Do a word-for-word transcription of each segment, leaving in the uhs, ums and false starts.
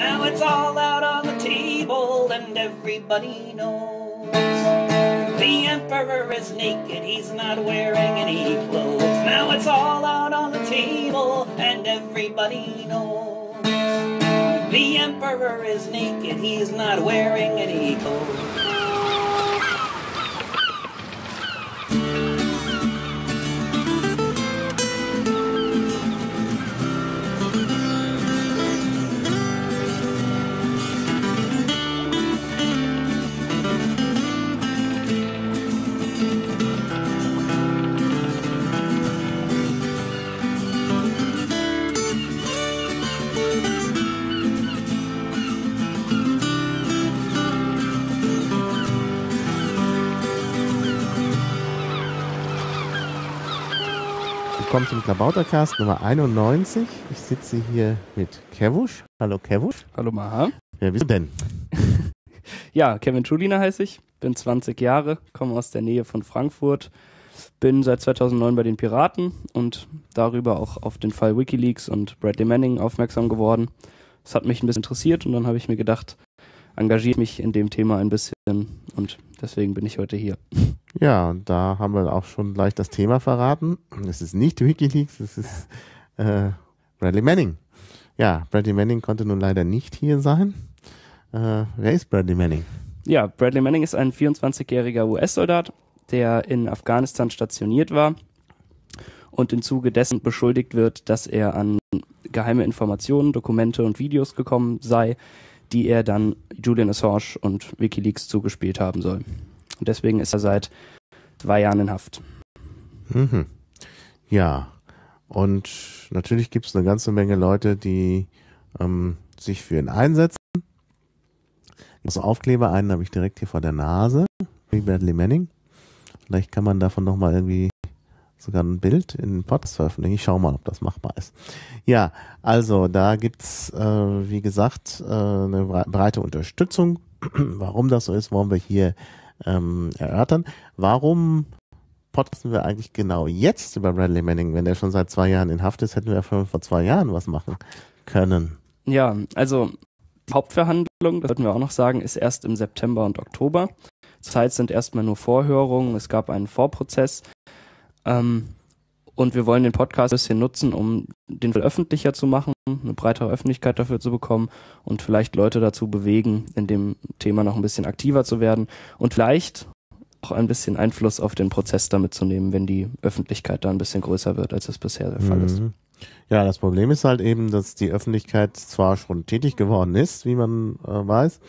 Now it's all out on the table and everybody knows. The emperor is naked, he's not wearing any clothes. Now it's all out on the table and everybody knows. The emperor is naked, he's not wearing any clothes. Willkommen zum Klabautercast Nummer einundneunzig. Ich sitze hier mit Kevush. Hallo Kevush. Hallo Maha. Wer bist du denn? Ja, Kevin Čulina heiße ich, bin zwanzig Jahre, komme aus der Nähe von Frankfurt, bin seit zweitausendneun bei den Piraten und darüber auch auf den Fall Wikileaks und Bradley Manning aufmerksam geworden. Das hat mich ein bisschen interessiert und dann habe ich mir gedacht, engagiere mich in dem Thema ein bisschen und deswegen bin ich heute hier. Ja, und da haben wir auch schon gleich das Thema verraten. Es ist nicht Wikileaks, es ist äh, Bradley Manning. Ja, Bradley Manning konnte nun leider nicht hier sein. Äh, wer ist Bradley Manning? Ja, Bradley Manning ist ein vierundzwanzigjähriger U S-Soldat, der in Afghanistan stationiert war und im Zuge dessen beschuldigt wird, dass er an geheime Informationen, Dokumente und Videos gekommen sei, die er dann Julian Assange und Wikileaks zugespielt haben soll. Und deswegen ist er seit zwei Jahren in Haft. Mhm. Ja, und natürlich gibt es eine ganze Menge Leute, die ähm, sich für ihn einsetzen. Ich habe Aufkleber, einen habe ich direkt hier vor der Nase, wie Bradley Manning. Vielleicht kann man davon nochmal irgendwie sogar ein Bild in den Podcast veröffentlichen. Ich schaue mal, ob das machbar ist. Ja, also da gibt es, äh, wie gesagt, äh, eine breite Unterstützung. Warum das so ist, wollen wir hier Ähm, erörtern. Warum podcasten wir eigentlich genau jetzt über Bradley Manning? Wenn der schon seit zwei Jahren in Haft ist, hätten wir ja vor zwei Jahren was machen können. Ja, also Hauptverhandlung, das sollten wir auch noch sagen, ist erst im September und Oktober. Zurzeit sind erstmal nur Vorhörungen, es gab einen Vorprozess ähm, und wir wollen den Podcast ein bisschen nutzen, um den Fall öffentlicher zu machen, eine breitere Öffentlichkeit dafür zu bekommen und vielleicht Leute dazu bewegen, in dem Thema noch ein bisschen aktiver zu werden und vielleicht auch ein bisschen Einfluss auf den Prozess damit zu nehmen, wenn die Öffentlichkeit da ein bisschen größer wird, als es bisher der Fall mhm. ist. Ja, das Problem ist halt eben, dass die Öffentlichkeit zwar schon tätig geworden ist, wie man äh, weiß,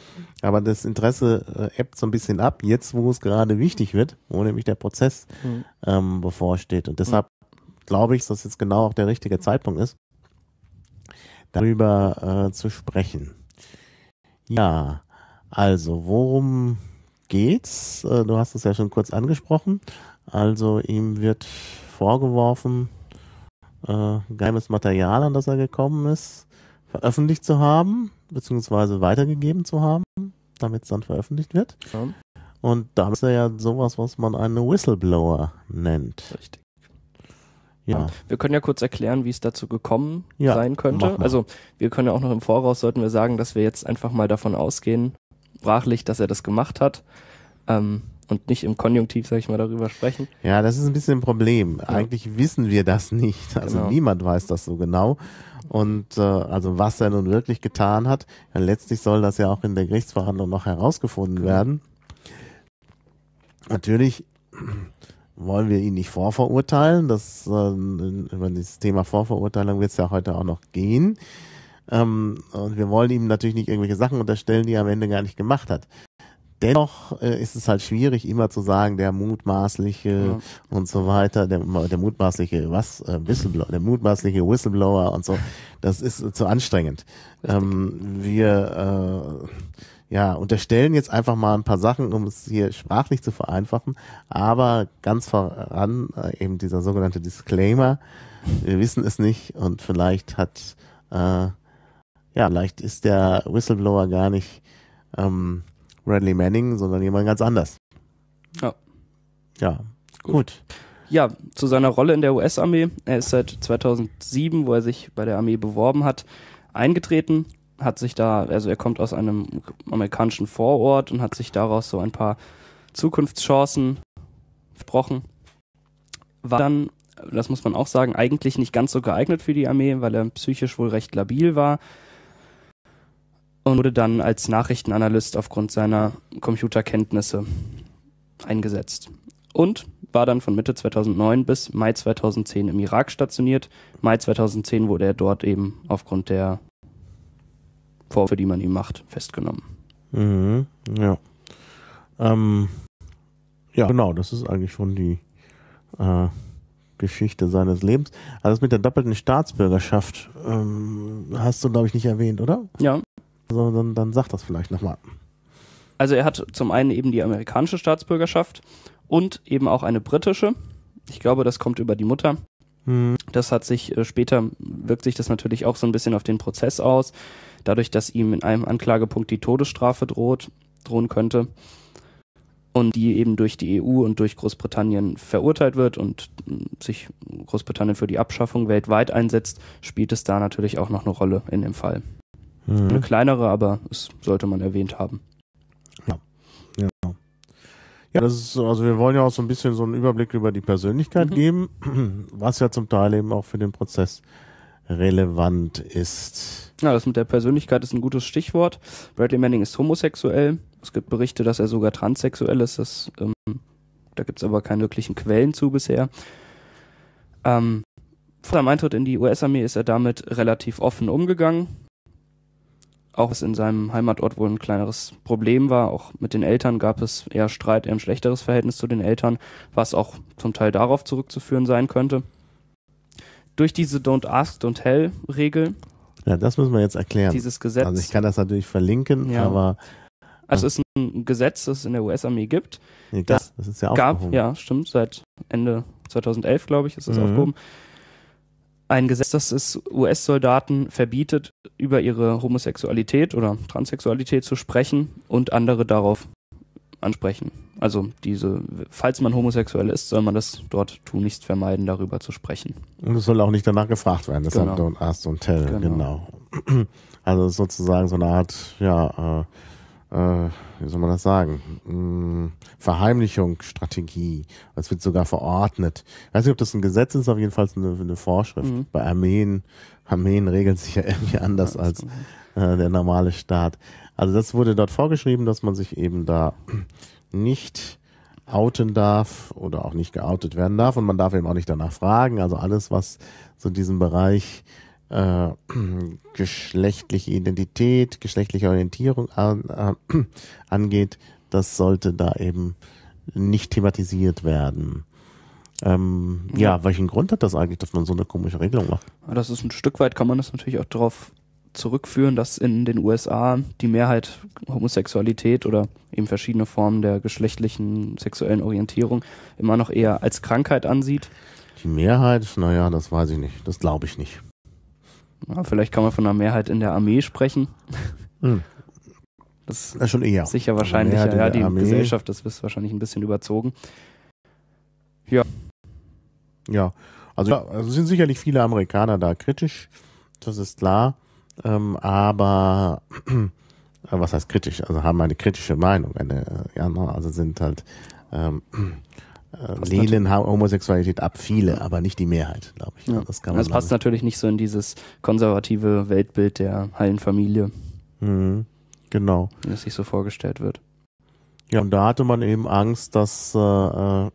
aber das Interesse äh, ebbt so ein bisschen ab, jetzt wo es gerade wichtig wird, wo nämlich der Prozess mhm. ähm, bevorsteht. Und deshalb mhm. glaube ich, dass jetzt genau auch der richtige Zeitpunkt ist, darüber äh, zu sprechen. Ja, also worum geht's? Äh, du hast es ja schon kurz angesprochen. Also ihm wird vorgeworfen, äh, geheimes Material, an das er gekommen ist, veröffentlicht zu haben, beziehungsweise weitergegeben zu haben, damit es dann veröffentlicht wird. Ja. Und da ist er ja sowas, was man einen Whistleblower nennt. Richtig. Ja. Wir können ja kurz erklären, wie es dazu gekommen ja, sein könnte. Also wir können ja auch noch im Voraus, sollten wir sagen, dass wir jetzt einfach mal davon ausgehen, sprachlich, dass er das gemacht hat ähm, und nicht im Konjunktiv, sag ich mal, darüber sprechen. Ja, das ist ein bisschen ein Problem. Ja. Eigentlich wissen wir das nicht. Also genau. Niemand weiß das so genau. Und äh, also was er nun wirklich getan hat, ja, letztlich soll das ja auch in der Gerichtsverhandlung noch herausgefunden genau. werden. Natürlich wollen wir ihn nicht vorverurteilen. Das, äh, über das Thema Vorverurteilung wird es ja heute auch noch gehen. Ähm, und wir wollen ihm natürlich nicht irgendwelche Sachen unterstellen, die er am Ende gar nicht gemacht hat. Dennoch äh, ist es halt schwierig, immer zu sagen, der mutmaßliche ja. und so weiter, der, der mutmaßliche was, äh, Whistleblower, der mutmaßliche Whistleblower und so. Das ist äh, zu anstrengend. Ähm, wir äh, Ja, unterstellen jetzt einfach mal ein paar Sachen, um es hier sprachlich zu vereinfachen, aber ganz voran äh, eben dieser sogenannte Disclaimer, wir wissen es nicht und vielleicht hat, äh, ja, vielleicht ist der Whistleblower gar nicht ähm, Bradley Manning, sondern jemand ganz anders. Ja. Ja, gut. gut. Ja, zu seiner Rolle in der U S-Armee, er ist seit zweitausendsieben, wo er sich bei der Armee beworben hat, eingetreten. hat sich da, also er kommt aus einem amerikanischen Vorort und hat sich daraus so ein paar Zukunftschancen versprochen. War dann, das muss man auch sagen, eigentlich nicht ganz so geeignet für die Armee, weil er psychisch wohl recht labil war. Und wurde dann als Nachrichtenanalyst aufgrund seiner Computerkenntnisse eingesetzt. Und war dann von Mitte zweitausendneun bis Mai zweitausendzehn im Irak stationiert. Mai zweitausendzehn wurde er dort eben aufgrund der Vorwürfe, die man ihm macht, festgenommen. Mhm, ja. Ähm, ja, genau, das ist eigentlich schon die äh, Geschichte seines Lebens. Also das mit der doppelten Staatsbürgerschaft ähm, hast du, glaube ich, nicht erwähnt, oder? Ja. Also dann, dann sag das vielleicht nochmal. Also er hat zum einen eben die amerikanische Staatsbürgerschaft und eben auch eine britische. Ich glaube, das kommt über die Mutter. Hm. Das hat sich äh, später, wirkt sich das natürlich auch so ein bisschen auf den Prozess aus. Dadurch, dass ihm in einem Anklagepunkt die Todesstrafe droht, drohen könnte. Und die eben durch die E U und durch Großbritannien verurteilt wird und sich Großbritannien für die Abschaffung weltweit einsetzt, spielt es da natürlich auch noch eine Rolle in dem Fall. Hm. Eine kleinere, aber das sollte man erwähnt haben. Ja, ja. Ja, das ist, also wir wollen ja auch so ein bisschen so einen Überblick über die Persönlichkeit mhm. geben, was ja zum Teil eben auch für den Prozess relevant ist. Ja, das mit der Persönlichkeit ist ein gutes Stichwort. Bradley Manning ist homosexuell. Es gibt Berichte, dass er sogar transsexuell ist. Das, ähm, da gibt es aber keine wirklichen Quellen zu bisher. Ähm, vor seinem Eintritt in die U S-Armee ist er damit relativ offen umgegangen. Auch es in seinem Heimatort wohl ein kleineres Problem war. Auch mit den Eltern gab es eher Streit, eher ein schlechteres Verhältnis zu den Eltern, was auch zum Teil darauf zurückzuführen sein könnte. Durch diese Don't Ask, Don't Tell-Regel. Ja, das müssen wir jetzt erklären. Dieses Gesetz. Also ich kann das natürlich verlinken, ja. aber... Also es ist ein Gesetz, das es in der U S-Armee gibt. Nee, das, das ist ja aufgehoben. Gab, ja, stimmt, seit Ende zweitausendelf, glaube ich, ist das mhm. aufgehoben. Ein Gesetz, das es U S-Soldaten verbietet, über ihre Homosexualität oder Transsexualität zu sprechen und andere darauf ansprechen. Also diese, falls man homosexuell ist, soll man das dort tunlichst vermeiden, darüber zu sprechen. Und es soll auch nicht danach gefragt werden. Das genau. hat Don't Ask, Don't Tell. Genau. genau. Also es ist sozusagen so eine Art, ja, äh, äh, wie soll man das sagen? Hm, Verheimlichungsstrategie. Es wird sogar verordnet. Ich weiß nicht, ob das ein Gesetz ist, auf jeden Fall eine, eine Vorschrift. Mhm. Bei Armeen, Armeen regeln sich ja irgendwie anders ja, als äh, der normale Staat. Also das wurde dort vorgeschrieben, dass man sich eben da nicht outen darf oder auch nicht geoutet werden darf und man darf eben auch nicht danach fragen. Also alles, was so diesen Bereich äh, geschlechtliche Identität, geschlechtliche Orientierung an, äh, angeht, das sollte da eben nicht thematisiert werden. Ähm, ja. ja, welchen Grund hat das eigentlich, dass man so eine komische Regelung macht? Das ist ein Stück weit, kann man das natürlich auch drauf zurückführen, dass in den U S A die Mehrheit Homosexualität oder eben verschiedene Formen der geschlechtlichen sexuellen Orientierung immer noch eher als Krankheit ansieht. Die Mehrheit? Naja, das weiß ich nicht. Das glaube ich nicht. Ja, vielleicht kann man von einer Mehrheit in der Armee sprechen. Hm. Das ist schon eher. Sicher wahrscheinlich. Ja, die Armee. Gesellschaft, das ist wahrscheinlich ein bisschen überzogen. Ja. Ja. Also, ja, also sind sicherlich viele Amerikaner da kritisch. Das ist klar. Ähm, aber äh, was heißt kritisch? Also haben eine kritische Meinung, eine, ja, also sind halt ähm, äh, lehnen Homosexualität ab, viele, aber nicht die Mehrheit, glaube ich. Ja. Das kann man das passt natürlich nicht so in dieses konservative Weltbild der heilen Familie, mhm. genau, wie das sich so vorgestellt wird. Ja, und da hatte man eben Angst, dass äh,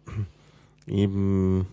eben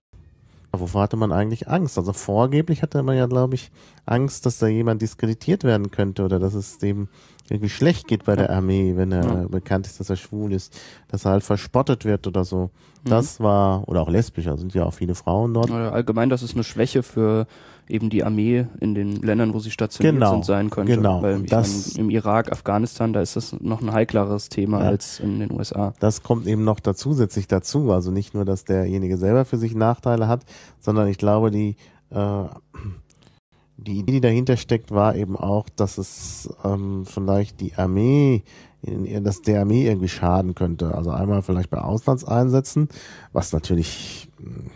Wovor hatte man eigentlich Angst? Also vorgeblich hatte man ja, glaube ich, Angst, dass da jemand diskreditiert werden könnte oder dass es dem irgendwie schlecht geht bei der Armee, wenn er ja. bekannt ist, dass er schwul ist, dass er halt verspottet wird oder so. Mhm. Das war, oder auch lesbisch, da sind ja auch viele Frauen dort. Oder allgemein, dass es eine Schwäche für eben die Armee in den Ländern, wo sie stationiert genau. sind, sein könnte. Genau. Weil das, meine, im Irak, Afghanistan, da ist das noch ein heikleres Thema ja. als in den U S A. Das kommt eben noch da zusätzlich dazu. Also nicht nur, dass derjenige selber für sich Nachteile hat, sondern ich glaube, die äh, die Idee, die dahinter steckt, war eben auch, dass es ähm, vielleicht die Armee, dass der Armee irgendwie schaden könnte. Also einmal vielleicht bei Auslandseinsätzen, was natürlich,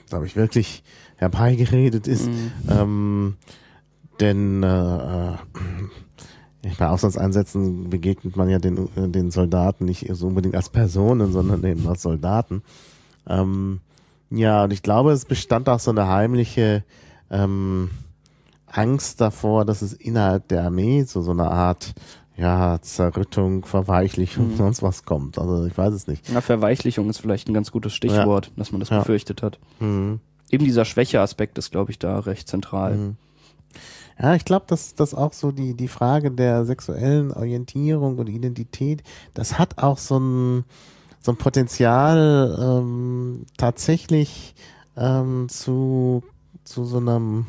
glaube ich, wirklich herbeigeredet ist. Mhm. Ähm, denn äh, Bei Auslandseinsätzen begegnet man ja den, den Soldaten nicht so unbedingt als Personen, sondern eben als Soldaten. Ähm, ja, und ich glaube, es bestand auch so eine heimliche ähm, Angst davor, dass es innerhalb der Armee zu so einer Art ja, Zerrüttung, Verweichlichung, mhm. sonst was kommt. Also ich weiß es nicht. Na, Verweichlichung ist vielleicht ein ganz gutes Stichwort, ja. dass man das ja. befürchtet hat. Mhm. Eben dieser Schwächeaspekt ist, glaube ich, da recht zentral. Mhm. Ja, ich glaube, dass das auch so die, die Frage der sexuellen Orientierung und Identität, das hat auch so ein, so ein Potenzial ähm, tatsächlich ähm, zu, zu so einem,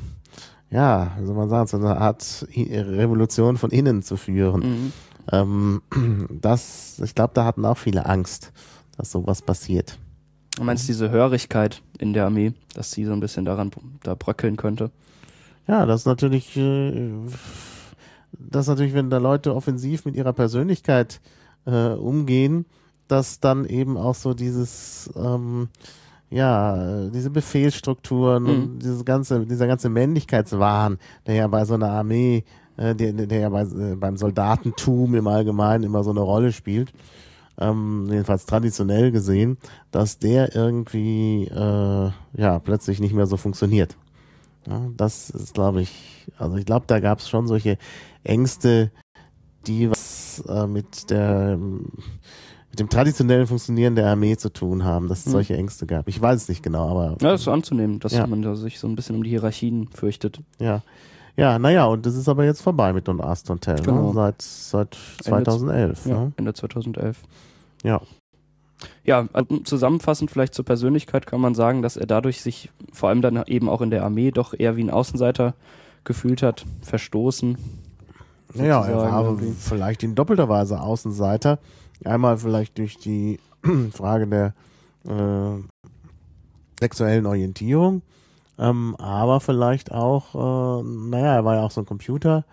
ja, wie soll man sagen, zu einer Art Revolution von innen zu führen. Mhm. Ähm, das, ich glaube, da hatten auch viele Angst, dass sowas passiert. Du meinst diese Hörigkeit in der Armee, dass sie so ein bisschen daran da bröckeln könnte? Ja, das ist natürlich, das ist natürlich, wenn da Leute offensiv mit ihrer Persönlichkeit äh, umgehen, dass dann eben auch so dieses, ähm, ja, diese Befehlsstrukturen mhm. und dieses ganze, dieser ganze Männlichkeitswahn, der ja bei so einer Armee, äh, der, der ja bei, äh, beim Soldatentum im Allgemeinen immer so eine Rolle spielt, ähm, jedenfalls traditionell gesehen, dass der irgendwie, äh, ja, plötzlich nicht mehr so funktioniert. Ja, das ist, glaube ich, also ich glaube, da gab es schon solche Ängste, die was äh, mit der, mit dem traditionellen Funktionieren der Armee zu tun haben, dass es mhm. solche Ängste gab. Ich weiß es nicht genau, aber... Ja, das ist anzunehmen, dass ja. man da sich so ein bisschen um die Hierarchien fürchtet. Ja, ja, naja, und das ist aber jetzt vorbei mit Don't Ask, Don't Tell, genau. ne? seit, seit zweitausendelf. Ende, ja, ne? Ende zweitausendelf. Ja. Ja, zusammenfassend vielleicht zur Persönlichkeit kann man sagen, dass er dadurch sich vor allem dann eben auch in der Armee doch eher wie ein Außenseiter gefühlt hat, verstoßen. Ja, er war vielleicht in doppelter Weise Außenseiter. Einmal vielleicht durch die Frage der äh, sexuellen Orientierung, ähm, aber vielleicht auch, äh, naja, er war ja auch so ein Computer.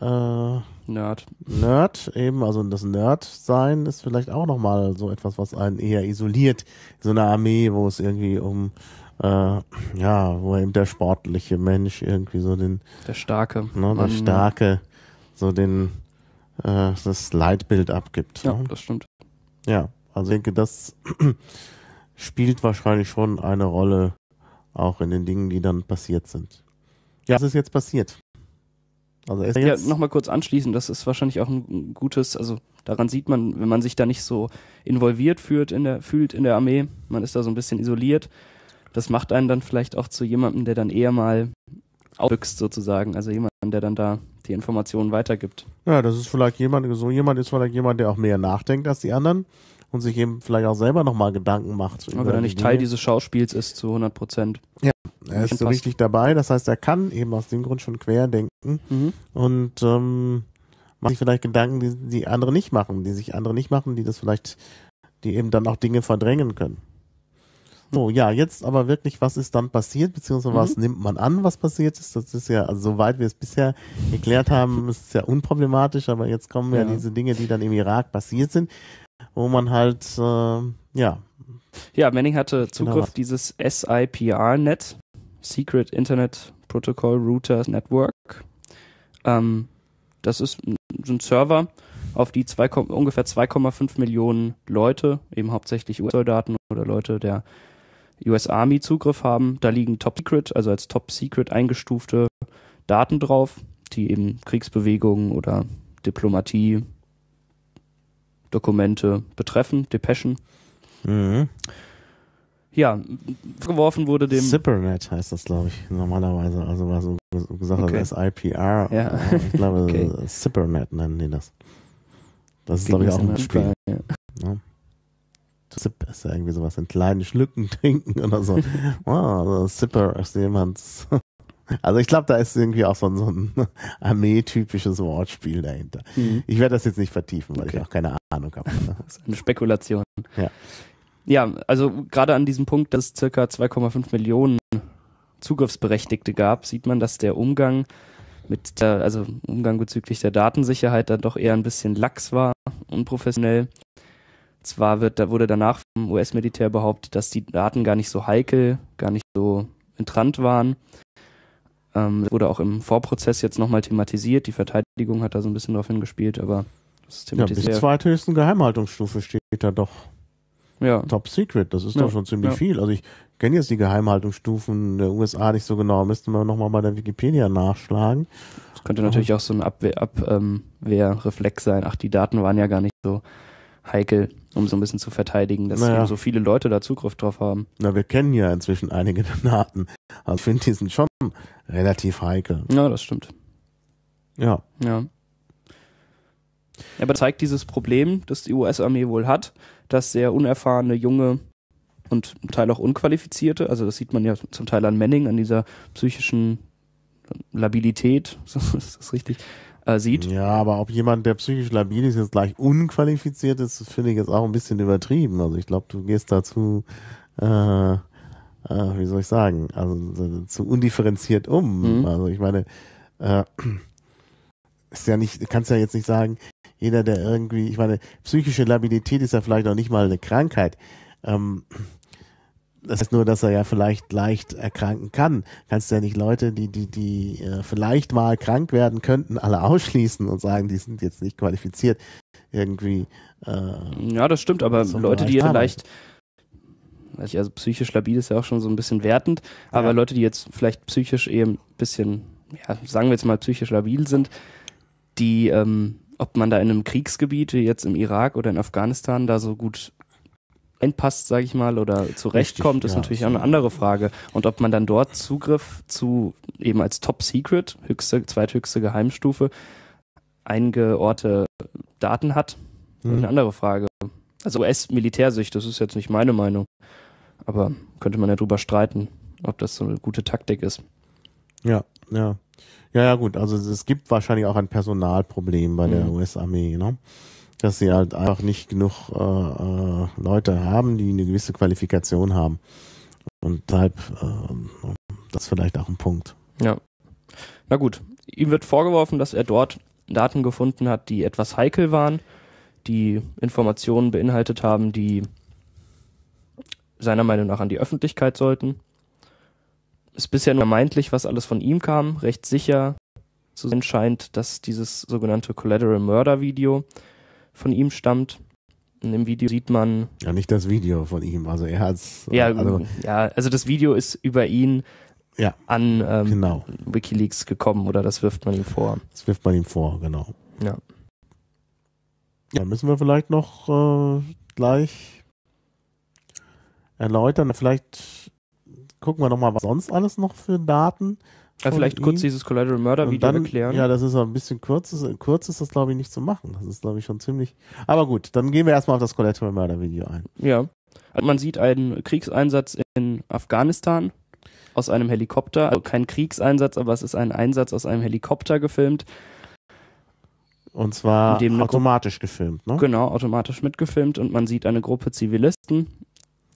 Äh, Nerd. Nerd, eben, also das Nerd-Sein ist vielleicht auch nochmal so etwas, was einen eher isoliert. So eine Armee, wo es irgendwie um, äh, ja, wo eben der sportliche Mensch irgendwie so den... Der Starke. Ne, der Starke, so den, äh, das Leitbild abgibt. Ja, ne? Das stimmt. Ja, also ich denke, das spielt wahrscheinlich schon eine Rolle, auch in den Dingen, die dann passiert sind. Ja, was ist jetzt passiert? Also ist ja, nochmal kurz anschließen, das ist wahrscheinlich auch ein gutes, also daran sieht man, wenn man sich da nicht so involviert fühlt in der, fühlt in der Armee, man ist da so ein bisschen isoliert, das macht einen dann vielleicht auch zu jemandem, der dann eher mal aufwüchst sozusagen, also jemand, der dann da die Informationen weitergibt. Ja, das ist vielleicht jemand, so jemand ist vielleicht jemand, der auch mehr nachdenkt als die anderen und sich eben vielleicht auch selber nochmal Gedanken macht. Aber wenn er nicht Teil dieses Schauspiels ist zu hundert Prozent. Ja. Er ist so richtig dabei, das heißt, er kann eben aus dem Grund schon querdenken mhm. und ähm, macht sich vielleicht Gedanken, die, die andere nicht machen, die sich andere nicht machen, die das vielleicht, die eben dann auch Dinge verdrängen können. So, ja, jetzt aber wirklich, was ist dann passiert, beziehungsweise mhm. was nimmt man an, was passiert ist, das ist ja, also soweit wir es bisher erklärt haben, ist es ja unproblematisch, aber jetzt kommen ja, ja diese Dinge, die dann im Irak passiert sind, wo man halt, äh, ja. Ja, Manning hatte Zugriff auf dieses S I P R Net. Secret Internet Protocol Router Network. Ähm, das ist ein Server, auf die zwei, ungefähr zwei Komma fünf Millionen Leute, eben hauptsächlich U S-Soldaten oder Leute der U S Army Zugriff haben. Da liegen Top Secret, also als Top Secret eingestufte Daten drauf, die eben Kriegsbewegungen oder Diplomatie, Dokumente betreffen, Depeschen. Mhm. Ja, geworfen wurde dem... SIPRNet heißt das, glaube ich, normalerweise. Also war so gesagt, okay. Das S I P R. Ja. Ich glaube, okay. SIPRNet nennen die das. Das ist, glaube ich, auch ein Spiel. Ja. Ja. Sip ist ja irgendwie sowas in kleinen Schlücken trinken oder so. Wow, also Sipper ist jemand... Also ich glaube, da ist irgendwie auch so ein, so ein armeetypisches Wortspiel dahinter. Mhm. Ich werde das jetzt nicht vertiefen, weil okay. ich auch keine Ahnung habe. Das ist eine Spekulation. Ja. Ja, also gerade an diesem Punkt, dass es circa zwei Komma fünf Millionen Zugriffsberechtigte gab, sieht man, dass der Umgang mit der, also Umgang bezüglich der Datensicherheit dann doch eher ein bisschen lax war, unprofessionell. Zwar wird, da wurde danach vom U S Militär behauptet, dass die Daten gar nicht so heikel, gar nicht so entrant waren, Ähm, wurde auch im Vorprozess jetzt nochmal thematisiert. Die Verteidigung hat da so ein bisschen drauf hingespielt, aber das ist thematisiert. Ja, bis zweithöchsten Geheimhaltungsstufe steht da doch. Ja. Top Secret, das ist ja. doch schon ziemlich ja. viel. Also ich kenne jetzt die Geheimhaltungsstufen der U S A nicht so genau. Müssten wir nochmal bei der Wikipedia nachschlagen. Das könnte natürlich auch so ein Abwehr, Ab, ähm, Wehrreflex sein. Ach, die Daten waren ja gar nicht so heikel, um so ein bisschen zu verteidigen, dass naja. eben so viele Leute da Zugriff drauf haben. Na, wir kennen ja inzwischen einige der Daten. Also ich finde, die sind schon relativ heikel. Ja, das stimmt. Ja. Ja. Aber zeigt dieses Problem, das die U S-Armee wohl hat, dass sehr unerfahrene, junge und zum Teil auch unqualifizierte, also das sieht man ja zum Teil an Manning, an dieser psychischen Labilität, ist das richtig, äh, sieht. Ja, aber ob jemand, der psychisch labil ist, jetzt gleich unqualifiziert ist, finde ich jetzt auch ein bisschen übertrieben. Also ich glaube, du gehst dazu, äh, äh, wie soll ich sagen, also zu undifferenziert um. Mhm. Also ich meine, äh, ist ja nicht, kannst ja jetzt nicht sagen, jeder, der irgendwie, ich meine, psychische Labilität ist ja vielleicht auch nicht mal eine Krankheit. Ähm, das heißt nur, dass er ja vielleicht leicht erkranken kann. Kannst ja nicht Leute, die, die, die äh, vielleicht mal krank werden könnten, alle ausschließen und sagen, die sind jetzt nicht qualifiziert. Irgendwie. Äh, ja, das stimmt, aber Leute, die vielleicht, weiß ich, also psychisch labil ist ja auch schon so ein bisschen wertend, aber ja. Leute, die jetzt vielleicht psychisch eben ein bisschen, ja, sagen wir jetzt mal psychisch labil sind, die, ähm, ob man da in einem Kriegsgebiet, wie jetzt im Irak oder in Afghanistan, da so gut einpasst, sage ich mal, oder zurechtkommt, ist ja, natürlich auch eine andere Frage. Und ob man dann dort Zugriff zu, eben als Top Secret, höchste, zweithöchste Geheimstufe, eingeohrte Daten hat, hm. eine andere Frage. Also U S-Militärsicht, das ist jetzt nicht meine Meinung, aber könnte man ja drüber streiten, ob das so eine gute Taktik ist. Ja, ja. Ja, ja, gut. Also es gibt wahrscheinlich auch ein Personalproblem bei der mhm. U S-Armee, ne? Dass sie halt einfach nicht genug äh, Leute haben, die eine gewisse Qualifikation haben. Und deshalb äh, das ist vielleicht auch ein Punkt. Ja. Na gut. Ihm wird vorgeworfen, dass er dort Daten gefunden hat, die etwas heikel waren, die Informationen beinhaltet haben, die seiner Meinung nach an die Öffentlichkeit sollten. Ist bisher nur vermeintlich, was alles von ihm kam, recht sicher zu sein scheint, dass dieses sogenannte Collateral Murder Video von ihm stammt. In dem Video sieht man... Ja, nicht das Video von ihm, also er hat's... Ja, also, ja, also das Video ist über ihn ja, an ähm, genau. Wikileaks gekommen, oder das wirft man ihm vor. Das wirft man ihm vor, genau. Ja. Ja, müssen wir vielleicht noch äh, gleich erläutern, vielleicht... Gucken wir nochmal, was sonst alles noch für Daten. Ja, vielleicht kurz dieses Collateral Murder Video erklären. Ja, das ist ein bisschen kurz. Kurz ist das, glaube ich, nicht zu machen. Das ist, glaube ich, schon ziemlich... Aber gut, dann gehen wir erstmal auf das Collateral Murder Video ein. Ja. Also man sieht einen Kriegseinsatz in Afghanistan aus einem Helikopter. Also kein Kriegseinsatz, aber es ist ein Einsatz aus einem Helikopter gefilmt. Und zwar automatisch gefilmt, ne? Genau, automatisch mitgefilmt. Und man sieht eine Gruppe Zivilisten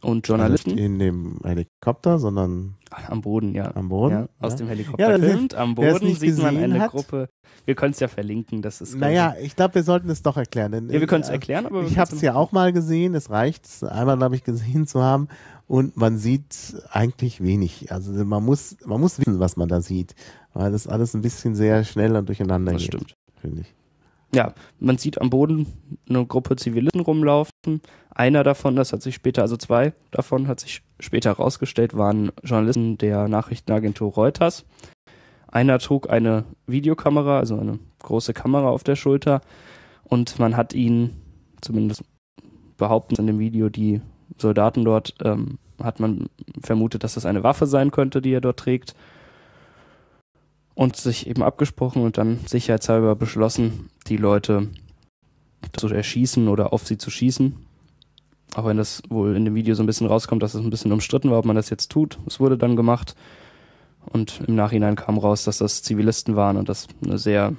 und Journalisten. Nicht in dem Helikopter, sondern... Am Boden, ja. Am Boden. Ja, aus ja. dem Helikopter ja, filmt. Am Boden sieht man eine hat. Gruppe. Wir können es ja verlinken, das ist... Naja, ich glaube, wir sollten es doch erklären. Denn ja, wir können es erklären, aber... Ich habe es ja auch mal gesehen, es reicht, es einmal, glaube ich, gesehen zu haben. Und man sieht eigentlich wenig. Also man muss, man muss wissen, was man da sieht. Weil das alles ein bisschen sehr schnell und durcheinander das geht. Das stimmt. Finde ich. Ja, man sieht am Boden eine Gruppe Zivilisten rumlaufen. Einer davon, das hat sich später, also zwei davon hat sich später herausgestellt, waren Journalisten der Nachrichtenagentur Reuters. Einer trug eine Videokamera, also eine große Kamera auf der Schulter. Und man hat ihn, zumindest behaupten in dem Video, die Soldaten dort, ähm, hat man vermutet, dass das eine Waffe sein könnte, die er dort trägt. Und sich eben abgesprochen und dann sicherheitshalber beschlossen, die Leute zu erschießen oder auf sie zu schießen. Auch wenn das wohl in dem Video so ein bisschen rauskommt, dass es ein bisschen umstritten war, ob man das jetzt tut. Es wurde dann gemacht und im Nachhinein kam raus, dass das Zivilisten waren und das eine sehr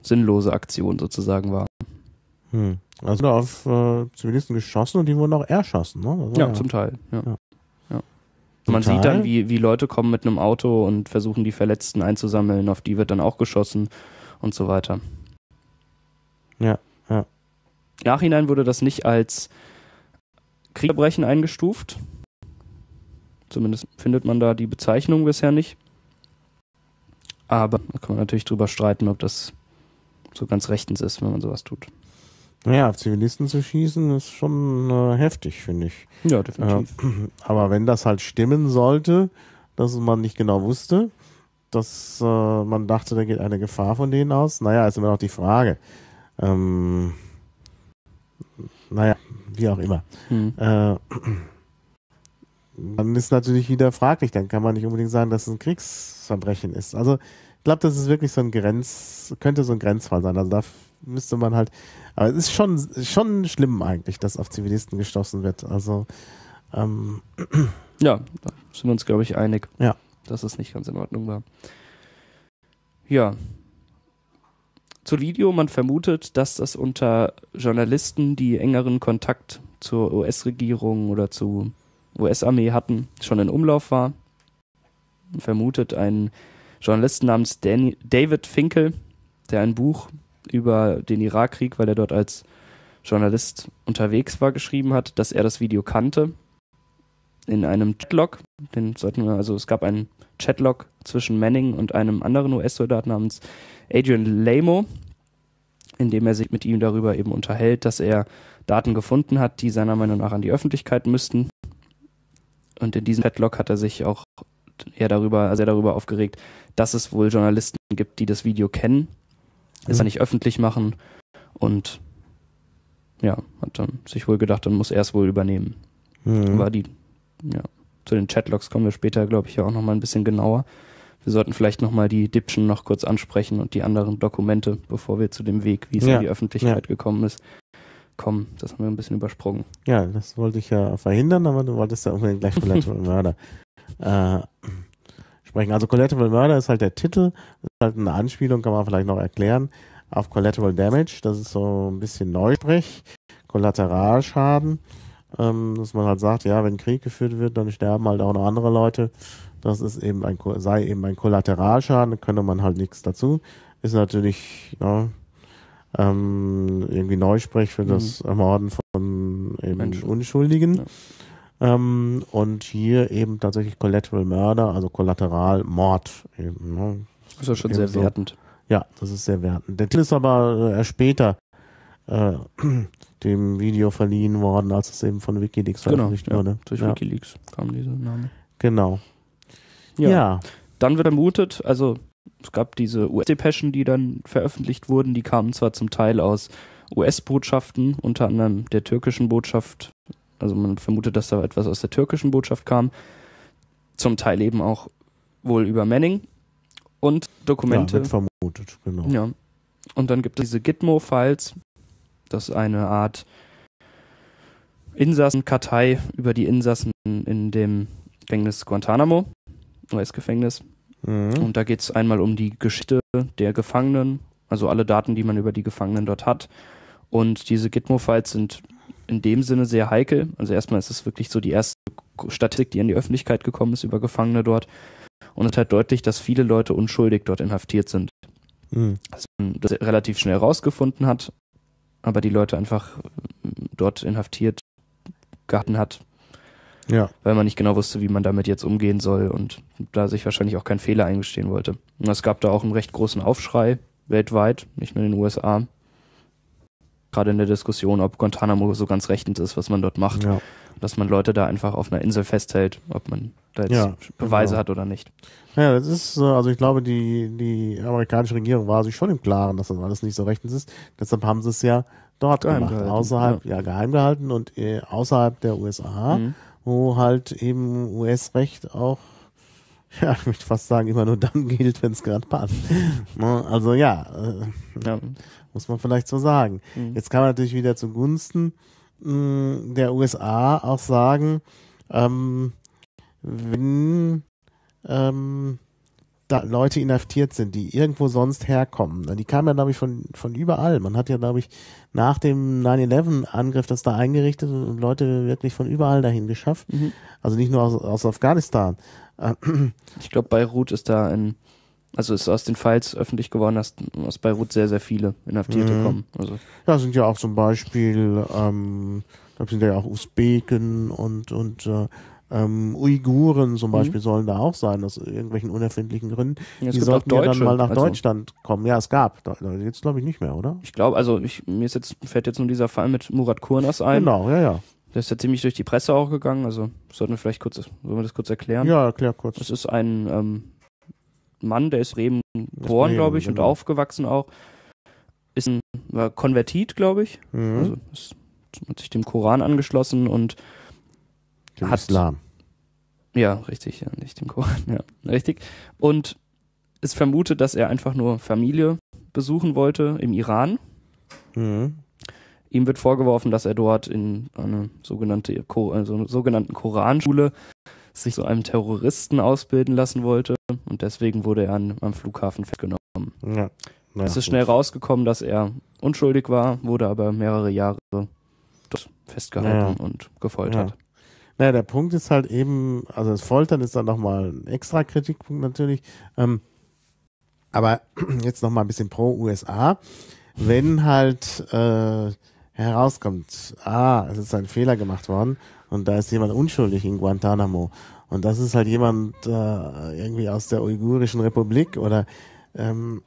sinnlose Aktion sozusagen war. Hm. Also auf äh, Zivilisten geschossen und die wurden auch erschossen, ne? Ja, ja, zum Teil, ja. ja. Man Total. sieht dann, wie, wie Leute kommen mit einem Auto und versuchen, die Verletzten einzusammeln. Auf die wird dann auch geschossen und so weiter. Ja, ja. Im Nachhinein wurde das nicht als Kriegsverbrechen eingestuft. Zumindest findet man da die Bezeichnung bisher nicht. Aber da kann man natürlich drüber streiten, ob das so ganz rechtens ist, wenn man sowas tut. Naja, auf Zivilisten zu schießen ist schon äh, heftig, finde ich. Ja, definitiv. Äh, aber wenn das halt stimmen sollte, dass man nicht genau wusste, dass äh, man dachte, da geht eine Gefahr von denen aus, naja, ist immer noch die Frage. Ähm, naja, wie auch immer. Hm. Äh, dann ist natürlich wieder fraglich, dann kann man nicht unbedingt sagen, dass es ein Kriegsverbrechen ist. Also ich glaube, das ist wirklich so ein Grenz, könnte so ein Grenzfall sein. Also da müsste man halt, aber es ist schon, schon schlimm eigentlich, dass auf Zivilisten geschossen wird. Also ähm, ja, da sind wir uns, glaube ich, einig, ja, dass es nicht ganz in Ordnung war. Ja. Zu Video, man vermutet, dass das unter Journalisten, die engeren Kontakt zur U S-Regierung oder zu U S-Armee hatten, schon in Umlauf war. Man vermutet einen Journalisten namens Dan David Finkel, der ein Buch über den Irakkrieg, weil er dort als Journalist unterwegs war, geschrieben hat, dass er das Video kannte. In einem Chatlog, den sollten wir, also es gab einen Chatlog zwischen Manning und einem anderen U S-Soldat namens Adrian Lamo, in dem er sich mit ihm darüber eben unterhält, dass er Daten gefunden hat, die seiner Meinung nach an die Öffentlichkeit müssten. Und in diesem Chatlog hat er sich auch eher darüber, sehr darüber aufgeregt, dass es wohl Journalisten gibt, die das Video kennen, es dann nicht öffentlich machen, und ja, hat dann sich wohl gedacht, dann muss er es wohl übernehmen. Mhm. Aber die, ja, zu den Chatlogs kommen wir später, glaube ich, ja auch nochmal ein bisschen genauer. Wir sollten vielleicht nochmal die Dipschen noch kurz ansprechen und die anderen Dokumente, bevor wir zu dem Weg, wie es ja in die Öffentlichkeit ja gekommen ist, kommen. Das haben wir ein bisschen übersprungen. Ja, das wollte ich ja verhindern, aber du wolltest ja unbedingt gleich Collateral Murder äh, sprechen. Also Collateral Murder ist halt der Titel, das ist halt eine Anspielung, kann man vielleicht noch erklären, auf Collateral Damage, das ist so ein bisschen Neusprech, Kollateralschaden, ähm, dass man halt sagt, ja, wenn Krieg geführt wird, dann sterben halt auch noch andere Leute. Das ist eben ein, sei eben ein Kollateralschaden, da könnte man halt nichts dazu. Ist natürlich, ja, ähm, irgendwie Neusprech für mhm. das Ermorden von eben Menschen. Unschuldigen. Ja. Ähm, und hier eben tatsächlich Collateral Murder, also Kollateralmord eben. Ne? Ist ja schon eben sehr so wertend. Ja, das ist sehr wertend. Der Titel ist aber äh, später äh, dem Video verliehen worden, als es eben von Wikileaks genau, veröffentlicht ja, wurde. Durch ja. Wikileaks kam dieser Name. Genau. Ja. ja. Dann wird vermutet, also es gab diese U S-Depeschen, die dann veröffentlicht wurden, die kamen zwar zum Teil aus U S-Botschaften, unter anderem der türkischen Botschaft, also man vermutet, dass da etwas aus der türkischen Botschaft kam, zum Teil eben auch wohl über Manning und Dokumente. Ja, wird vermutet, genau. Ja. Und dann gibt es diese Gitmo-Files, das ist eine Art Insassenkartei über die Insassen in dem Gefängnis Guantanamo. U S-Gefängnis. Mhm. Und da geht es einmal um die Geschichte der Gefangenen, also alle Daten, die man über die Gefangenen dort hat. Und diese Gitmo-Files sind in dem Sinne sehr heikel. Also erstmal ist es wirklich so die erste Statistik, die an die Öffentlichkeit gekommen ist über Gefangene dort. Und es ist halt deutlich, dass viele Leute unschuldig dort inhaftiert sind. Mhm. Dass man das relativ schnell rausgefunden hat, aber die Leute einfach dort inhaftiert gehalten hat. Ja. Weil man nicht genau wusste, wie man damit jetzt umgehen soll und da sich wahrscheinlich auch kein Fehler eingestehen wollte. Und es gab da auch einen recht großen Aufschrei weltweit, nicht nur in den U S A. Gerade in der Diskussion, ob Guantanamo so ganz rechtens ist, was man dort macht. Ja. Dass man Leute da einfach auf einer Insel festhält, ob man da jetzt ja, Beweise genau. hat oder nicht. Ja, das ist, also ich glaube, die, die amerikanische Regierung war sich schon im Klaren, dass das alles nicht so rechtens ist. Deshalb haben sie es ja dort geheim gemacht. Außerhalb, ja. ja, geheim gehalten und äh, außerhalb der U S A. Mhm. Wo halt eben U S-Recht auch, ja, ich möchte fast sagen, immer nur dann gilt, wenn es gerade passt. Also ja, äh, ja, muss man vielleicht so sagen. Mhm. Jetzt kann man natürlich wieder zugunsten mh, der U S A auch sagen, ähm, wenn ähm, da Leute inhaftiert sind, die irgendwo sonst herkommen. Die kamen ja, glaube ich, von, von überall. Man hat ja, glaube ich, nach dem nine eleven Angriff das da eingerichtet und Leute wirklich von überall dahin geschafft. Mhm. Also nicht nur aus, aus Afghanistan. Ich glaube, Beirut ist da ein, also ist aus den Files öffentlich geworden, dass aus Beirut sehr, sehr viele Inhaftierte mhm. kommen. Also ja, sind ja auch zum Beispiel, ähm, ich glaube, sind ja auch Usbeken und, und äh, Ähm, Uiguren zum Beispiel mhm. sollen da auch sein, aus irgendwelchen unerfindlichen Gründen. Ja, die sollten ja dann mal nach also. Deutschland kommen. Ja, es gab. Jetzt glaube ich nicht mehr, oder? Ich glaube, also ich, mir ist jetzt, fällt jetzt nur dieser Fall mit Murat Kurnas ein. Genau, ja, ja. Der ist ja ziemlich durch die Presse auch gegangen, also sollten wir vielleicht kurz, wollen wir das kurz erklären? Ja, erklär kurz. Das ist ein ähm, Mann, der ist in Bremen geboren, glaube ich, genau. und aufgewachsen auch. Ist ein äh, Konvertit, glaube ich. Mhm. Also ist, hat sich dem Koran angeschlossen und dem hat, Islam. Ja, richtig, ja, nicht dem Koran, ja, richtig. Und es vermutet, dass er einfach nur Familie besuchen wollte im Iran. Mhm. Ihm wird vorgeworfen, dass er dort in einer sogenannte, also sogenannten Koranschule sich zu einem Terroristen ausbilden lassen wollte und deswegen wurde er an, am Flughafen festgenommen. Ja. Ja, es ist schnell rausgekommen, dass er unschuldig war, wurde aber mehrere Jahre dort festgehalten ja. und gefoltert. Ja. Naja, der Punkt ist halt eben, also das Foltern ist dann nochmal ein extra Kritikpunkt natürlich, ähm, aber jetzt nochmal ein bisschen pro U S A, wenn halt äh, herauskommt, ah, es ist ein Fehler gemacht worden und da ist jemand unschuldig in Guantanamo und das ist halt jemand äh, irgendwie aus der Uigurischen Republik oder ähm,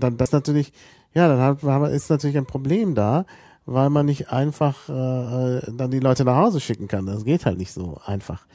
dann das natürlich, ja, dann hat, ist natürlich ein Problem da, weil man nicht einfach äh, dann die Leute nach Hause schicken kann. Das geht halt nicht so einfach.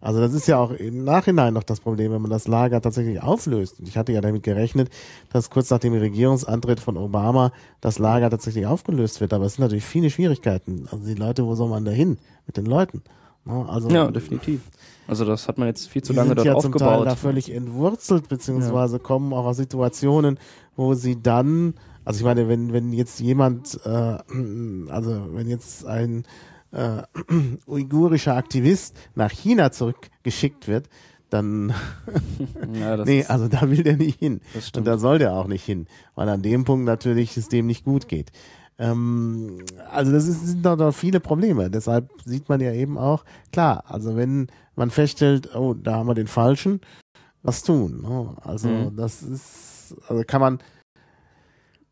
Also das ist ja auch im Nachhinein noch das Problem, wenn man das Lager tatsächlich auflöst. Und ich hatte ja damit gerechnet, dass kurz nach dem Regierungsantritt von Obama das Lager tatsächlich aufgelöst wird. Aber es sind natürlich viele Schwierigkeiten. Also die Leute, wo soll man da hin mit den Leuten? Also, ja, definitiv. Also das hat man jetzt viel zu lange dort ja aufgebaut. Die sind ja zum Teil da völlig entwurzelt, beziehungsweise ja. kommen auch aus Situationen, wo sie dann... Also ich meine, wenn wenn jetzt jemand, äh, also wenn jetzt ein äh, uigurischer Aktivist nach China zurückgeschickt wird, dann ja, das nee, also da will der nicht hin. Und da soll der auch nicht hin, weil an dem Punkt natürlich es dem nicht gut geht. Ähm, also das ist, sind doch, doch viele Probleme. Deshalb sieht man ja eben auch, klar, also wenn man feststellt, oh, da haben wir den Falschen, was tun? Oh, also mhm. das ist, also kann man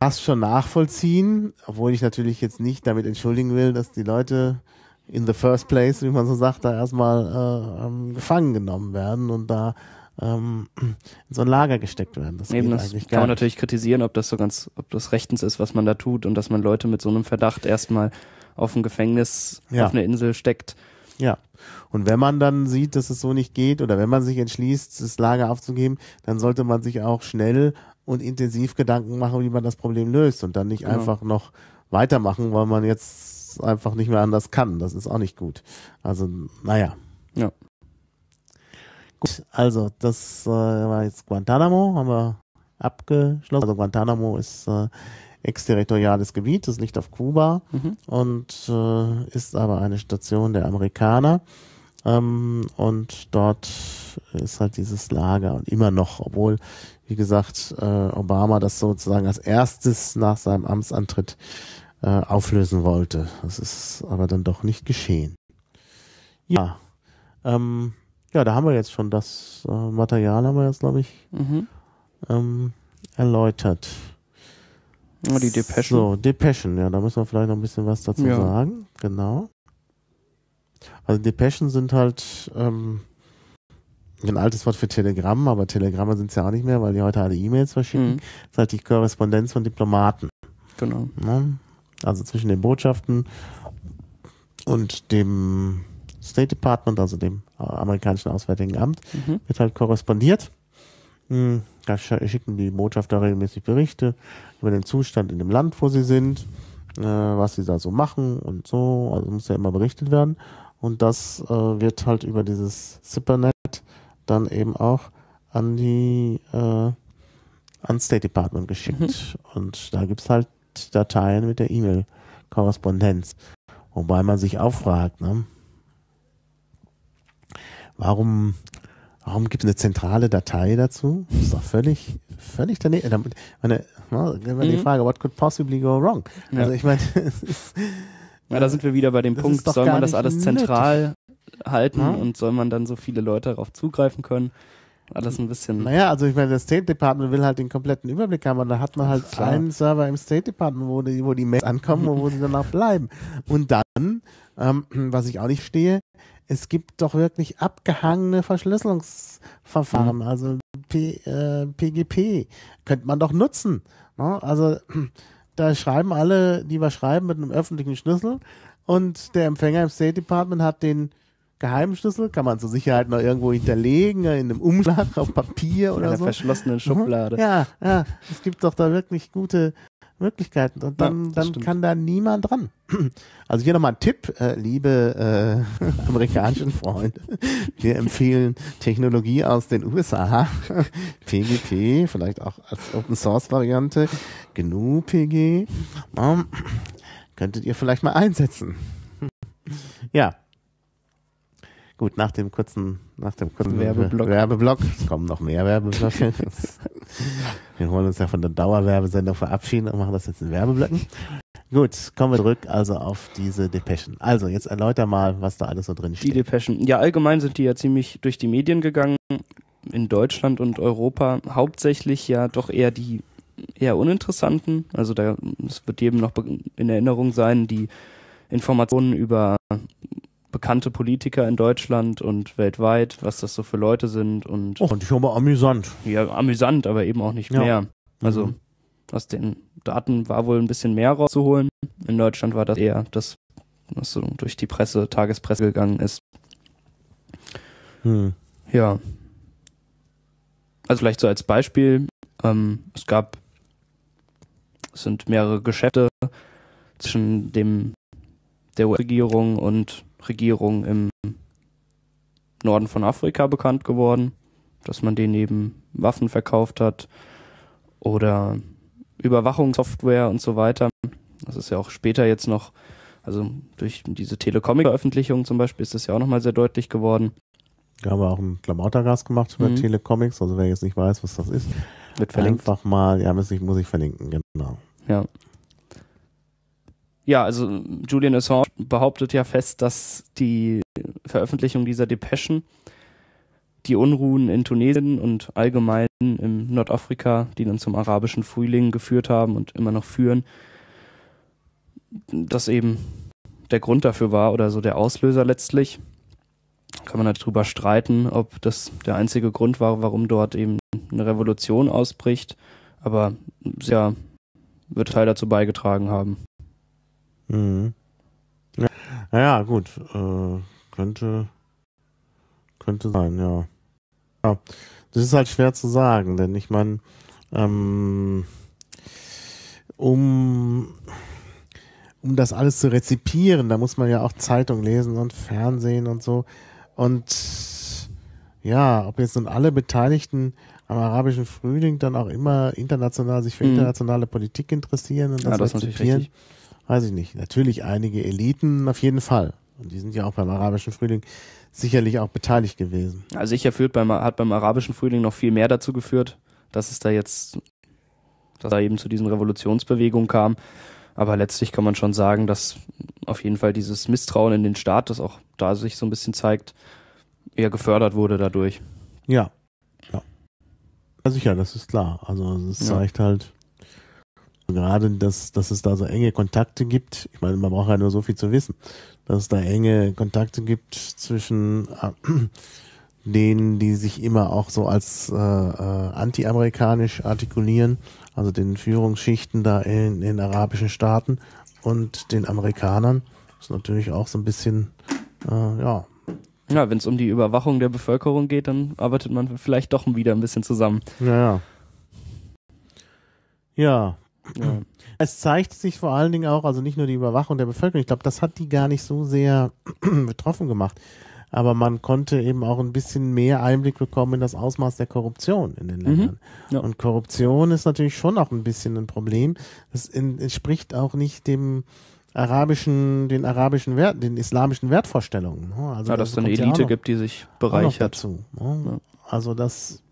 fast schon nachvollziehen, obwohl ich natürlich jetzt nicht damit entschuldigen will, dass die Leute in the first place, wie man so sagt, da erstmal äh, gefangen genommen werden und da ähm, in so ein Lager gesteckt werden. Das, Eben, das kann man natürlich kritisieren, ob das so ganz, ob das rechtens ist, was man da tut und dass man Leute mit so einem Verdacht erstmal auf ein Gefängnis, ja. auf eine Insel steckt. Ja, und wenn man dann sieht, dass es so nicht geht oder wenn man sich entschließt, das Lager aufzugeben, dann sollte man sich auch schnell und intensiv Gedanken machen, wie man das Problem löst und dann nicht genau. einfach noch weitermachen, weil man jetzt einfach nicht mehr anders kann. Das ist auch nicht gut. Also, naja. Ja. Gut, also das äh, war jetzt Guantanamo, haben wir abgeschlossen. Also Guantanamo ist äh, exterritoriales Gebiet, das liegt auf Kuba mhm. und äh, ist aber eine Station der Amerikaner. Ähm, und dort ist halt dieses Lager und immer noch, obwohl, wie gesagt, äh, Obama das sozusagen als erstes nach seinem Amtsantritt äh, auflösen wollte. Das ist aber dann doch nicht geschehen. Ja, ähm, ja, da haben wir jetzt schon das äh, Material, haben wir jetzt, glaube ich, mhm. ähm, erläutert. Ja, die Depeschen. So, Depeschen, ja, da müssen wir vielleicht noch ein bisschen was dazu ja. sagen. Genau. Also Depeschen sind halt ähm, ein altes Wort für Telegramm, aber Telegramme sind es ja auch nicht mehr, weil die heute alle E-Mails verschicken. Mhm. Das ist halt die Korrespondenz von Diplomaten. Genau. Ne? Also zwischen den Botschaften und dem State Department, also dem amerikanischen Auswärtigen Amt, mhm. wird halt korrespondiert. Da schicken die Botschafter regelmäßig Berichte über den Zustand in dem Land, wo sie sind, äh, was sie da so machen und so. Also muss ja immer berichtet werden. Und das äh, wird halt über dieses SIPRNet dann eben auch an die äh, an State Department geschickt. Mhm. Und da gibt es halt Dateien mit der E-Mail-Korrespondenz. Wobei man sich auch fragt, ne? Warum Warum gibt es eine zentrale Datei dazu? Das ist doch völlig, völlig daneben. Meine, meine die Frage, what could possibly go wrong? Ja. Also ich meine, ja, da sind wir wieder bei dem Punkt, soll man das alles zentral halten und soll man dann so viele Leute darauf zugreifen können? Alles ein bisschen. Naja, also ich meine, das State Department will halt den kompletten Überblick haben und da hat man halt klar. einen Server im State Department, wo die, wo die Mails ankommen und wo sie danach bleiben. Und dann, ähm, was ich auch nicht verstehe, es gibt doch wirklich abgehangene Verschlüsselungsverfahren, mhm. also P, äh, P G P, könnte man doch nutzen. Ne? Also da schreiben alle, die was schreiben, mit einem öffentlichen Schlüssel und der Empfänger im State Department hat den geheimen Schlüssel, kann man zur Sicherheit noch irgendwo hinterlegen, in einem Umschlag auf Papier oder so. In einer so. verschlossenen Schublade. Ja, ja, es gibt doch da wirklich gute Möglichkeiten und dann, ja, dann kann da niemand dran. Also hier nochmal ein Tipp, äh, liebe äh, amerikanischen Freunde. Wir empfehlen Technologie aus den U S A, P G P, vielleicht auch als Open-Source-Variante, G N U P G, um, könntet ihr vielleicht mal einsetzen. Ja. Gut, nach dem kurzen, nach dem kurzen Werbeblock. Werbeblock. Es kommen noch mehr Werbeblöcke. Wir wollen uns ja von der Dauerwerbesendung verabschieden und machen das jetzt in Werbeblöcken. Gut, kommen wir zurück also auf diese Depeschen. Also, jetzt erläuter mal, was da alles so drin steht. Die Depeschen. Ja, allgemein sind die ja ziemlich durch die Medien gegangen. In Deutschland und Europa hauptsächlich ja doch eher die eher uninteressanten. Also, da es wird jedem noch in Erinnerung sein, die Informationen über bekannte Politiker in Deutschland und weltweit, was das so für Leute sind. Und oh, und ich hoffe, amüsant. Ja, amüsant, aber eben auch nicht ja. mehr. Also mhm. aus den Daten war wohl ein bisschen mehr rauszuholen. In Deutschland war das eher das, was so durch die Presse, Tagespresse gegangen ist. Hm. Ja. Also vielleicht so als Beispiel, ähm, es gab, es sind mehrere Geschäfte zwischen dem der U S-Regierung und Regierung im Norden von Afrika bekannt geworden, dass man denen eben Waffen verkauft hat oder Überwachungssoftware und so weiter. Das ist ja auch später jetzt noch, also durch diese Telecomic-Veröffentlichung zum Beispiel ist das ja auch nochmal sehr deutlich geworden. Da haben wir auch einen Klabautercast gemacht über mhm. Telecomics, also wer jetzt nicht weiß, was das ist, wird verlinkt. Einfach mal, ja, muss ich, muss ich verlinken, genau. Ja. Ja, also Julian Assange behauptet ja fest, dass die Veröffentlichung dieser Depeschen die Unruhen in Tunesien und allgemein im Nordafrika, die dann zum arabischen Frühling geführt haben und immer noch führen, das eben der Grund dafür war oder so der Auslöser letztlich. Kann man halt drüber streiten, ob das der einzige Grund war, warum dort eben eine Revolution ausbricht, aber ja, wird Teil dazu beigetragen haben. Mhm. Ja. Naja, gut. Äh, könnte könnte sein, ja. ja. Das ist halt schwer zu sagen, denn ich meine, ähm, um, um das alles zu rezipieren, da muss man ja auch Zeitung lesen und Fernsehen und so. Und ja, ob jetzt nun alle Beteiligten am arabischen Frühling dann auch immer international sich für mhm. internationale Politik interessieren und das, ja, das rezipieren. Weiß ich nicht. Natürlich einige Eliten auf jeden Fall. Und die sind ja auch beim arabischen Frühling sicherlich auch beteiligt gewesen. Also sicher führt beim, hat beim arabischen Frühling noch viel mehr dazu geführt, dass es da jetzt, dass da eben zu diesen Revolutionsbewegungen kam. Aber letztlich kann man schon sagen, dass auf jeden Fall dieses Misstrauen in den Staat, das auch da sich so ein bisschen zeigt, eher gefördert wurde dadurch. Ja. Ja. Ja, sicher, das ist klar. Also es zeigt ja. halt gerade, dass, dass es da so enge Kontakte gibt. Ich meine, man braucht ja nur so viel zu wissen, dass es da enge Kontakte gibt zwischen äh, denen, die sich immer auch so als äh, äh, anti-amerikanisch artikulieren, also den Führungsschichten da in den arabischen Staaten und den Amerikanern. Das ist natürlich auch so ein bisschen, äh, ja. Ja, wenn es um die Überwachung der Bevölkerung geht, dann arbeitet man vielleicht doch wieder ein bisschen zusammen. Ja, ja. Ja. Ja. Es zeigt sich vor allen Dingen auch, also nicht nur die Überwachung der Bevölkerung, ich glaube, das hat die gar nicht so sehr betroffen gemacht, aber man konnte eben auch ein bisschen mehr Einblick bekommen in das Ausmaß der Korruption in den Ländern. Mhm. Ja. Und Korruption ist natürlich schon auch ein bisschen ein Problem. Es entspricht auch nicht dem arabischen, den arabischen Wert, den islamischen Wertvorstellungen. Also ja, dass es eine Elite gibt, die sich bereichert. Dazu. Also das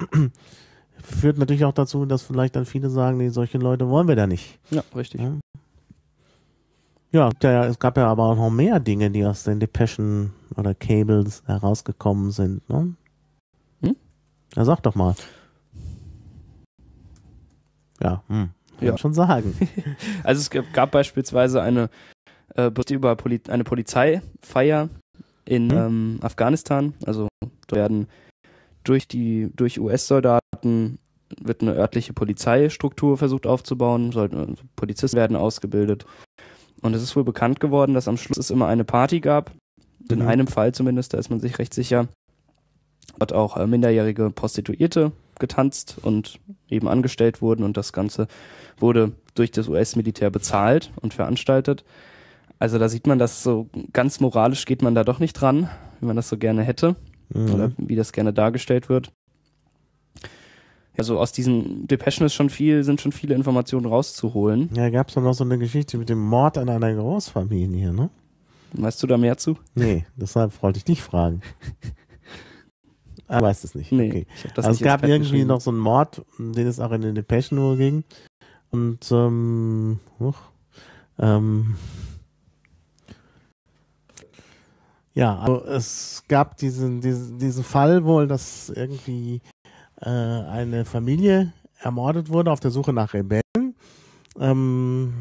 führt natürlich auch dazu, dass vielleicht dann viele sagen, nee, solche Leute wollen wir da nicht. Ja, richtig. Ja, es gab ja aber auch noch mehr Dinge, die aus den Depeschen oder Cables herausgekommen sind. Ne? Hm? Na, sag doch mal. Ja, hm. Kann ja. schon sagen. Also es gab beispielsweise eine äh, über Poli eine Polizeifeier in hm. ähm, Afghanistan. Also dort werden durch die durch U S-Soldaten wird eine örtliche Polizeistruktur versucht aufzubauen. Sollten, Polizisten werden ausgebildet. Und es ist wohl bekannt geworden, dass am Schluss es immer eine Party gab. In mhm. einem Fall zumindest, da ist man sich recht sicher, dort auch äh, minderjährige Prostituierte getanzt und eben angestellt wurden. Und das Ganze wurde durch das U S-Militär bezahlt und veranstaltet. Also da sieht man, dass so ganz moralisch geht man da doch nicht dran, wie man das so gerne hätte mhm. oder wie das gerne dargestellt wird. Also aus diesen Depeschen ist schon viel, sind schon viele Informationen rauszuholen. Ja, gab es dann noch so eine Geschichte mit dem Mord an einer Großfamilie, ne? Weißt du da mehr zu? Nee, deshalb wollte ich dich fragen. Aber weißt es nicht. Nee, okay. Das also nicht es gab irgendwie noch so einen Mord, den es auch in den Depeschen nur ging. Und ähm, huch, ähm, ja, also es gab diesen, diesen, diesen Fall wohl, dass irgendwie eine Familie ermordet wurde auf der Suche nach Rebellen, ähm,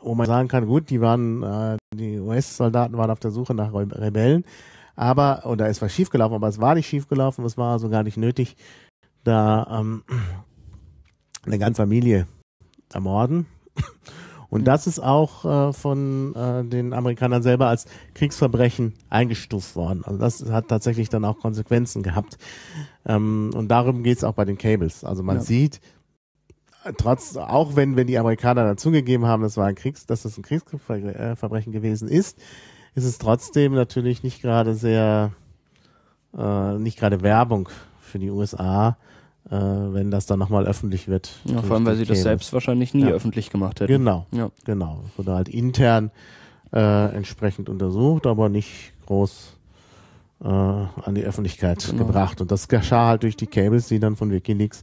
wo man sagen kann, gut, die waren, äh, die U S-Soldaten waren auf der Suche nach Rebellen, aber, oder es war schiefgelaufen, aber es war nicht schiefgelaufen, es war also gar nicht nötig, da ähm, eine ganze Familie ermorden. Und das ist auch äh, von äh, den Amerikanern selber als Kriegsverbrechen eingestuft worden. Also das hat tatsächlich dann auch Konsequenzen gehabt. Ähm, und darum geht es auch bei den Cables. Also man ja. sieht, trotz, auch wenn, wenn die Amerikaner dann zugegeben haben, das war ein Kriegs, dass das ein Kriegsverbrechen gewesen ist, ist es trotzdem natürlich nicht gerade sehr, äh, nicht gerade Werbung für die U S A, Äh, wenn das dann nochmal öffentlich wird. Ja, vor allem, weil sie das selbst wahrscheinlich nie ja. öffentlich gemacht hätten. Genau, ja. genau. Es wurde halt intern äh, entsprechend untersucht, aber nicht groß äh, an die Öffentlichkeit genau. gebracht. Und das geschah halt durch die Cables, die dann von Wikileaks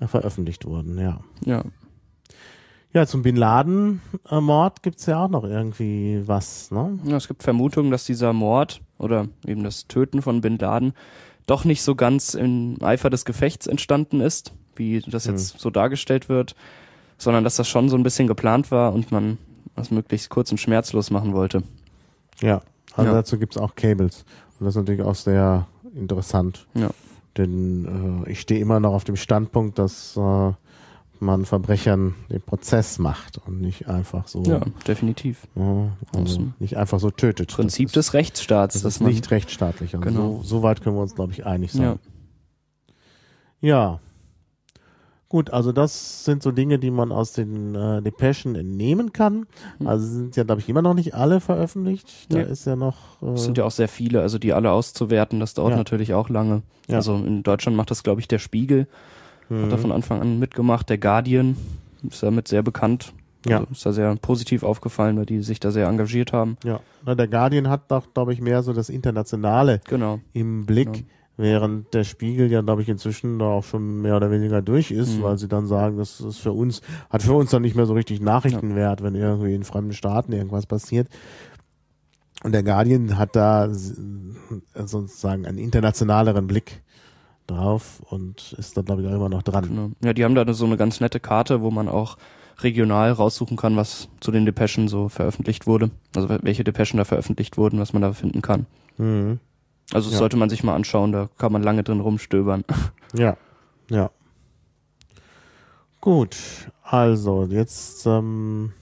äh, veröffentlicht wurden. Ja. Ja. Ja, zum Bin Laden-Mord gibt es ja auch noch irgendwie was, ne? Ja, es gibt Vermutungen, dass dieser Mord oder eben das Töten von Bin Laden doch nicht so ganz im Eifer des Gefechts entstanden ist, wie das jetzt mhm. so dargestellt wird, sondern dass das schon so ein bisschen geplant war und man das möglichst kurz und schmerzlos machen wollte. Ja, also ja. dazu gibt es auch Cables. Und das ist natürlich auch sehr interessant. Ja. Denn äh, ich stehe immer noch auf dem Standpunkt, dass äh, man Verbrechern den Prozess macht und nicht einfach so... Ja, definitiv. Ja, also nicht einfach so tötet. Prinzip des Rechtsstaats. Das ist nicht rechtsstaatlich. Also genau. so, so weit können wir uns, glaube ich, einig sein. Ja. ja. Gut, also das sind so Dinge, die man aus den äh, Depeschen entnehmen kann. Also sind ja, glaube ich, immer noch nicht alle veröffentlicht. Da ja. ist ja noch... Äh, es sind ja auch sehr viele, also die alle auszuwerten, das dauert ja. natürlich auch lange. Ja. Also in Deutschland macht das, glaube ich, der Spiegel. Hat da von Anfang an mitgemacht. Der Guardian ist damit sehr bekannt. Ja. Also ist da sehr positiv aufgefallen, weil die sich da sehr engagiert haben. Ja, na, der Guardian hat doch, glaube ich, mehr so das Internationale genau. im Blick, genau. während der Spiegel ja, glaube ich, inzwischen da auch schon mehr oder weniger durch ist, mhm. weil sie dann sagen, das ist für uns, hat für uns dann nicht mehr so richtig Nachrichtenwert, ja. wenn irgendwie in fremden Staaten irgendwas passiert. Und der Guardian hat da sozusagen einen internationaleren Blick drauf und ist dann, glaube ich, auch immer noch dran. Genau. Ja, die haben da so eine ganz nette Karte, wo man auch regional raussuchen kann, was zu den Depeschen so veröffentlicht wurde. Also welche Depeschen da veröffentlicht wurden, was man da finden kann. Mhm. Also das ja. sollte man sich mal anschauen, da kann man lange drin rumstöbern. Ja, ja. Gut, also jetzt ähm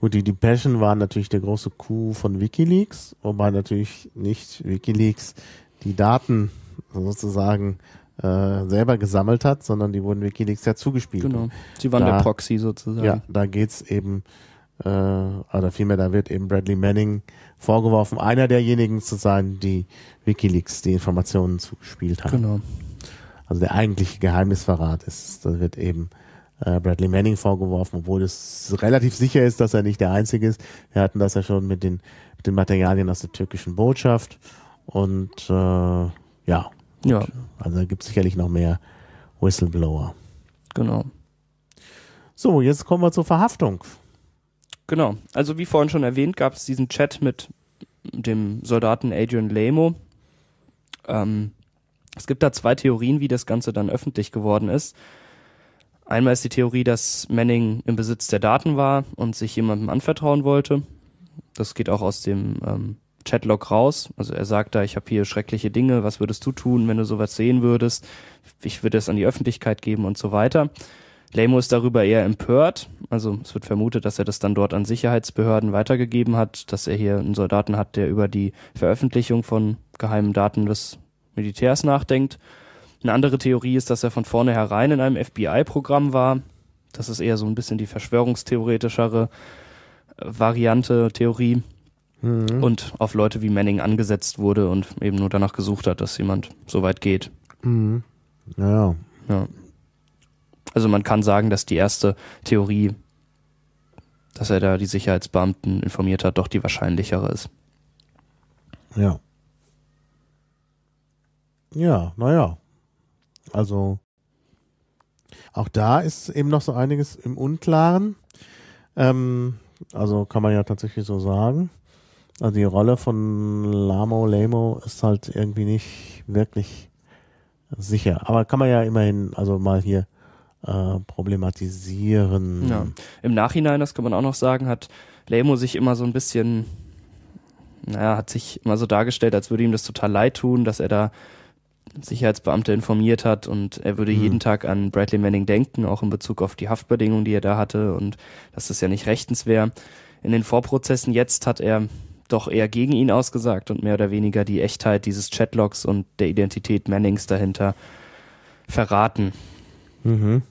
gut, die Depeschen waren natürlich der große Coup von Wikileaks, wobei natürlich nicht Wikileaks die Daten sozusagen äh, selber gesammelt hat, sondern die wurden Wikileaks ja zugespielt. Genau, sie waren da, der Proxy sozusagen. Ja, da geht's eben, äh, oder vielmehr da wird eben Bradley Manning vorgeworfen, einer derjenigen zu sein, die Wikileaks die Informationen zugespielt haben. Genau. Also der eigentliche Geheimnisverrat ist, da wird eben äh, Bradley Manning vorgeworfen, obwohl es relativ sicher ist, dass er nicht der Einzige ist. Wir hatten das ja schon mit den, mit den Materialien aus der türkischen Botschaft. Und äh, ja. ja, also gibt es sicherlich noch mehr Whistleblower. Genau. So, jetzt kommen wir zur Verhaftung. Genau, also wie vorhin schon erwähnt, gab es diesen Chat mit dem Soldaten Adrian Lamo. Ähm, Es gibt da zwei Theorien, wie das Ganze dann öffentlich geworden ist. Einmal ist die Theorie, dass Manning im Besitz der Daten war und sich jemandem anvertrauen wollte. Das geht auch aus dem ähm, Chatlog raus. Also er sagt da, ich habe hier schreckliche Dinge, was würdest du tun, wenn du sowas sehen würdest? Ich würde es an die Öffentlichkeit geben und so weiter. Lamo ist darüber eher empört. Also es wird vermutet, dass er das dann dort an Sicherheitsbehörden weitergegeben hat, dass er hier einen Soldaten hat, der über die Veröffentlichung von geheimen Daten des Militärs nachdenkt. Eine andere Theorie ist, dass er von vornherein in einem F B I-Programm war. Das ist eher so ein bisschen die verschwörungstheoretischere Variante, Theorie. Mhm. Und auf Leute wie Manning angesetzt wurde und eben nur danach gesucht hat, dass jemand so weit geht. Mhm. Ja. Ja. Also man kann sagen, dass die erste Theorie, dass er da die Sicherheitsbeamten informiert hat, doch die wahrscheinlichere ist. Ja. Ja, naja. Also auch da ist eben noch so einiges im Unklaren. Ähm, also kann man ja tatsächlich so sagen. Also die Rolle von Lamo, Lamo ist halt irgendwie nicht wirklich sicher. Aber kann man ja immerhin also mal hier äh, problematisieren. Ja. Im Nachhinein, das kann man auch noch sagen, hat Lamo sich immer so ein bisschen, naja, hat sich immer so dargestellt, als würde ihm das total leid tun, dass er da Sicherheitsbeamte informiert hat und er würde hm. jeden Tag an Bradley Manning denken, auch in Bezug auf die Haftbedingungen, die er da hatte und dass das ja nicht rechtens wäre. In den Vorprozessen jetzt hat er doch eher gegen ihn ausgesagt und mehr oder weniger die Echtheit dieses Chatlogs und der Identität Mannings dahinter verraten. Mhm.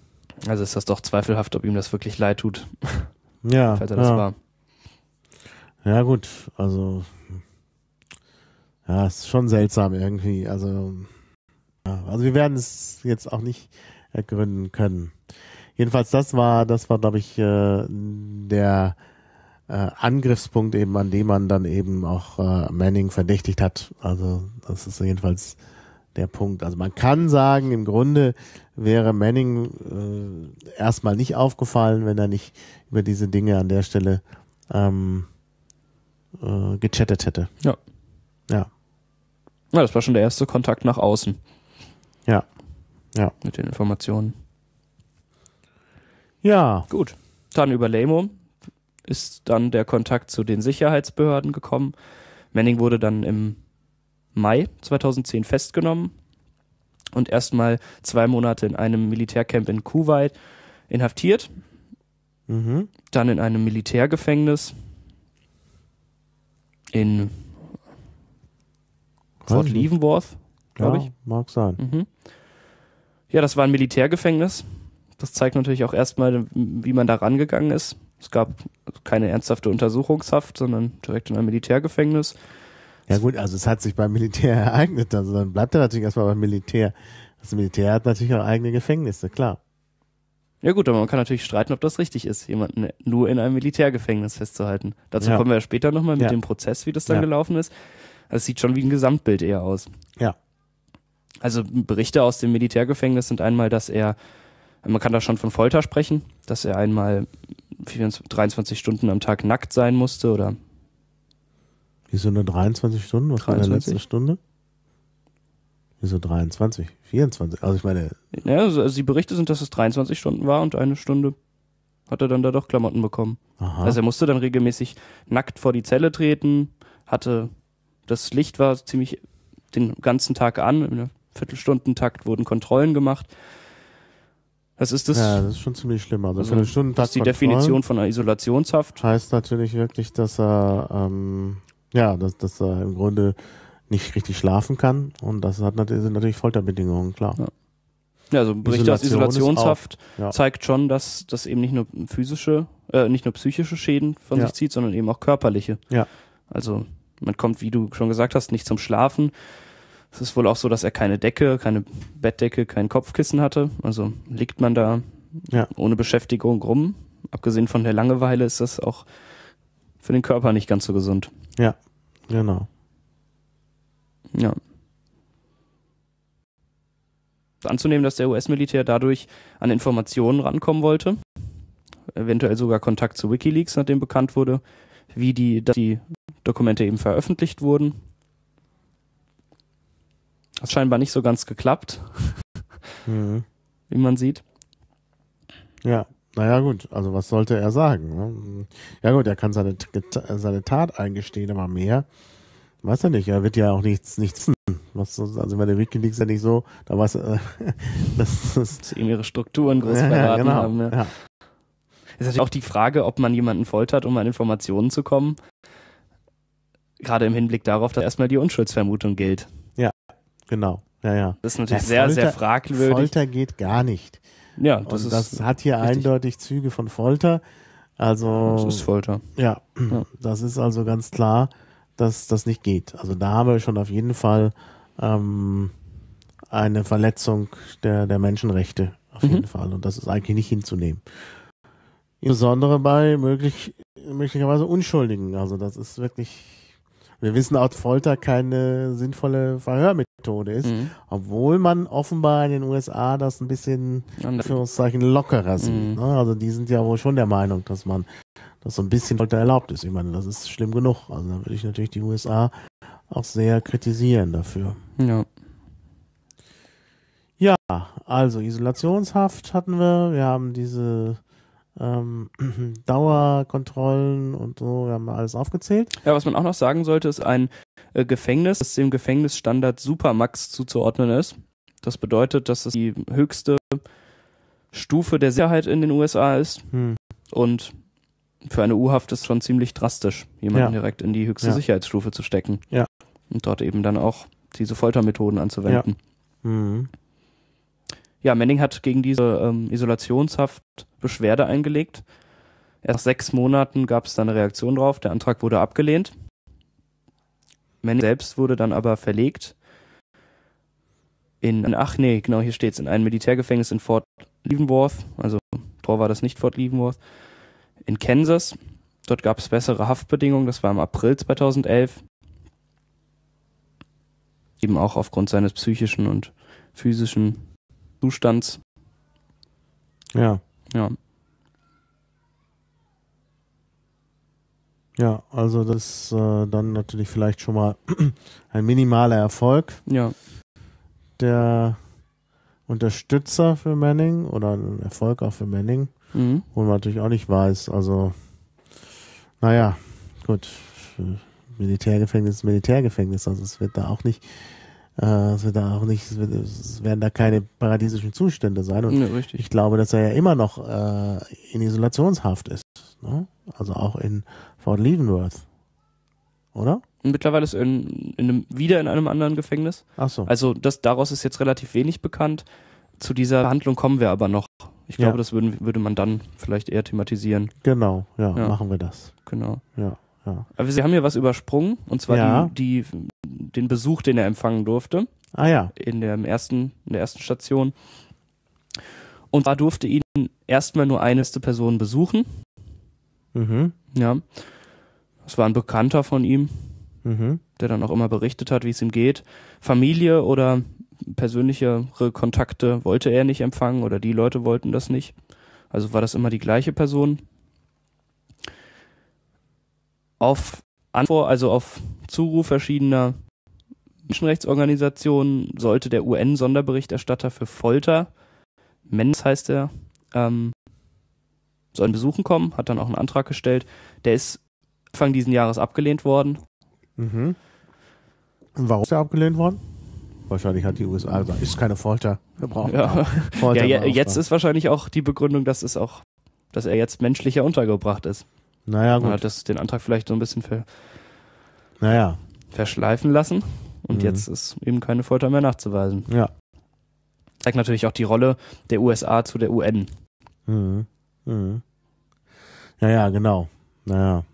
Also ist das doch zweifelhaft, ob ihm das wirklich leid tut. Ja. Falls er ja. das war. Ja gut, also ja, ist schon seltsam irgendwie, also Also wir werden es jetzt auch nicht ergründen können. Jedenfalls das war, das war glaube ich der Angriffspunkt eben, an dem man dann eben auch Manning verdächtigt hat. Also das ist jedenfalls der Punkt. Also man kann sagen, im Grunde wäre Manning erstmal nicht aufgefallen, wenn er nicht über diese Dinge an der Stelle ähm, äh, gechattet hätte. Ja. Ja. Ja, das war schon der erste Kontakt nach außen. Ja, ja. Mit den Informationen. Ja. Gut. Dann über Lamo ist dann der Kontakt zu den Sicherheitsbehörden gekommen. Manning wurde dann im Mai zweitausendzehn festgenommen und erstmal zwei Monate in einem Militärcamp in Kuwait inhaftiert. Mhm. Dann in einem Militärgefängnis in Fort Leavenworth, glaube ich. Ja, mag sein. Mhm. Ja, das war ein Militärgefängnis. Das zeigt natürlich auch erstmal, wie man da rangegangen ist. Es gab keine ernsthafte Untersuchungshaft, sondern direkt in einem Militärgefängnis. Ja gut, also es hat sich beim Militär ereignet. Also dann bleibt er natürlich erstmal beim Militär. Das Militär hat natürlich auch eigene Gefängnisse, klar. Ja gut, aber man kann natürlich streiten, ob das richtig ist, jemanden nur in einem Militärgefängnis festzuhalten. Dazu ja. kommen wir ja später nochmal mit ja. dem Prozess, wie das dann ja. gelaufen ist. Das sieht schon wie ein Gesamtbild eher aus. Ja. Also Berichte aus dem Militärgefängnis sind einmal, dass er, man kann da schon von Folter sprechen, dass er einmal dreiundzwanzig Stunden am Tag nackt sein musste oder. Wieso nur dreiundzwanzig Stunden? Was war die letzte Stunde? Wieso dreiundzwanzig? vierundzwanzig? Also ich meine. Ja, also die Berichte sind, dass es dreiundzwanzig Stunden war und eine Stunde hat er dann da doch Klamotten bekommen. Aha. Also er musste dann regelmäßig nackt vor die Zelle treten, hatte. Das Licht war ziemlich den ganzen Tag an, in einem Viertelstundentakt wurden Kontrollen gemacht. Das ist das. Ja, das ist schon ziemlich schlimm. Also, also Viertelstundentakt das ist die Kontrollen Definition von einer Isolationshaft. Heißt natürlich wirklich, dass er ähm, ja, dass, dass er im Grunde nicht richtig schlafen kann und das hat natürlich, sind natürlich Folterbedingungen, klar. Ja. Ja, also Berichte aus Isolationshaft ja. zeigt schon, dass das eben nicht nur physische, äh, nicht nur psychische Schäden von ja. sich zieht, sondern eben auch körperliche. Ja. Also man kommt, wie du schon gesagt hast, nicht zum Schlafen. Es ist wohl auch so, dass er keine Decke, keine Bettdecke, kein Kopfkissen hatte. Also liegt man da ja. ohne Beschäftigung rum. Abgesehen von der Langeweile ist das auch für den Körper nicht ganz so gesund. Ja, genau. Ja. Anzunehmen, dass der U S-Militär dadurch an Informationen rankommen wollte. Eventuell sogar Kontakt zu Wikileaks, nachdem bekannt wurde, wie die, die Dokumente eben veröffentlicht wurden. Hat scheinbar nicht so ganz geklappt, mhm. wie man sieht. Ja, naja gut, also was sollte er sagen? Ne? Ja gut, er kann seine, seine Tat eingestehen, aber mehr, weiß er nicht, er wird ja auch nichts, nichts was, also bei der Wikileaks ja nicht so, da weiß er, dass das eben ihre Strukturen groß ja, verraten ja, genau, haben. Ne? Ja. Es ist natürlich auch die Frage, ob man jemanden foltert, um an Informationen zu kommen. Gerade im Hinblick darauf, dass erstmal die Unschuldsvermutung gilt. Ja, genau. Ja, ja. Das ist natürlich ja, sehr, Folter, sehr fragwürdig. Folter geht gar nicht. Ja, das, und das ist hat hier richtig. Eindeutig Züge von Folter. Also, das ist Folter. Ja, ja, das ist also ganz klar, dass das nicht geht. Also da haben wir schon auf jeden Fall ähm, eine Verletzung der, der Menschenrechte. Auf mhm. jeden Fall. Und das ist eigentlich nicht hinzunehmen. Insbesondere bei möglich, möglicherweise Unschuldigen. Also das ist wirklich... Wir wissen auch, Folter keine sinnvolle Verhörmethode ist, mhm. obwohl man offenbar in den U S A das ein bisschen Anführungszeichen lockerer sieht. Mhm. Also die sind ja wohl schon der Meinung, dass man dass so ein bisschen Folter erlaubt ist. Ich meine, das ist schlimm genug. Also da würde ich natürlich die U S A auch sehr kritisieren dafür. Ja, ja, also Isolationshaft hatten wir. Wir haben diese... Dauerkontrollen und so, wir haben alles aufgezählt. Ja, was man auch noch sagen sollte, ist ein äh, Gefängnis, das dem Gefängnisstandard Supermax zuzuordnen ist. Das bedeutet, dass es die höchste Stufe der Sicherheit in den U S A ist hm. und für eine U-Haft ist schon ziemlich drastisch, jemanden ja. direkt in die höchste ja. Sicherheitsstufe zu stecken. Ja. Und dort eben dann auch diese Foltermethoden anzuwenden. Ja. Mhm. Ja, Manning hat gegen diese ähm, Isolationshaft Beschwerde eingelegt. Erst nach sechs Monaten gab es dann eine Reaktion drauf. Der Antrag wurde abgelehnt. Manning selbst wurde dann aber verlegt. In, ach nee, genau, hier steht es, in ein Militärgefängnis in Fort Leavenworth. Also, Tor war das nicht Fort Leavenworth. In Kansas. Dort gab es bessere Haftbedingungen. Das war im April zweitausendelf. Eben auch aufgrund seines psychischen und physischen Zustands. Ja. Ja. Ja, also das ist äh, dann natürlich vielleicht schon mal ein minimaler Erfolg. Ja. Der Unterstützer für Manning oder ein Erfolg auch für Manning, mhm. wo man natürlich auch nicht weiß. Also, naja, gut. Militärgefängnis ist Militärgefängnis, also es wird da auch nicht. Es wird da auch nicht, es, wird, es werden da keine paradiesischen Zustände sein. Und ja, ich glaube, dass er ja immer noch äh, in Isolationshaft ist. Ne? Also auch in Fort Leavenworth. Oder? Mittlerweile ist er in, in einem, wieder in einem anderen Gefängnis. Ach so. Also das, daraus ist jetzt relativ wenig bekannt. Zu dieser Behandlung kommen wir aber noch. Ich glaube, ja. das würden, würde man dann vielleicht eher thematisieren. Genau, ja, ja. machen wir das. Genau. Ja. Ja. Aber Sie haben hier was übersprungen, und zwar ja. die, die, den Besuch, den er empfangen durfte. Ah ja. In der ersten, in der ersten Station. Und zwar durfte ihn erstmal nur eine Person besuchen. Mhm. Ja. Das war ein Bekannter von ihm, mhm. der dann auch immer berichtet hat, wie es ihm geht. Familie oder persönlichere Kontakte wollte er nicht empfangen oder die Leute wollten das nicht. Also war das immer die gleiche Person. Auf Anfor, also auf Zuruf verschiedener Menschenrechtsorganisationen sollte der U N-Sonderberichterstatter für Folter, Menz heißt er, ähm, sollen besuchen kommen, hat dann auch einen Antrag gestellt. Der ist Anfang diesen Jahres abgelehnt worden. Mhm. Warum ist er abgelehnt worden? Wahrscheinlich hat die U S A gesagt, ist keine Folter. Wir brauchen ja. Folter. Ja, ja, jetzt ist wahrscheinlich auch die Begründung, dass es auch, dass er jetzt menschlicher untergebracht ist. Naja, gut. Man hat das, den Antrag vielleicht so ein bisschen ver naja. verschleifen lassen und mhm. jetzt ist eben keine Folter mehr nachzuweisen. Ja. Zeigt natürlich auch die Rolle der U S A zu der U N. Mhm. Mhm. Ja, ja, genau. Naja.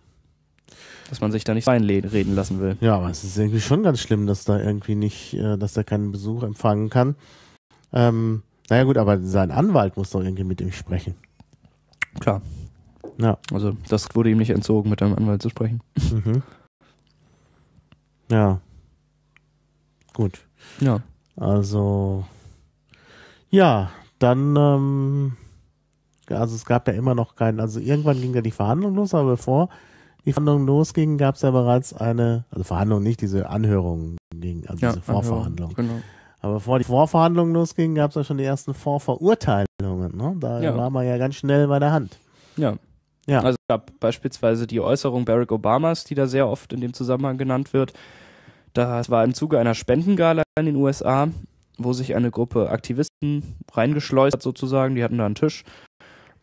Dass man sich da nicht reinreden lassen will. Ja, aber es ist irgendwie schon ganz schlimm, dass da irgendwie nicht, dass er keinen Besuch empfangen kann. Ähm, naja, gut, aber sein Anwalt muss doch irgendwie mit ihm sprechen. Klar. Ja. Also das wurde ihm nicht entzogen, mit einem Anwalt zu sprechen. Mhm. Ja. Gut. Ja. Also ja, dann ähm, also es gab ja immer noch keinen, also irgendwann ging ja die Verhandlung los, aber bevor die Verhandlungen losgingen, gab es ja bereits eine, also Verhandlungen nicht, diese Anhörungen, gegen, also ja, diese Vorverhandlungen. Genau. Aber bevor die Vorverhandlungen losgingen, gab es ja schon die ersten Vorverurteilungen. Ne? Da ja. war man ja ganz schnell bei der Hand. Ja. ja. Also es gab beispielsweise die Äußerung Barack Obamas, die da sehr oft in dem Zusammenhang genannt wird. Das war im Zuge einer Spendengala in den U S A, wo sich eine Gruppe Aktivisten reingeschleust hat sozusagen. Die hatten da einen Tisch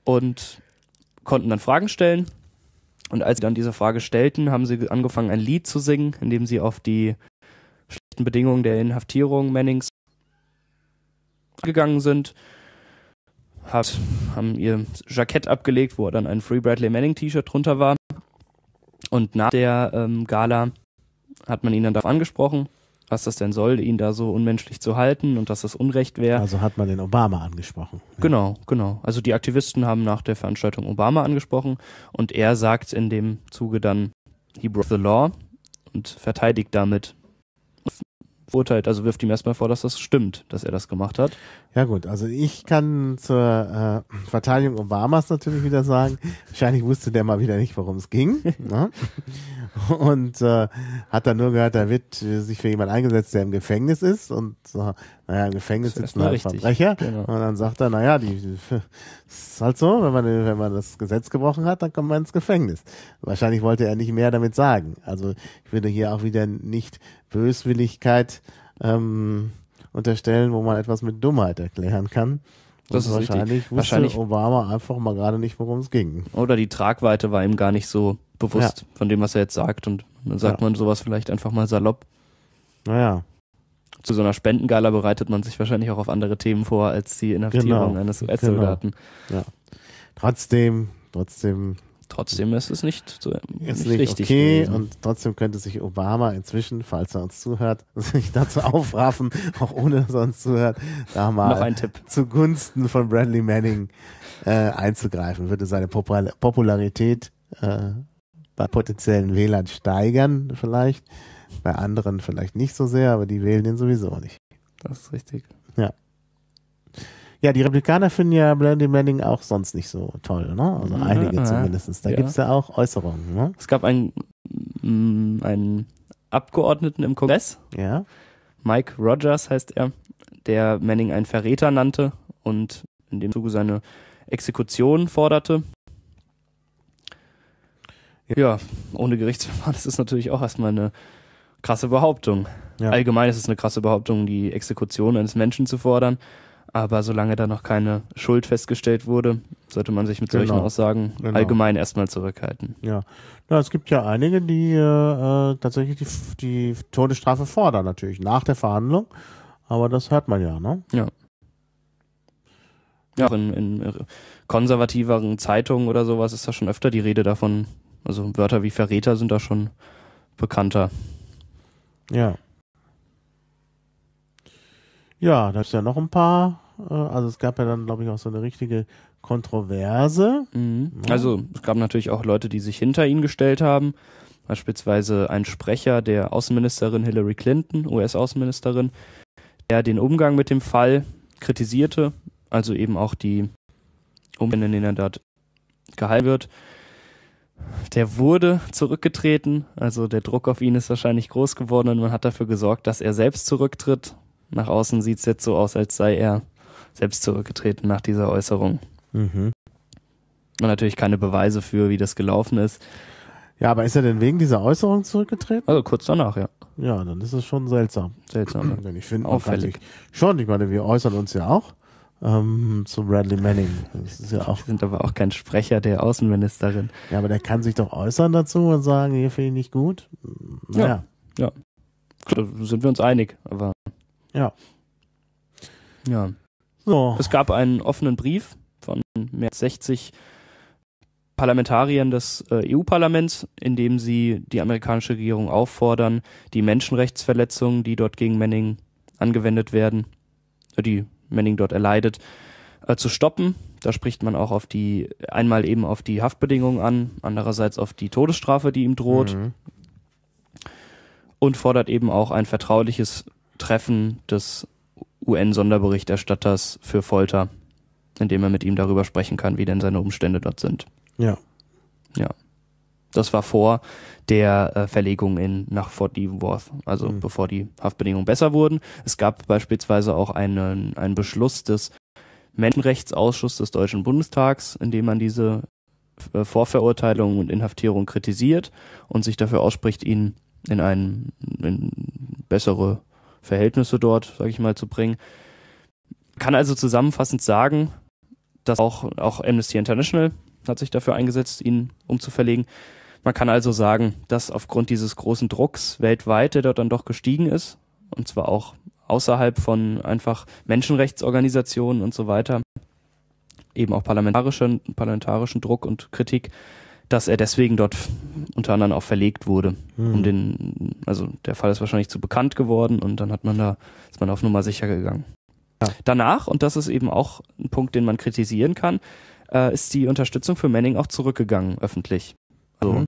und konnten dann Fragen stellen. Und als sie dann diese Frage stellten, haben sie angefangen, ein Lied zu singen, in dem sie auf die schlechten Bedingungen der Inhaftierung Mannings gegangen sind. Hat, haben ihr Jackett abgelegt, wo dann ein Free Bradley Manning T-Shirt drunter war. Und nach der ähm, Gala hat man ihn dann darauf angesprochen, was das denn soll, ihn da so unmenschlich zu halten und dass das Unrecht wäre. Also hat man den Obama angesprochen. Ja. Genau, genau. Also die Aktivisten haben nach der Veranstaltung Obama angesprochen und er sagt in dem Zuge dann, he broke the law und verteidigt damit. Urteilt, also wirft ihm erstmal vor, dass das stimmt, dass er das gemacht hat. Ja gut, also ich kann zur äh, Verteidigung Obamas natürlich wieder sagen, wahrscheinlich wusste der mal wieder nicht, worum es ging. Ne? Und äh, hat dann nur gehört, da wird sich für jemanden eingesetzt, der im Gefängnis ist. Und äh, naja, im Gefängnis sitzt ein Verbrecher. Genau. Und dann sagt er, naja, die, die, ist halt so, wenn man, wenn man das Gesetz gebrochen hat, dann kommt man ins Gefängnis. Wahrscheinlich wollte er nicht mehr damit sagen. Also ich würde hier auch wieder nicht Böswilligkeit ähm, unterstellen, wo man etwas mit Dummheit erklären kann. Und das ist wahrscheinlich richtig. Wusste wahrscheinlich Obama einfach mal gerade nicht, worum es ging. Oder die Tragweite war ihm gar nicht so bewusst ja. von dem, was er jetzt sagt. Und dann sagt ja. man sowas vielleicht einfach mal salopp. Naja. Zu so einer Spendengala bereitet man sich wahrscheinlich auch auf andere Themen vor, als die Inhaftierung genau. eines U S-Soldaten. Genau. Ja. Trotzdem, trotzdem... Trotzdem ist es nicht, so, ist nicht, nicht richtig. Okay, gewesen. Und trotzdem könnte sich Obama inzwischen, falls er uns zuhört, sich dazu aufraffen, auch ohne dass er uns zuhört, da mal noch ein Tipp. Zugunsten von Bradley Manning äh, einzugreifen. Würde seine Popul- Popularität äh, bei potenziellen Wählern steigern vielleicht, bei anderen vielleicht nicht so sehr, aber die wählen den sowieso nicht. Das ist richtig. Ja. Ja, die Republikaner finden ja Bradley Manning auch sonst nicht so toll, ne? Also ja, einige ja, zumindest. Da ja. gibt es ja auch Äußerungen, ne? Es gab einen, mh, einen Abgeordneten im Kongress, ja. Mike Rogers heißt er, der Manning einen Verräter nannte und in dem Zuge seine Exekution forderte. Ja, ja ohne Gerichtsverfahren ist das natürlich auch erstmal eine krasse Behauptung. Ja. Allgemein ist es eine krasse Behauptung, die Exekution eines Menschen zu fordern. Aber solange da noch keine Schuld festgestellt wurde, sollte man sich mit genau. solchen Aussagen genau. allgemein erstmal zurückhalten. Ja. ja, es gibt ja einige, die äh, tatsächlich die, die Todesstrafe fordern natürlich, nach der Verhandlung. Aber das hört man ja, ne? Ja. Ja, auch in, in konservativeren Zeitungen oder sowas ist da schon öfter die Rede davon. Also Wörter wie Verräter sind da schon bekannter. Ja. Ja, da ist ja noch ein paar, also es gab ja dann, glaube ich, auch so eine richtige Kontroverse. Mhm. Ja. Also es gab natürlich auch Leute, die sich hinter ihn gestellt haben, beispielsweise ein Sprecher der Außenministerin Hillary Clinton, U S-Außenministerin, der den Umgang mit dem Fall kritisierte, also eben auch die Umstände, in denen er dort gehalten wird. Der wurde zurückgetreten, also der Druck auf ihn ist wahrscheinlich groß geworden und man hat dafür gesorgt, dass er selbst zurücktritt. Nach außen sieht es jetzt so aus, als sei er selbst zurückgetreten nach dieser Äußerung. Mhm. Und natürlich keine Beweise für, wie das gelaufen ist. Ja, aber ist er denn wegen dieser Äußerung zurückgetreten? Also kurz danach, ja. Ja, dann ist es schon seltsam. Seltsam. Ja. Ich finde auffällig. Schon, ich meine, wir äußern uns ja auch ähm, zu Bradley Manning. Das ist ja auch. Wir sind aber auch kein Sprecher der Außenministerin. Ja, aber der kann sich doch äußern dazu und sagen, hier finde ich nicht gut. Naja. Ja, ja. Da sind wir uns einig, aber. Ja. Ja. So. Es gab einen offenen Brief von mehr als sechzig Parlamentariern des äh, E U-Parlaments, in dem sie die amerikanische Regierung auffordern, die Menschenrechtsverletzungen, die dort gegen Manning angewendet werden, äh, die Manning dort erleidet, äh, zu stoppen. Da spricht man auch auf die, einmal eben auf die Haftbedingungen an, andererseits auf die Todesstrafe, die ihm droht. Mhm. Und fordert eben auch ein vertrauliches Treffen des U N-Sonderberichterstatters für Folter, indem er mit ihm darüber sprechen kann, wie denn seine Umstände dort sind. Ja. Ja. Das war vor der äh, Verlegung in, nach Fort Leavenworth, also mhm. bevor die Haftbedingungen besser wurden. Es gab beispielsweise auch einen, einen Beschluss des Menschenrechtsausschusses des Deutschen Bundestags, in dem man diese äh, Vorverurteilung und Inhaftierung kritisiert und sich dafür ausspricht, ihn in, ein, in bessere Verhältnisse dort, sage ich mal, zu bringen. Kann also zusammenfassend sagen, dass auch, auch Amnesty International hat sich dafür eingesetzt, ihn umzuverlegen. Man kann also sagen, dass aufgrund dieses großen Drucks weltweit, der dort dann doch gestiegen ist, und zwar auch außerhalb von einfach Menschenrechtsorganisationen und so weiter, eben auch parlamentarischen, parlamentarischen Druck und Kritik, dass er deswegen dort unter anderem auch verlegt wurde. Hm. Um den, also der Fall ist wahrscheinlich zu bekannt geworden und dann hat man da, ist man auf Nummer sicher gegangen. Ja. Danach, und das ist eben auch ein Punkt, den man kritisieren kann, äh, ist die Unterstützung für Manning auch zurückgegangen, öffentlich. Also mhm.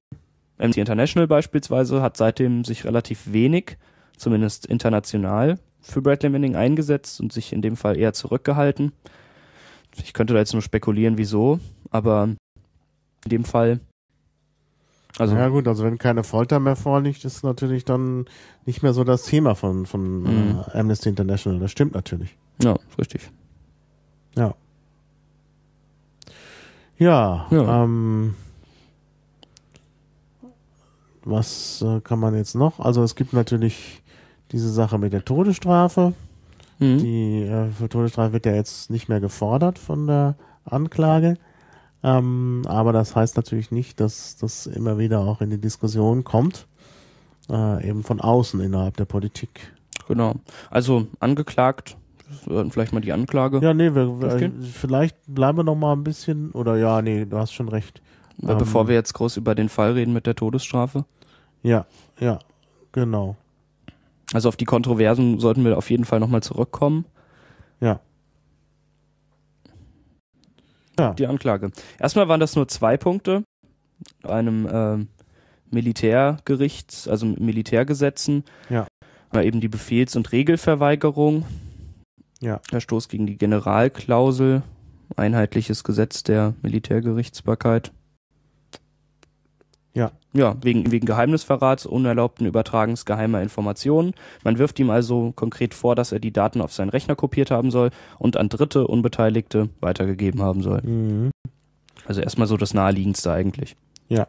Amnesty International beispielsweise hat seitdem sich relativ wenig, zumindest international, für Bradley Manning eingesetzt und sich in dem Fall eher zurückgehalten. Ich könnte da jetzt nur spekulieren, wieso, aber in dem Fall... Also, ja gut, also wenn keine Folter mehr vorliegt, ist natürlich dann nicht mehr so das Thema von, von mhm. äh, Amnesty International. Das stimmt natürlich. Ja, richtig. Ja. Ja, ja. ähm... Was äh, kann man jetzt noch? Also es gibt natürlich diese Sache mit der Todesstrafe. Mhm. Die äh, für Todesstrafe wird ja jetzt nicht mehr gefordert von der Anklage. Ähm, aber das heißt natürlich nicht, dass das immer wieder auch in die Diskussion kommt. Äh, eben von außen innerhalb der Politik. Genau. Also angeklagt, vielleicht mal die Anklage. Ja, nee, wir, wir, vielleicht bleiben wir noch mal ein bisschen. Oder ja, nee, du hast schon recht. Weil bevor wir jetzt groß über den Fall reden mit der Todesstrafe. Ja, ja, genau. Also auf die Kontroversen sollten wir auf jeden Fall nochmal zurückkommen. Ja. Ja. Die Anklage. Erstmal waren das nur zwei Punkte. Einem äh, Militärgerichts, also Militärgesetzen. Ja. Aber eben die Befehls- und Regelverweigerung. Ja. Verstoß gegen die Generalklausel. Einheitliches Gesetz der Militärgerichtsbarkeit. Ja, ja, wegen, wegen Geheimnisverrats, unerlaubten Übertragens geheimer Informationen. Man wirft ihm also konkret vor, dass er die Daten auf seinen Rechner kopiert haben soll und an Dritte, Unbeteiligte weitergegeben haben soll. Mhm. Also erstmal so das Naheliegendste eigentlich. Ja.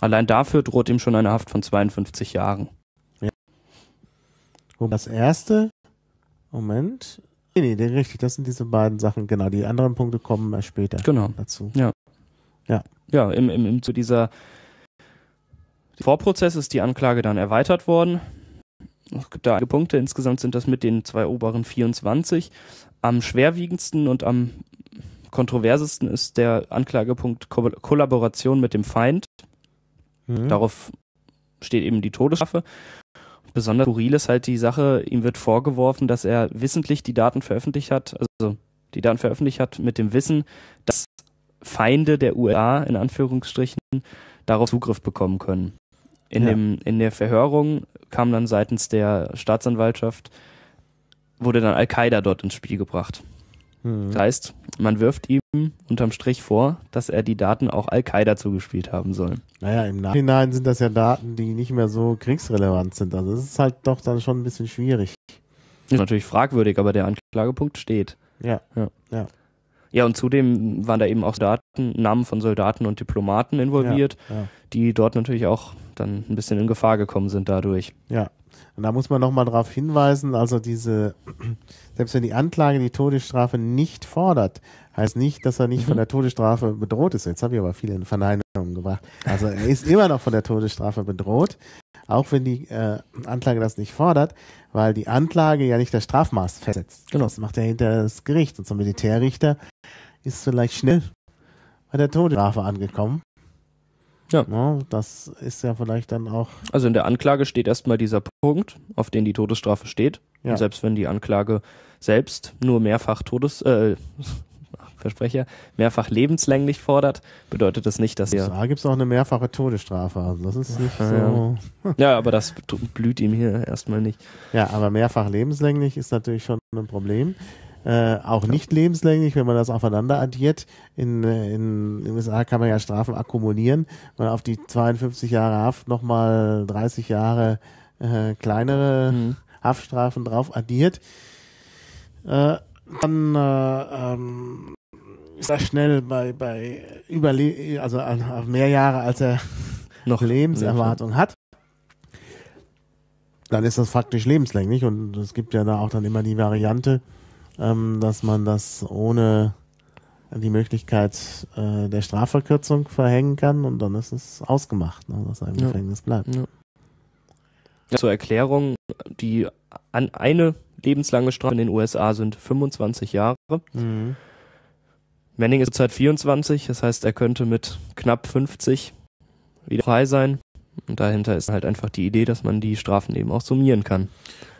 Allein dafür droht ihm schon eine Haft von zweiundfünfzig Jahren. Ja. Das erste, Moment, nee, nee, richtig, das sind diese beiden Sachen, genau, die anderen Punkte kommen erst später genau. dazu. Ja, ja, ja im, im, im, zu dieser Vorprozess ist die Anklage dann erweitert worden. Es gibt da einige Punkte. Insgesamt sind das mit den zwei oberen vierundzwanzig. Am schwerwiegendsten und am kontroversesten ist der Anklagepunkt Ko Kollaboration mit dem Feind. Mhm. Darauf steht eben die Todesstrafe. Besonders skurril ist halt die Sache, ihm wird vorgeworfen, dass er wissentlich die Daten veröffentlicht hat, also die Daten veröffentlicht hat mit dem Wissen, dass Feinde der U S A in Anführungsstrichen darauf Zugriff bekommen können. In, ja. dem, in der Verhörung kam dann seitens der Staatsanwaltschaft, wurde dann Al-Qaida dort ins Spiel gebracht. Mhm. Das heißt, man wirft ihm unterm Strich vor, dass er die Daten auch Al-Qaida zugespielt haben soll. Naja, im Nachhinein sind das ja Daten, die nicht mehr so kriegsrelevant sind. Also das ist halt doch dann schon ein bisschen schwierig. Ist natürlich fragwürdig, aber der Anklagepunkt steht. Ja, ja. ja. Ja, und zudem waren da eben auch Soldaten, Namen von Soldaten und Diplomaten involviert, ja, ja. die dort natürlich auch dann ein bisschen in Gefahr gekommen sind dadurch. Ja, und da muss man nochmal darauf hinweisen, also diese, selbst wenn die Anklage die Todesstrafe nicht fordert, heißt nicht, dass er nicht mhm. von der Todesstrafe bedroht ist. Jetzt habe ich aber viele Verneinungen gebracht. Also er ist immer noch von der Todesstrafe bedroht, auch wenn die äh, Anklage das nicht fordert, weil die Anklage ja nicht das Strafmaß festsetzt. Genau. Das macht ja hinter das Gericht. Und zum Militärrichter ist vielleicht schnell bei der Todesstrafe angekommen. Ja. ja. Das ist ja vielleicht dann auch... Also in der Anklage steht erstmal dieser Punkt, auf den die Todesstrafe steht. Ja. Und selbst wenn die Anklage selbst nur mehrfach Todes... Äh, Versprecher, mehrfach lebenslänglich fordert, bedeutet das nicht, dass... Da gibt es auch eine mehrfache Todesstrafe. Also das ist nicht so... Ja, aber das blüht ihm hier erstmal nicht. Ja, aber mehrfach lebenslänglich ist natürlich schon ein Problem. äh, auch nicht lebenslänglich, wenn man das aufeinander addiert. In, in, in den U S A kann man ja Strafen akkumulieren, wenn man auf die zweiundfünfzig Jahre Haft nochmal dreißig Jahre äh, kleinere mhm. Haftstrafen drauf addiert, äh, dann äh, ähm, ist das schnell bei, bei Überle also auf mehr Jahre, als er noch Lebenserwartung hat. Dann ist das faktisch lebenslänglich, und es gibt ja da auch dann immer die Variante, ähm, dass man das ohne die Möglichkeit äh, der Strafverkürzung verhängen kann, und dann ist es ausgemacht, ne, dass er im ja. Gefängnis bleibt. Ja. Zur Erklärung, die an eine lebenslange Strafe in den U S A sind fünfundzwanzig Jahre. Mhm. Manning ist zurzeit vierundzwanzig, das heißt, er könnte mit knapp fünfzig wieder frei sein. Und dahinter ist halt einfach die Idee, dass man die Strafen eben auch summieren kann.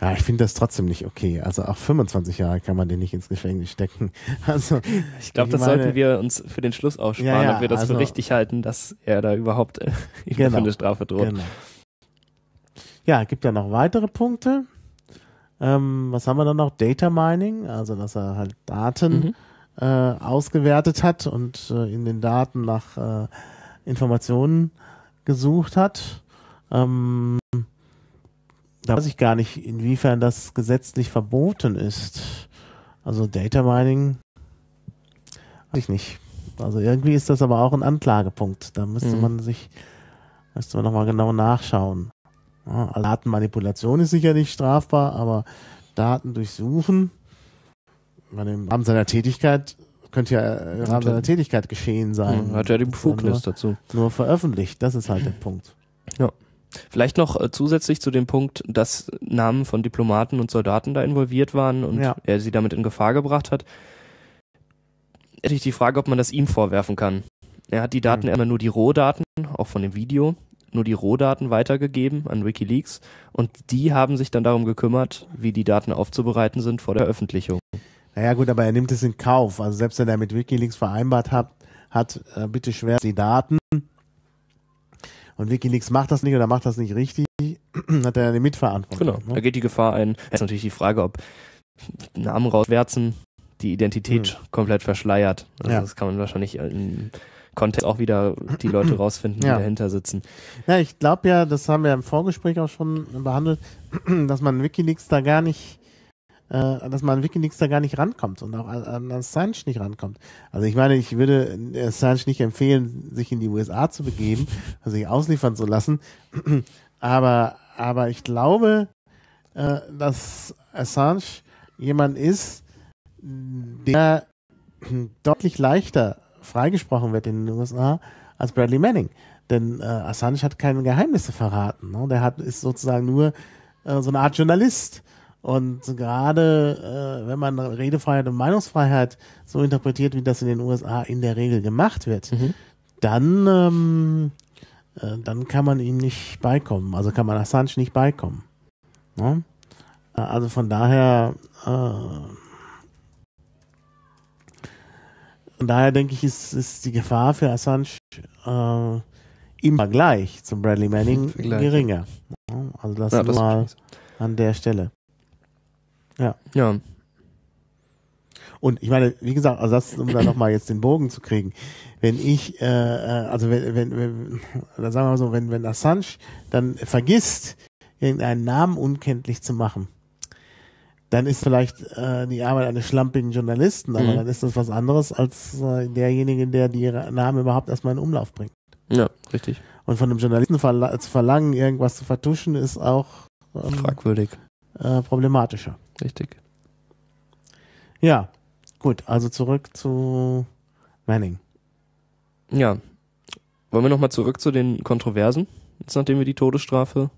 Ja, ich finde das trotzdem nicht okay. Also auch fünfundzwanzig Jahre kann man den nicht ins Gefängnis stecken. Also ich glaube, das sollten wir uns für den Schluss aufsparen, ja, ja, ob wir das also für richtig halten, dass er da überhaupt ihm genau, eine Strafe droht. Genau. Ja, gibt ja noch weitere Punkte. Ähm, was haben wir dann noch? Data Mining, also dass er halt Daten mhm. äh, ausgewertet hat und äh, in den Daten nach äh, Informationen gesucht hat. Ähm, da weiß ich gar nicht, inwiefern das gesetzlich verboten ist. Also Data Mining weiß ich nicht. Also irgendwie ist das aber auch ein Anklagepunkt. Da müsste mhm. man sich, müsste man nochmal genau nachschauen. Ja, Datenmanipulation ist sicherlich strafbar, aber Daten durchsuchen, bei dem Rahmen seiner Tätigkeit könnte ja im Rahmen seiner Tätigkeit geschehen sein. Ja, hat ja die Befugnis nur, dazu. Nur veröffentlicht, das ist halt der Punkt. Ja. Vielleicht noch äh, zusätzlich zu dem Punkt, dass Namen von Diplomaten und Soldaten da involviert waren und ja. er sie damit in Gefahr gebracht hat, hätte ich die Frage, ob man das ihm vorwerfen kann. Er hat die Daten mhm. erstmal nur die Rohdaten, auch von dem Video, nur die Rohdaten weitergegeben an Wikileaks, und die haben sich dann darum gekümmert, wie die Daten aufzubereiten sind vor der Veröffentlichung. Naja gut, aber er nimmt es in Kauf. Also selbst wenn er mit Wikileaks vereinbart hat, hat äh, bitte schwer die Daten, und Wikileaks macht das nicht oder macht das nicht richtig, hat er eine Mitverantwortung. Genau, ne? Da geht die Gefahr ein. Jetzt ist natürlich die Frage, ob Namen rauswärzen die Identität hm. komplett verschleiert. Also ja. das kann man wahrscheinlich im Kontext auch wieder die Leute rausfinden, die ja. dahinter sitzen. Ja, ich glaube ja, das haben wir im Vorgespräch auch schon behandelt, dass man Wikileaks da gar nicht dass man an Wikileaks da gar nicht rankommt und auch an Assange nicht rankommt. Also ich meine, ich würde Assange nicht empfehlen, sich in die U S A zu begeben, also sich ausliefern zu lassen, aber, aber ich glaube, dass Assange jemand ist, der deutlich leichter freigesprochen wird in den U S A als Bradley Manning. Denn Assange hat keine Geheimnisse verraten. Ne? Der hat, ist sozusagen nur so eine Art Journalist. Und gerade äh, wenn man Redefreiheit und Meinungsfreiheit so interpretiert, wie das in den U S A in der Regel gemacht wird, mhm. dann, ähm, äh, dann kann man ihm nicht beikommen. Also kann man Assange nicht beikommen. Ne? Äh, also von daher, äh, von daher denke ich, ist, ist die Gefahr für Assange äh, im Vergleich zum Bradley Manning geringer. Ne? Also das, ja, das mal an der Stelle. Ja. ja. Und ich meine, wie gesagt, also das, um da nochmal jetzt den Bogen zu kriegen, wenn ich, äh, also wenn, wenn, wenn dann sagen wir mal so, wenn, wenn Assange dann vergisst, irgendeinen Namen unkenntlich zu machen, dann ist vielleicht äh, die Arbeit eines schlampigen Journalisten, aber mhm. dann ist das was anderes als äh, derjenige, der die Namen überhaupt erstmal in Umlauf bringt. Ja, richtig. Und von einem Journalisten verla- zu verlangen, irgendwas zu vertuschen, ist auch ähm, fragwürdig. Äh, problematischer. Richtig. Ja, gut, also zurück zu Manning. Ja, wollen wir nochmal zurück zu den Kontroversen, jetzt nachdem wir die Todesstrafe...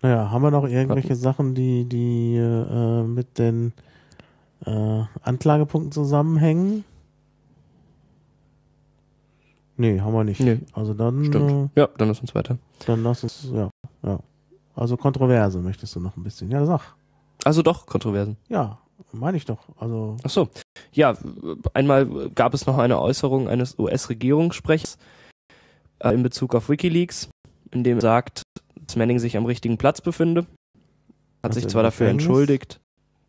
Naja, haben wir noch irgendwelche hatten. Sachen, die, die äh, mit den äh, Anklagepunkten zusammenhängen? Nee, haben wir nicht. Nee. Also dann... Stimmt. Äh, ja, dann lass uns weiter. Dann lass uns, ja, ja. Also Kontroverse möchtest du noch ein bisschen. Ja, sag. Also doch, Kontroversen. Ja, meine ich doch. Also Ach so. Ja, einmal gab es noch eine Äußerung eines U S-Regierungssprechers äh, in Bezug auf Wikileaks, in dem er sagt, dass Manning sich am richtigen Platz befinde. Hat also sich zwar dafür entschuldigt,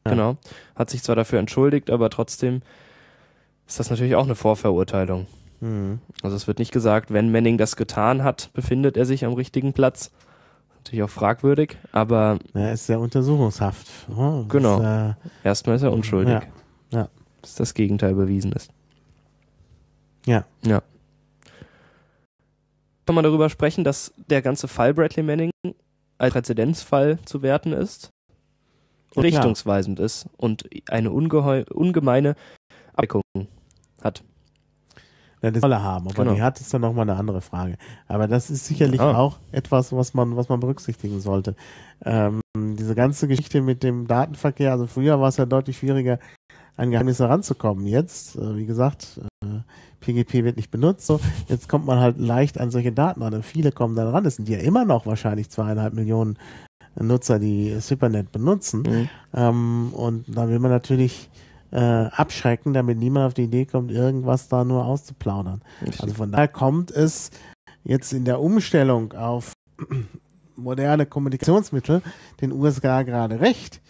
Ja. Genau. Hat sich zwar dafür entschuldigt, aber trotzdem ist das natürlich auch eine Vorverurteilung. Mhm. Also es wird nicht gesagt, wenn Manning das getan hat, befindet er sich am richtigen Platz. Natürlich auch fragwürdig, aber... Er ist ja untersuchungshaft. Oh, genau. Ist, äh, erstmal ist er unschuldig. Ja. Ja. Bis das Gegenteil bewiesen ist. Ja. Ja. Kann man darüber sprechen, dass der ganze Fall Bradley Manning als Präzedenzfall zu werten ist und ja, richtungsweisend ist und eine ungeheu- ungemeine Abdeckung hat. Ja, das soll er haben, aber genau, die hat, ist dann nochmal eine andere Frage. Aber das ist sicherlich ah. auch etwas, was man, was man berücksichtigen sollte. Ähm, diese ganze Geschichte mit dem Datenverkehr, also früher war es ja deutlich schwieriger, an Geheimnisse ranzukommen. Jetzt, äh, wie gesagt, äh, P G P wird nicht benutzt, so. Jetzt kommt man halt leicht an solche Daten ran und viele kommen dann ran. Es sind ja immer noch wahrscheinlich zweieinhalb Millionen Nutzer, die SIPRNet benutzen. Mhm. Ähm, und da will man natürlich äh, abschrecken, damit niemand auf die Idee kommt, irgendwas da nur auszuplaudern. Richtig. Also von daher kommt es jetzt in der Umstellung auf moderne Kommunikationsmittel den U S A gerade recht,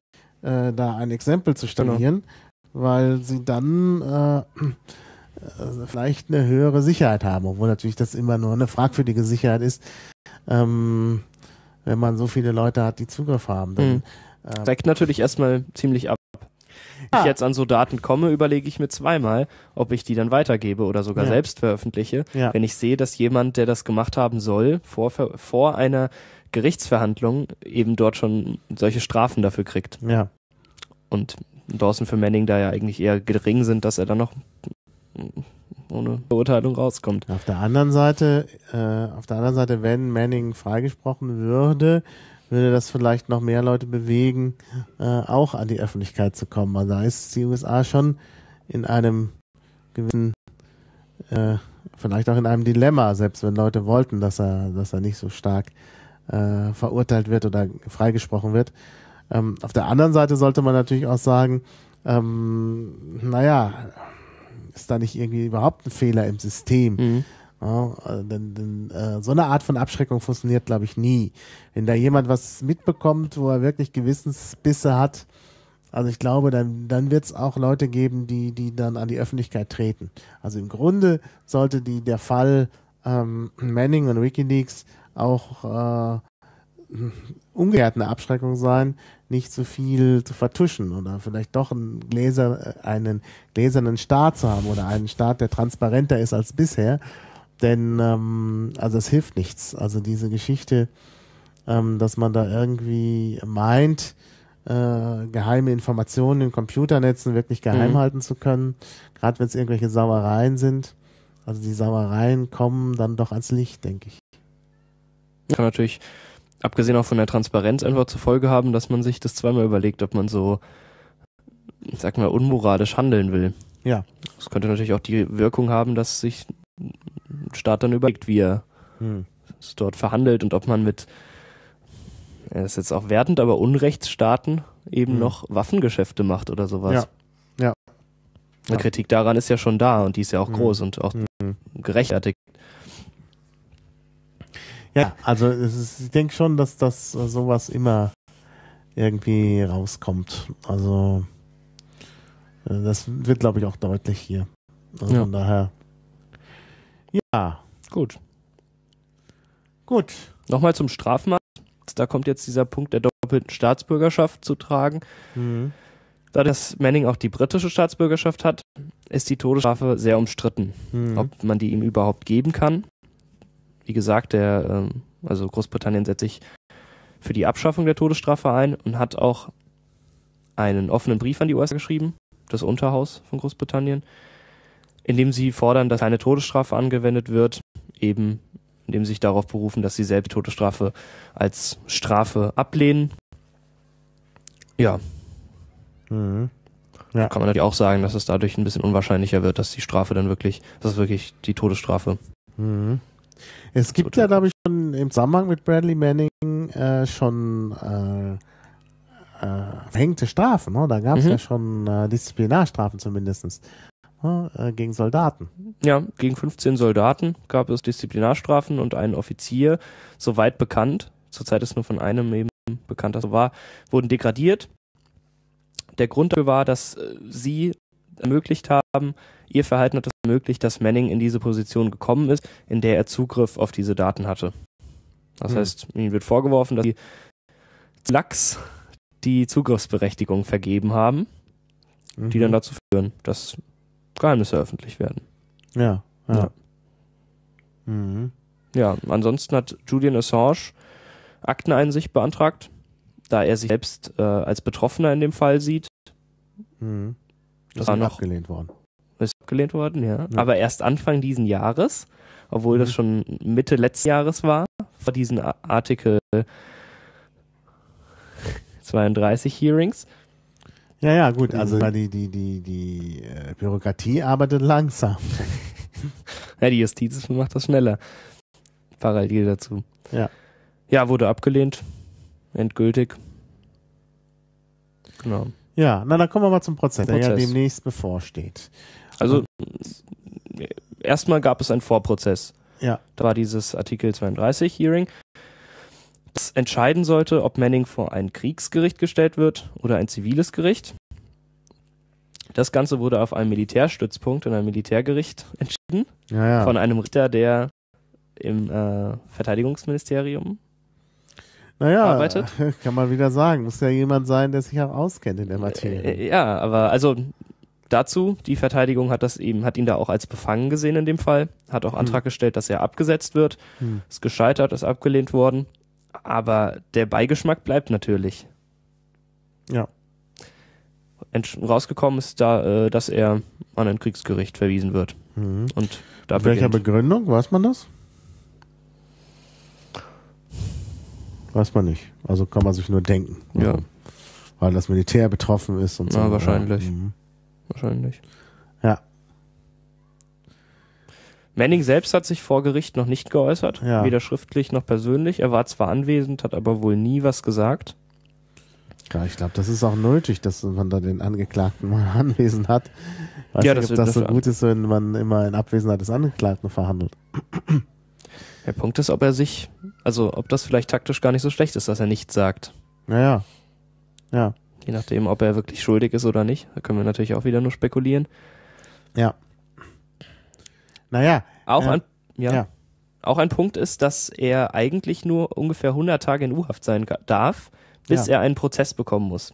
äh, da ein Exempel zu statuieren. Genau. Weil sie dann äh, äh, vielleicht eine höhere Sicherheit haben, obwohl natürlich das immer nur eine fragwürdige Sicherheit ist, ähm, wenn man so viele Leute hat, die Zugriff haben. Dann, äh, deckt natürlich erstmal ziemlich ab. Wenn ja. ich jetzt an so Daten komme, überlege ich mir zweimal, ob ich die dann weitergebe oder sogar ja. selbst veröffentliche. Ja. Wenn ich sehe, dass jemand, der das gemacht haben soll, vor, vor einer Gerichtsverhandlung eben dort schon solche Strafen dafür kriegt. Ja. Und Dawson für Manning da ja eigentlich eher gering sind, dass er dann noch ohne Beurteilung rauskommt. Auf der anderen Seite, äh, auf der anderen Seite, wenn Manning freigesprochen würde, würde das vielleicht noch mehr Leute bewegen, äh, auch an die Öffentlichkeit zu kommen. Also da ist die U S A schon in einem gewissen, äh, vielleicht auch in einem Dilemma, selbst wenn Leute wollten, dass er, dass er nicht so stark äh, verurteilt wird oder freigesprochen wird. Ähm, auf der anderen Seite sollte man natürlich auch sagen, ähm, naja, ist da nicht irgendwie überhaupt ein Fehler im System? Mhm. Ja, denn, denn, äh, so eine Art von Abschreckung funktioniert, glaube ich, nie. Wenn da jemand was mitbekommt, wo er wirklich Gewissensbisse hat, also ich glaube, dann, dann wird es auch Leute geben, die, die dann an die Öffentlichkeit treten. Also im Grunde sollte die, der Fall ähm, Manning und Wikileaks auch äh, umgekehrt eine Abschreckung sein, nicht so viel zu vertuschen oder vielleicht doch einen, Gläser, einen gläsernen Staat zu haben oder einen Staat, der transparenter ist als bisher, denn ähm, also es hilft nichts. Also diese Geschichte, ähm, dass man da irgendwie meint, äh, geheime Informationen in Computernetzen wirklich geheim mhm. halten zu können, gerade wenn es irgendwelche Sauereien sind, also die Sauereien kommen dann doch ans Licht, denke ich. Kann natürlich abgesehen auch von der Transparenz einfach zur Folge haben, dass man sich das zweimal überlegt, ob man so, ich sag mal, unmoralisch handeln will. Ja. Das könnte natürlich auch die Wirkung haben, dass sich ein Staat dann überlegt, wie er hm. es dort verhandelt und ob man mit, das ist jetzt auch wertend, aber Unrechtsstaaten eben hm. noch Waffengeschäfte macht oder sowas. Ja. Ja. Eine ja. Kritik daran ist ja schon da und die ist ja auch hm. groß und auch hm. gerechtfertigt. Ja, also es ist, ich denke schon, dass das sowas immer irgendwie rauskommt. Also das wird, glaube ich, auch deutlich hier. Also ja. Von daher. Ja. Gut. Gut. Nochmal zum Strafmaß. Da kommt jetzt dieser Punkt der doppelten Staatsbürgerschaft zu tragen. Mhm. Da das Manning auch die britische Staatsbürgerschaft hat, ist die Todesstrafe sehr umstritten, mhm. ob man die ihm überhaupt geben kann. Wie gesagt, der, also Großbritannien setzt sich für die Abschaffung der Todesstrafe ein und hat auch einen offenen Brief an die U S A geschrieben, das Unterhaus von Großbritannien, in dem sie fordern, dass keine Todesstrafe angewendet wird, eben indem sie sich darauf berufen, dass sie selbst Todesstrafe als Strafe ablehnen. Ja. Mhm. Ja. Kann man natürlich auch sagen, dass es dadurch ein bisschen unwahrscheinlicher wird, dass die Strafe dann wirklich, das ist wirklich die Todesstrafe. Mhm. Es gibt ja, glaube ich, schon im Zusammenhang mit Bradley Manning äh, schon äh, äh, verhängte Strafen. Ne? Da gab es mhm. ja schon äh, Disziplinarstrafen zumindest ne? äh, gegen Soldaten. Ja, gegen fünfzehn Soldaten gab es Disziplinarstrafen und einen Offizier, soweit bekannt, zurzeit ist nur von einem eben bekannt, dass so war, wurden degradiert. Der Grund dafür war, dass äh, sie ermöglicht haben, ihr Verhalten hat es ermöglicht, dass Manning in diese Position gekommen ist, in der er Zugriff auf diese Daten hatte. Das hm. heißt, ihnen wird vorgeworfen, dass sie lax die Zugriffsberechtigung vergeben haben, mhm. die dann dazu führen, dass Geheimnisse öffentlich werden. Ja, ja. Ja. Mhm. Ja, ansonsten hat Julian Assange Akteneinsicht beantragt, da er sich selbst äh, als Betroffener in dem Fall sieht. Mhm. Das war noch abgelehnt worden. Ist abgelehnt worden, ja. ja. Aber erst Anfang diesen Jahres, obwohl mhm. das schon Mitte letzten Jahres war, vor diesen Artikel zweiunddreißig Hearings. Ja, ja, gut, also mhm. die, die, die, die Bürokratie arbeitet langsam. Ja, die Justiz macht das schneller. Parallel dazu. Ja. Ja, wurde abgelehnt. Endgültig. Genau. Ja, na, dann kommen wir mal zum Prozess, der ja demnächst bevorsteht. Also, erstmal gab es einen Vorprozess. Ja. Da war dieses Artikel zweiunddreißig Hearing, das entscheiden sollte, ob Manning vor ein Kriegsgericht gestellt wird oder ein ziviles Gericht. Das Ganze wurde auf einem Militärstützpunkt in einem Militärgericht entschieden. Ja, ja. Von einem Richter, der im äh, Verteidigungsministerium naja, arbeitet. Kann man wieder sagen. Muss ja jemand sein, der sich auch auskennt in der Materie. Ja, aber also dazu, die Verteidigung hat das eben, hat ihn da auch als befangen gesehen in dem Fall, hat auch Antrag hm. gestellt, dass er abgesetzt wird. Hm. Ist gescheitert, ist abgelehnt worden. Aber der Beigeschmack bleibt natürlich. Ja. Entsch- rausgekommen ist da, äh, dass er an ein Kriegsgericht verwiesen wird. Hm. Und da mit welcher Begründung? Weiß man das? Weiß man nicht. Also kann man sich nur denken. Ja. Weil das Militär betroffen ist und so. Ja, wahrscheinlich. Ja. Mhm. Wahrscheinlich. Ja. Manning selbst hat sich vor Gericht noch nicht geäußert. Ja. Weder schriftlich noch persönlich. Er war zwar anwesend, hat aber wohl nie was gesagt. Ja, ich glaube, das ist auch nötig, dass man da den Angeklagten mal anwesend hat. Ich weiß ja, nicht, ob das, das so gut ist, wenn man immer in Abwesenheit des Angeklagten verhandelt. Der Punkt ist, ob er sich, also ob das vielleicht taktisch gar nicht so schlecht ist, dass er nichts sagt. Naja, ja. Je nachdem, ob er wirklich schuldig ist oder nicht. Da können wir natürlich auch wieder nur spekulieren. Ja. Naja. Auch, äh, ein, ja, ja. auch ein Punkt ist, dass er eigentlich nur ungefähr hundert Tage in U-Haft sein darf, bis ja. er einen Prozess bekommen muss.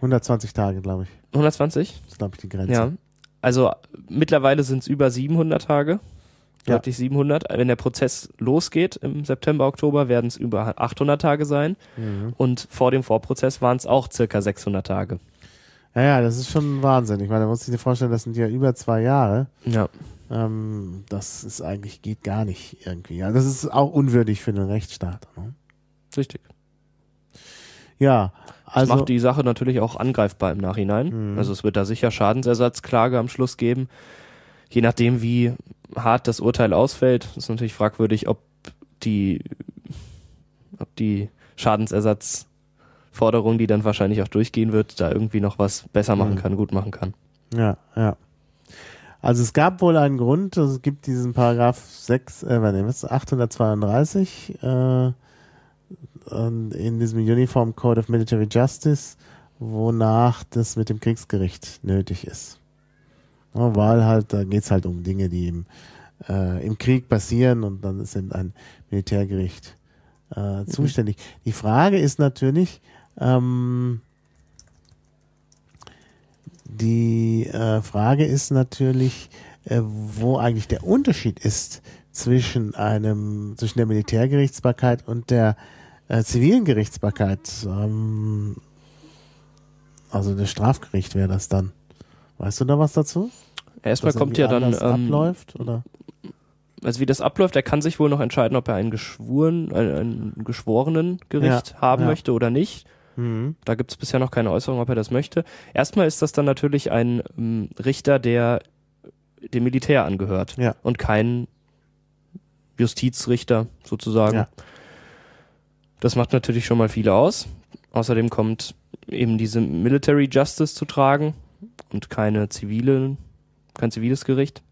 hundertzwanzig Tage, glaube ich. hundertzwanzig? Das ist, glaube ich, die Grenze. Ja. Also mittlerweile sind es über siebenhundert Tage. Deutlich ja. siebenhundert. Wenn der Prozess losgeht im September, Oktober, werden es über achthundert Tage sein. Mhm. Und vor dem Vorprozess waren es auch circa sechshundert Tage. Ja, ja, das ist schon Wahnsinn. Ich meine, da muss ich dir vorstellen, das sind ja über zwei Jahre. Ja. Ähm, das ist eigentlich, geht gar nicht irgendwie. Ja, das ist auch unwürdig für den Rechtsstaat. Ne? Richtig. Ja. Also, das macht die Sache natürlich auch angreifbar im Nachhinein. Mhm. Also es wird da sicher Schadensersatzklage am Schluss geben. Je nachdem, wie hart das Urteil ausfällt, ist natürlich fragwürdig, ob die, ob die Schadensersatzforderung, die dann wahrscheinlich auch durchgehen wird, da irgendwie noch was besser machen kann, gut machen kann. Ja, ja. Also es gab wohl einen Grund, also es gibt diesen Paragraph sechs, äh, was nehmen wir, achthundertzweiunddreißig äh, in diesem Uniform Code of Military Justice, wonach das mit dem Kriegsgericht nötig ist. Ja, weil halt, da geht's halt um Dinge, die im, äh, im Krieg passieren und dann ist eben ein Militärgericht äh, zuständig. Mhm. Die Frage ist natürlich, ähm, die äh, Frage ist natürlich, äh, wo eigentlich der Unterschied ist zwischen einem, zwischen der Militärgerichtsbarkeit und der äh, zivilen Gerichtsbarkeit. Ähm, also das Strafgericht wäre das dann. Weißt du da was dazu? Erstmal kommt ja dann, ähm, abläuft, oder? Also wie das abläuft, er kann sich wohl noch entscheiden, ob er einen geschworen, einen, einen geschworenen Gericht ja, haben ja. möchte oder nicht. Mhm. Da gibt es bisher noch keine Äußerung, ob er das möchte. Erstmal ist das dann natürlich ein ähm, Richter, der dem Militär angehört ja. und kein Justizrichter sozusagen. Ja. Das macht natürlich schon mal viel aus. Außerdem kommt eben diese Military Justice zu tragen. Und keine zivile, kein ziviles Gericht.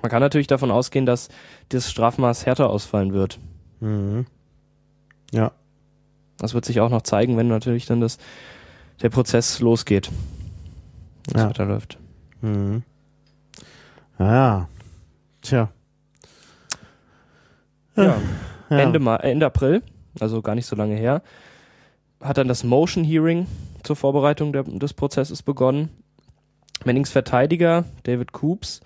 Man kann natürlich davon ausgehen, dass das Strafmaß härter ausfallen wird. Mhm. Ja. Das wird sich auch noch zeigen, wenn natürlich dann das der Prozess losgeht. Ja. Weiterläuft. Mhm. Ja. Tja. Ja. Ja. Ende, Ma- Ende April, also gar nicht so lange her, hat dann das Motion Hearing zur Vorbereitung der, des Prozesses begonnen. Mannings Verteidiger, David Coombs,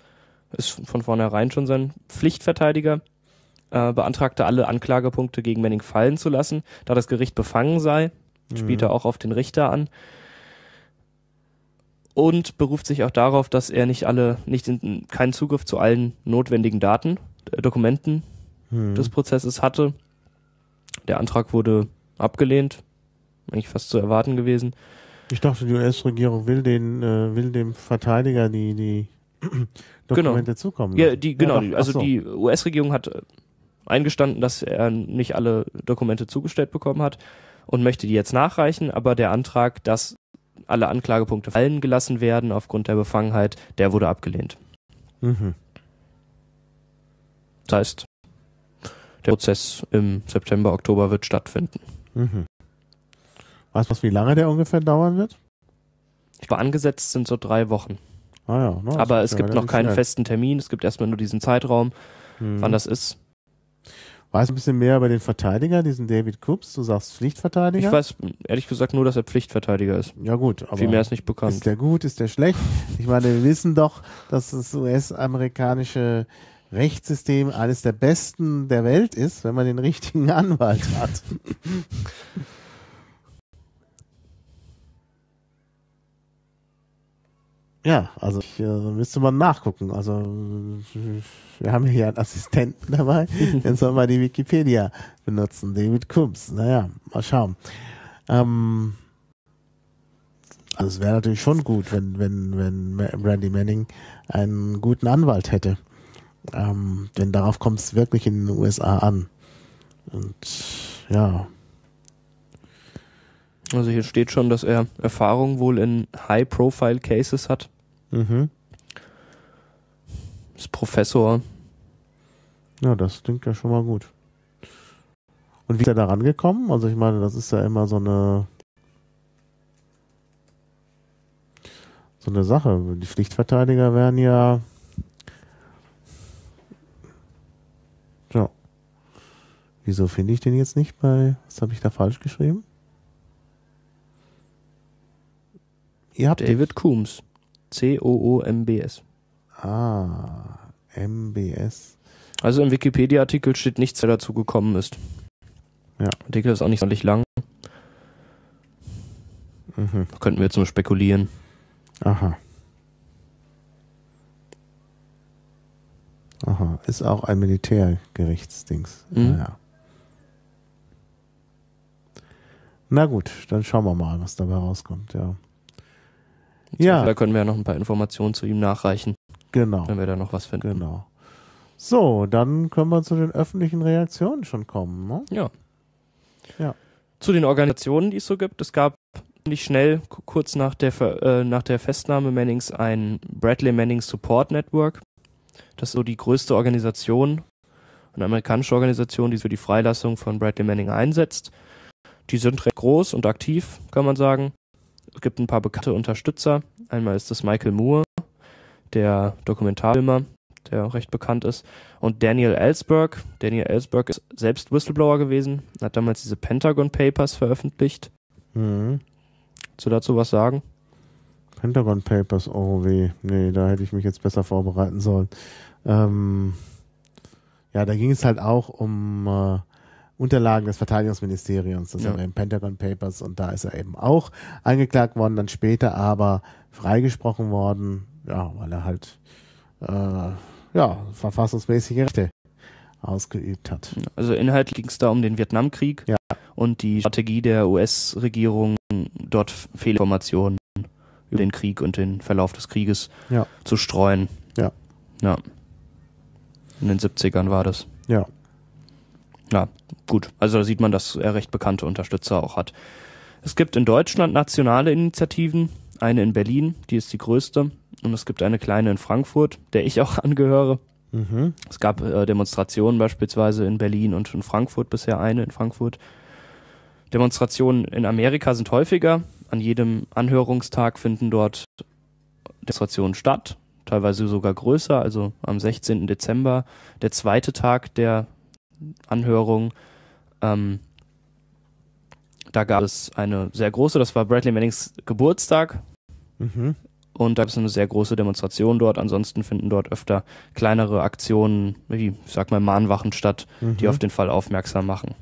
ist von vornherein schon sein Pflichtverteidiger, äh, beantragte alle Anklagepunkte gegen Manning fallen zu lassen, da das Gericht befangen sei, spielt er auch auf den Richter an und beruft sich auch darauf, dass er nicht alle, nicht in, keinen Zugriff zu allen notwendigen Daten, äh, Dokumenten mhm. des Prozesses hatte. Der Antrag wurde abgelehnt, eigentlich fast zu erwarten gewesen. Ich dachte, die U S-Regierung will den, äh, will dem Verteidiger die, die Dokumente genau. zukommen. Ja, die, genau. Ja, doch, also so. Die U S-Regierung hat eingestanden, dass er nicht alle Dokumente zugestellt bekommen hat und möchte die jetzt nachreichen, aber der Antrag, dass alle Anklagepunkte fallen gelassen werden aufgrund der Befangenheit, der wurde abgelehnt. Mhm. Das heißt, der Prozess im September, Oktober wird stattfinden. Mhm. Weißt du, wie lange der ungefähr dauern wird? Ich war angesetzt, sind so drei Wochen. Ah ja, no, aber es gibt noch keinen festen Termin, es gibt erstmal nur diesen Zeitraum, hm. wann das ist. Weißt du ein bisschen mehr über den Verteidiger, diesen David Coombs? Du sagst Pflichtverteidiger? Ich weiß ehrlich gesagt nur, dass er Pflichtverteidiger ist. Ja gut, aber viel mehr ist nicht bekannt. Ist der gut, ist der schlecht? Ich meine, wir wissen doch, dass das U S-amerikanische Rechtssystem eines der besten der Welt ist, wenn man den richtigen Anwalt hat. Ja, also ich, äh, müsste man nachgucken. Also wir haben hier einen Assistenten dabei, jetzt soll mal die Wikipedia benutzen, David Coombs. Naja, mal schauen. Ähm, also es wäre natürlich schon gut, wenn, wenn, wenn Bradley Manning einen guten Anwalt hätte. Ähm, denn darauf kommt es wirklich in den U S A an. Und ja. Also hier steht schon, dass er Erfahrung wohl in High-Profile-Cases hat. Mhm. Ist Professor. Ja, das klingt ja schon mal gut. Und wie ist er da rangekommen? Also ich meine, das ist ja immer so eine so eine Sache. Die Pflichtverteidiger werden ja ja. Wieso finde ich den jetzt nicht bei... Was habe ich da falsch geschrieben? Ihr habt David Coombs. C O O M B S. Ah, M B S. Also im Wikipedia-Artikel steht nichts, der dazu gekommen ist. Ja. Der Artikel ist auch nicht sonderlich lang. Mhm. Da könnten wir jetzt nur spekulieren. Aha. Aha. Ist auch ein Militärgerichtsdings. Mhm. Ah, ja. Na gut, dann schauen wir mal, was dabei rauskommt, ja. Ja. Da können wir ja noch ein paar Informationen zu ihm nachreichen. Genau. Wenn wir da noch was finden. Genau. So, dann können wir zu den öffentlichen Reaktionen schon kommen, ne? Ja. Ja. Zu den Organisationen, die es so gibt. Es gab nicht schnell, kurz nach der, äh, nach der Festnahme Mannings, ein Bradley Manning Support Network. Das ist so die größte Organisation, eine amerikanische Organisation, die sich für die Freilassung von Bradley Manning einsetzt. Die sind recht groß und aktiv, kann man sagen. Es gibt ein paar bekannte Unterstützer. Einmal ist das Michael Moore, der Dokumentarfilmer, der recht bekannt ist. Und Daniel Ellsberg. Daniel Ellsberg ist selbst Whistleblower gewesen, hat damals diese Pentagon Papers veröffentlicht. Mhm. Willst du dazu was sagen? Pentagon Papers, oh weh. Nee, da hätte ich mich jetzt besser vorbereiten sollen. Ähm, ja, da ging es halt auch um... Äh Unterlagen des Verteidigungsministeriums, das ja. haben wir im Pentagon Papers, und da ist er eben auch angeklagt worden, dann später aber freigesprochen worden, ja, weil er halt äh, ja, verfassungsmäßige Rechte ausgeübt hat. Also inhaltlich ging es da um den Vietnamkrieg ja. und die Strategie der U S-Regierung, dort Fehlinformationen über den Krieg und den Verlauf des Krieges ja. zu streuen. Ja. ja. In den siebzigern war das. Ja. Ja, gut. Also da sieht man, dass er recht bekannte Unterstützer auch hat. Es gibt in Deutschland nationale Initiativen, eine in Berlin, die ist die größte, und es gibt eine kleine in Frankfurt, der ich auch angehöre. Mhm. Es gab äh, Demonstrationen beispielsweise in Berlin und in Frankfurt, bisher eine in Frankfurt. Demonstrationen in Amerika sind häufiger, an jedem Anhörungstag finden dort Demonstrationen statt, teilweise sogar größer. Also am sechzehnten Dezember, der zweite Tag der Anhörung, ähm, da gab es eine sehr große, das war Bradley Mannings Geburtstag. Mhm. Und da gab es eine sehr große Demonstration dort. Ansonsten finden dort öfter kleinere Aktionen, wie, ich sag mal, Mahnwachen statt, mhm. die auf den Fall aufmerksam machen.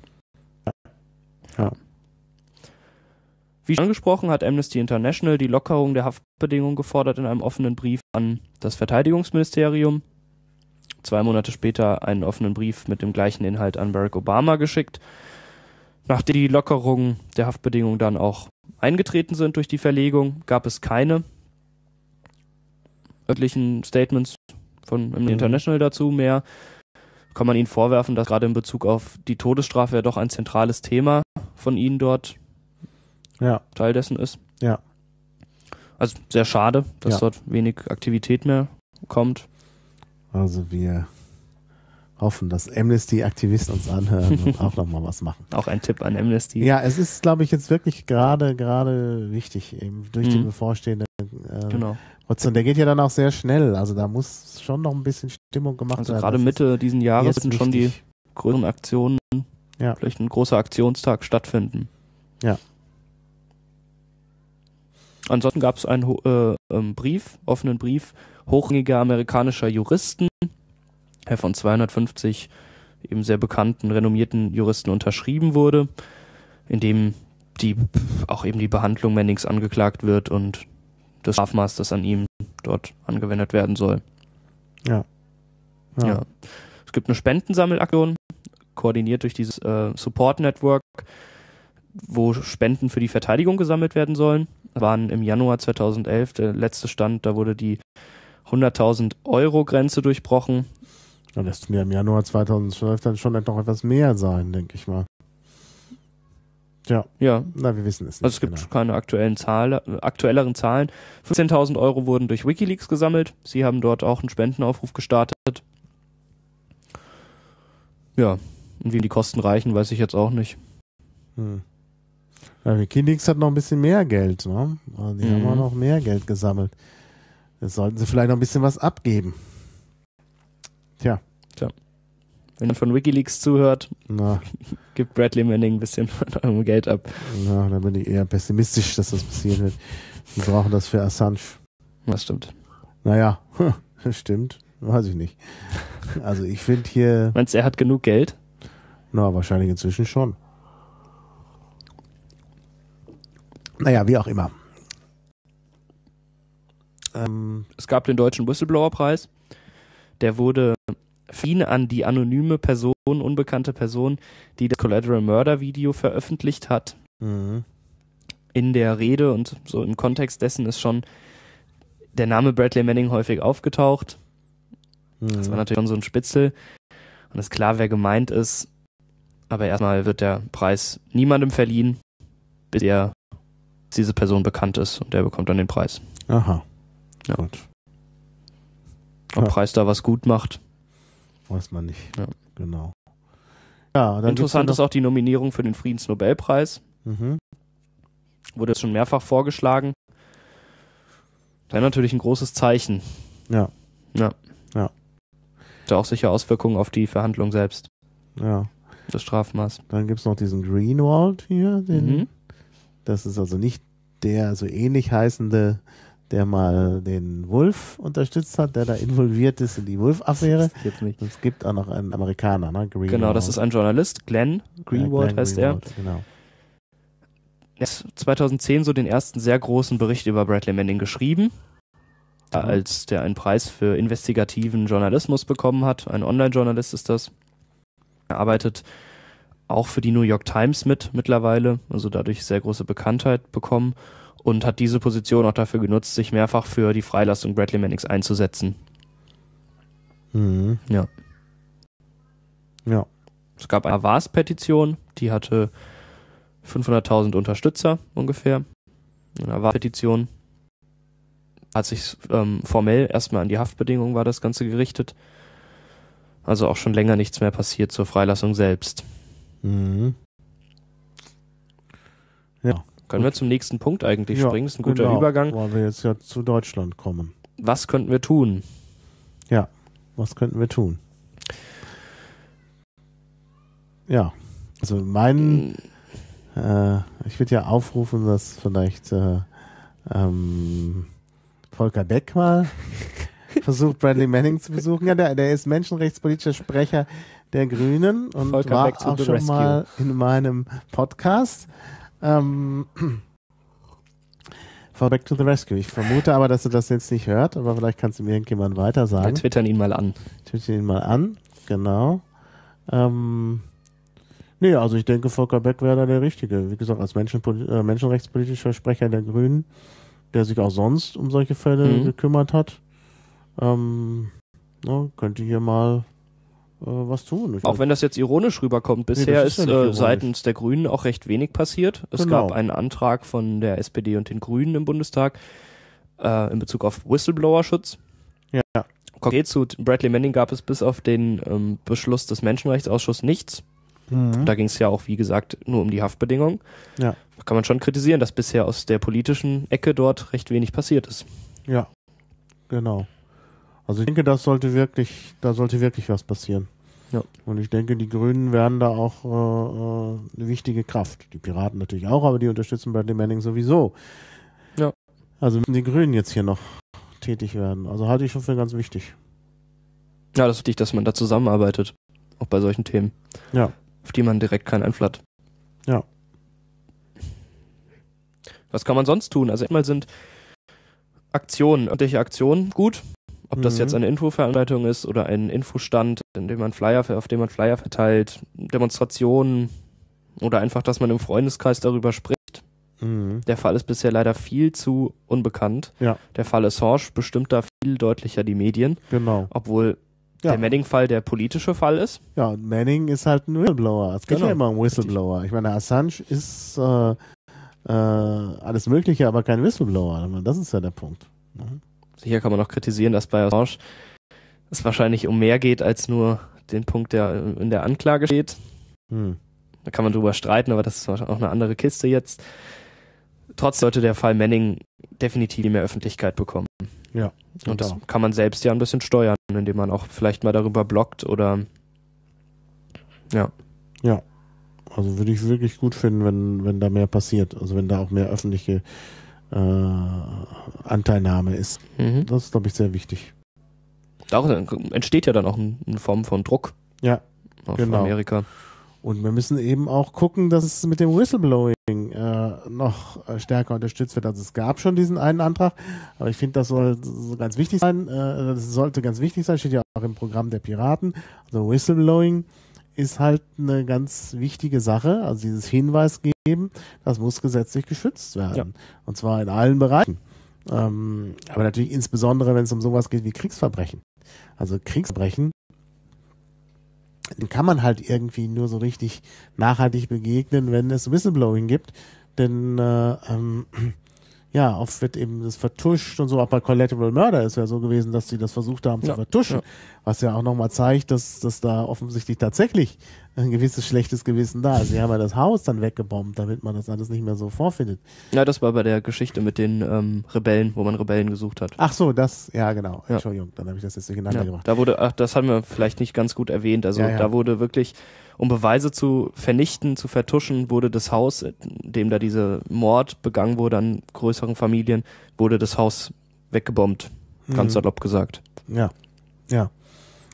Ja. Wie schon angesprochen, hat Amnesty International die Lockerung der Haftbedingungen gefordert in einem offenen Brief an das Verteidigungsministerium. Zwei Monate später einen offenen Brief mit dem gleichen Inhalt an Barack Obama geschickt. Nachdem die Lockerungen der Haftbedingungen dann auch eingetreten sind durch die Verlegung, gab es keine öffentlichen Statements von Amnesty International dazu mehr. Kann man ihnen vorwerfen, dass gerade in Bezug auf die Todesstrafe ja doch ein zentrales Thema von ihnen dort ja. Teil dessen ist. Ja. Also sehr schade, dass ja. dort wenig Aktivität mehr kommt. Also wir hoffen, dass Amnesty-Aktivisten uns anhören und auch nochmal was machen. Auch ein Tipp an Amnesty. Ja, es ist, glaube ich, jetzt wirklich gerade gerade wichtig, eben durch mhm. den bevorstehenden äh, genau. Prozess. Und der geht ja dann auch sehr schnell. Also da muss schon noch ein bisschen Stimmung gemacht also werden. Also gerade Mitte diesen Jahres sind schon die größeren Aktionen, ja. vielleicht ein großer Aktionstag stattfinden. Ja. Ansonsten gab es einen äh, Brief, offenen Brief hochrangiger amerikanischer Juristen, der von zweihundertfünfzig eben sehr bekannten, renommierten Juristen unterschrieben wurde, in dem die, auch eben die Behandlung Mannings angeklagt wird und das Strafmaß, das an ihm dort angewendet werden soll. Ja. Ja. ja. Es gibt eine Spendensammelaktion, koordiniert durch dieses äh, SIPRNet, wo Spenden für die Verteidigung gesammelt werden sollen. Das waren im Januar zweitausendelf, der letzte Stand, da wurde die hunderttausend Euro Grenze durchbrochen. Ja, das wird mir im Januar zweitausendzwölf dann schon noch etwas mehr sein, denke ich mal. Ja. Ja. Na, wir wissen es nicht. Also es gibt genau. keine aktuellen Zahl, aktuelleren Zahlen. fünfzehntausend Euro wurden durch Wikileaks gesammelt. Sie haben dort auch einen Spendenaufruf gestartet. Ja. Und wie die Kosten reichen, weiß ich jetzt auch nicht. Hm. Ja, Wikileaks hat noch ein bisschen mehr Geld, ne? Also die mhm. haben auch noch mehr Geld gesammelt. Jetzt sollten sie vielleicht noch ein bisschen was abgeben. Tja. Tja. Wenn man von Wikileaks zuhört, na. gibt Bradley Manning ein bisschen von eurem Geld ab. Na, da bin ich eher pessimistisch, dass das passieren wird. Wir brauchen das für Assange. Das stimmt. Naja, stimmt. Weiß ich nicht. Also ich finde hier... Meinst du, er hat genug Geld? Na, wahrscheinlich inzwischen schon. Naja, wie auch immer. Ähm, es gab den deutschen Whistleblower-Preis. Der wurde verliehen an die anonyme Person, unbekannte Person, die das Collateral Murder Video veröffentlicht hat. Mhm. In der Rede und so im Kontext dessen ist schon der Name Bradley Manning häufig aufgetaucht. Mhm. Das war natürlich schon so ein Spitzel. Und ist klar, wer gemeint ist. Aber erstmal wird der Preis niemandem verliehen, bis er, bis diese Person bekannt ist. Und der bekommt dann den Preis. Aha. Ja. Gut. Ob ja. Preis da was gut macht. Weiß man nicht. Ja. Genau. Ja, dann interessant ist auch die Nominierung für den Friedensnobelpreis. Mhm. Wurde jetzt schon mehrfach vorgeschlagen. Wäre natürlich ein großes Zeichen. Ja. Ja. Ja. Hatte auch sicher Auswirkungen auf die Verhandlung selbst. Ja. Das Strafmaß. Dann gibt es noch diesen Greenwald hier. Den, mhm. Das ist also nicht der so ähnlich heißende, der mal den Wolf unterstützt hat, der da involviert ist in die Wolf-Affäre. Es gibt auch noch einen Amerikaner, ne? Greenwald. Genau, das ist ein Journalist, Glenn Greenwald, ja, Glenn heißt Greenwald, er. Genau. Er hat zweitausendzehn so den ersten sehr großen Bericht über Bradley Manning geschrieben, mhm. als der einen Preis für investigativen Journalismus bekommen hat. Ein Online-Journalist ist das. Er arbeitet auch für die New York Times mit mittlerweile, also dadurch sehr große Bekanntheit bekommen. Und hat diese Position auch dafür genutzt, sich mehrfach für die Freilassung Bradley Mannings einzusetzen. Mhm. Ja. Ja. Es gab eine Avars-Petition, die hatte fünfhunderttausend Unterstützer ungefähr. Eine Avars-Petition hat sich ähm, formell erstmal an die Haftbedingungen war das Ganze gerichtet. Also auch schon länger nichts mehr passiert zur Freilassung selbst. Mhm. Ja. Können wir zum nächsten Punkt eigentlich ja, springen? Das ist ein guter genau, Übergang. Weil wir jetzt ja zu Deutschland kommen. Was könnten wir tun? Ja, was könnten wir tun? Ja, also mein, hm. äh, ich würde ja aufrufen, dass vielleicht äh, ähm, Volker Beck mal versucht, Bradley Manning zu besuchen. Ja, der, der ist menschenrechtspolitischer Sprecher der Grünen und Volker war Beck auch schon mal in meinem Podcast. Ähm, Back to the Rescue. Ich vermute aber, dass du das jetzt nicht hört, aber vielleicht kannst du mir irgendjemand weiter sagen. Wir twittern ihn mal an. Twittern ihn mal an, genau. Ähm, nee, also ich denke, Volker Beck wäre da der Richtige. Wie gesagt, als Menschenpol- äh, menschenrechtspolitischer Sprecher der Grünen, der sich auch sonst um solche Fälle mhm. gekümmert hat, ähm, na, könnte hier mal was tun. Ich auch wenn das jetzt ironisch rüberkommt, bisher nee, ist, ist ja äh, seitens der Grünen auch recht wenig passiert. Es genau. gab einen Antrag von der S P D und den Grünen im Bundestag äh, in Bezug auf Whistleblower-Schutz. Ja. Konkret zu Bradley Manning gab es bis auf den ähm, Beschluss des Menschenrechtsausschusses nichts. Mhm. Da ging es ja auch, wie gesagt, nur um die Haftbedingungen. Ja. Da kann man schon kritisieren, dass bisher aus der politischen Ecke dort recht wenig passiert ist. Ja, genau. Also ich denke, das sollte wirklich, da sollte wirklich was passieren. Ja. Und ich denke, die Grünen werden da auch äh, eine wichtige Kraft. Die Piraten natürlich auch, aber die unterstützen Bradley Manning sowieso. Ja. Also müssen die Grünen jetzt hier noch tätig werden. Also halte ich schon für ganz wichtig. Ja, das ist wichtig, dass man da zusammenarbeitet. Auch bei solchen Themen. Ja. Auf die man direkt keinen Einfluss hat. Ja. Was kann man sonst tun? Also erstmal sind Aktionen, öffentliche Aktionen gut. Ob das mhm. jetzt eine Infoveranstaltung ist oder ein Infostand, in dem man Flyer, auf dem man Flyer verteilt, Demonstrationen oder einfach, dass man im Freundeskreis darüber spricht. Mhm. Der Fall ist bisher leider viel zu unbekannt. Ja. Der Fall Assange bestimmt da viel deutlicher die Medien. Genau. Obwohl ja. der Manning-Fall der politische Fall ist. Ja, und Manning ist halt ein Whistleblower. Es geht genau. ja immer um Whistleblower. Ich meine, Assange ist äh, äh, alles Mögliche, aber kein Whistleblower. Das ist ja der Punkt. Mhm. Sicher kann man auch kritisieren, dass bei Assange es wahrscheinlich um mehr geht, als nur den Punkt, der in der Anklage steht. Hm. Da kann man drüber streiten, aber das ist auch eine andere Kiste jetzt. Trotzdem sollte der Fall Manning definitiv mehr Öffentlichkeit bekommen. Ja. Und das kann man selbst ja ein bisschen steuern, indem man auch vielleicht mal darüber bloggt oder ja. Ja. Also würde ich wirklich gut finden, wenn, wenn da mehr passiert. Also wenn da auch mehr öffentliche Äh, Anteilnahme ist. Mhm. Das ist, glaube ich, sehr wichtig. Daraus entsteht ja dann auch ein, eine Form von Druck. Ja, auf genau. Amerika. Und wir müssen eben auch gucken, dass es mit dem Whistleblowing äh, noch äh, stärker unterstützt wird. Also es gab schon diesen einen Antrag, aber ich finde, das soll so ganz wichtig sein. Äh, das sollte ganz wichtig sein, steht ja auch im Programm der Piraten. Also Whistleblowing ist halt eine ganz wichtige Sache, also dieses Hinweis geben, das muss gesetzlich geschützt werden. Ja. Und zwar in allen Bereichen. Ähm, aber natürlich insbesondere, wenn es um sowas geht wie Kriegsverbrechen. Also Kriegsverbrechen, den kann man halt irgendwie nur so richtig nachhaltig begegnen, wenn es Whistleblowing gibt. Denn äh, ähm, ja, oft wird eben das vertuscht und so, auch bei Collateral Murder ist ja so gewesen, dass sie das versucht haben ja, zu vertuschen, ja. was ja auch nochmal zeigt, dass, dass da offensichtlich tatsächlich ein gewisses schlechtes Gewissen da ist. Sie haben ja das Haus dann weggebombt, damit man das alles nicht mehr so vorfindet. Ja, das war bei der Geschichte mit den ähm, Rebellen, wo man Rebellen gesucht hat. Ach so, das, ja genau, ja. Entschuldigung, dann habe ich das jetzt durcheinander ja, gemacht. Da wurde, ach, das haben wir vielleicht nicht ganz gut erwähnt, also ja, ja. da wurde wirklich, um Beweise zu vernichten, zu vertuschen, wurde das Haus, in dem da dieser Mord begangen wurde an größeren Familien, wurde das Haus weggebombt, ganz mhm. salopp gesagt. Ja, ja.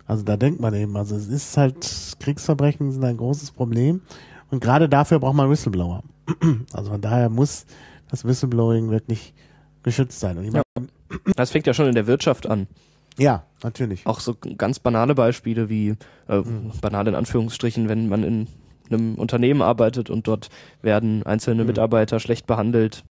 Also da denkt man eben, also es ist halt, Kriegsverbrechen sind ein großes Problem und gerade dafür braucht man Whistleblower. Also von daher muss das Whistleblowing wirklich geschützt sein. Und ich meine, ja. Das fängt ja schon in der Wirtschaft an. Ja, natürlich. Auch so ganz banale Beispiele wie, äh, mhm. banal in Anführungsstrichen, wenn man in einem Unternehmen arbeitet und dort werden einzelne mhm. Mitarbeiter schlecht behandelt,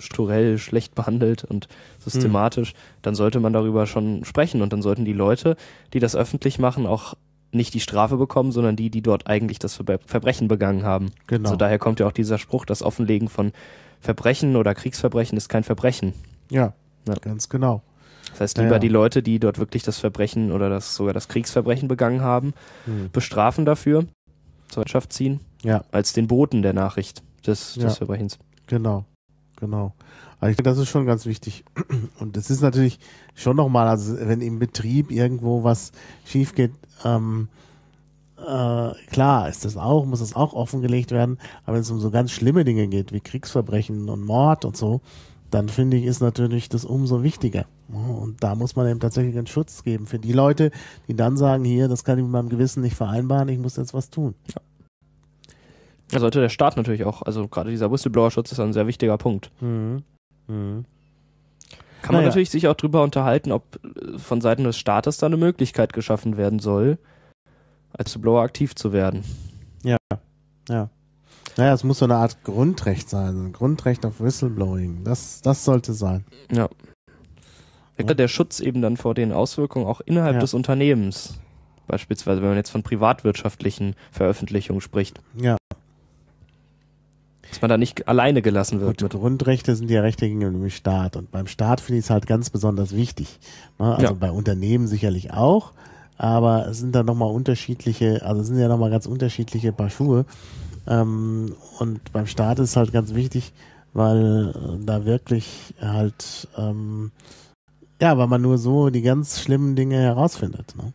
strukturell schlecht behandelt und systematisch, mhm. dann sollte man darüber schon sprechen und dann sollten die Leute, die das öffentlich machen, auch nicht die Strafe bekommen, sondern die, die dort eigentlich das Verbrechen begangen haben. Genau. Also daher kommt ja auch dieser Spruch, das Offenlegen von Verbrechen oder Kriegsverbrechen ist kein Verbrechen. Ja, ja. ganz genau. Das heißt, lieber ja, ja. die Leute, die dort wirklich das Verbrechen oder das sogar das Kriegsverbrechen begangen haben, mhm. bestrafen dafür, zur Rechenschaft ziehen, ja. als den Boten der Nachricht des, des ja. Verbrechens. Genau, genau. Aber ich denke, das ist schon ganz wichtig. Und es ist natürlich schon nochmal, also wenn im Betrieb irgendwo was schief geht, ähm, äh, klar ist das auch, muss das auch offengelegt werden. Aber wenn es um so ganz schlimme Dinge geht, wie Kriegsverbrechen und Mord und so, dann finde ich, ist natürlich das umso wichtiger. Und da muss man eben tatsächlich einen Schutz geben für die Leute, die dann sagen, hier, das kann ich mit meinem Gewissen nicht vereinbaren, ich muss jetzt was tun. Ja. Da sollte der Staat natürlich auch, also gerade dieser Whistleblower-Schutz ist ein sehr wichtiger Punkt. Mhm. Mhm. Kann man naja. natürlich sich auch drüber unterhalten, ob von Seiten des Staates da eine Möglichkeit geschaffen werden soll, als Whistleblower aktiv zu werden. Ja, ja. Naja, es muss so eine Art Grundrecht sein, ein Grundrecht auf Whistleblowing. Das, das sollte sein. Ja. ja. Der Schutz eben dann vor den Auswirkungen auch innerhalb ja. des Unternehmens. Beispielsweise, wenn man jetzt von privatwirtschaftlichen Veröffentlichungen spricht. Ja. Dass man da nicht alleine gelassen wird. Gut, mit Grundrechte sind ja Rechte gegenüber dem Staat. Und beim Staat finde ich es halt ganz besonders wichtig. Also ja. bei Unternehmen sicherlich auch. Aber es sind da nochmal unterschiedliche, also es sind ja nochmal ganz unterschiedliche Paar Schuhe. Ähm, und beim Staat ist halt ganz wichtig, weil äh, da wirklich halt, ähm, ja, weil man nur so die ganz schlimmen Dinge herausfindet. Ne?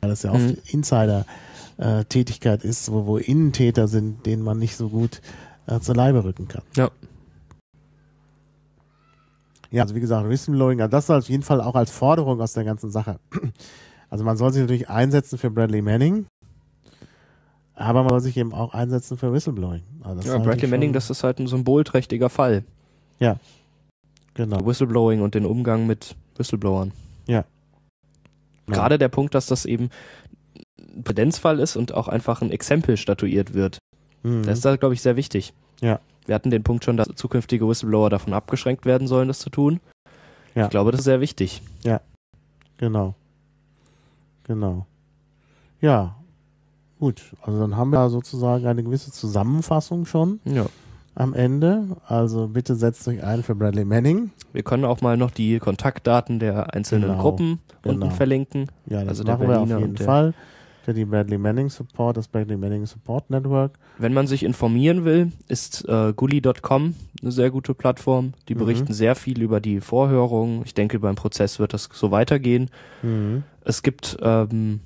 Weil das ja oft mhm. Insider-Tätigkeit äh, ist, wo, wo Innentäter sind, denen man nicht so gut äh, zur Leibe rücken kann. Ja. Ja, also wie gesagt, Whistleblowing, also das ist auf jeden Fall auch als Forderung aus der ganzen Sache. Also man soll sich natürlich einsetzen für Bradley Manning. Aber man soll sich eben auch einsetzen für Whistleblowing. Also ja, Bradley Manning, das ist halt ein symbolträchtiger Fall. Ja, genau. Whistleblowing und den Umgang mit Whistleblowern. Ja. ja. Gerade der Punkt, dass das eben ein Präzedenzfall ist und auch einfach ein Exempel statuiert wird. Mhm. Das ist da, glaube ich, sehr wichtig. Ja. Wir hatten den Punkt schon, dass zukünftige Whistleblower davon abgeschränkt werden sollen, das zu tun. Ja. Ich glaube, das ist sehr wichtig. Ja, genau. Genau. Ja. Gut, also dann haben wir da sozusagen eine gewisse Zusammenfassung schon ja. am Ende. Also bitte setzt euch ein für Bradley Manning. Wir können auch mal noch die Kontaktdaten der einzelnen genau. Gruppen unten genau. verlinken. Ja, das also machen der wir auf jeden Fall. Der die Bradley Manning Support, das Bradley Manning Support Network. Wenn man sich informieren will, ist äh, gully Punkt com eine sehr gute Plattform. Die berichten mhm. sehr viel über die Vorhörungen. Ich denke, beim Prozess wird das so weitergehen. Mhm. Es gibt ähm,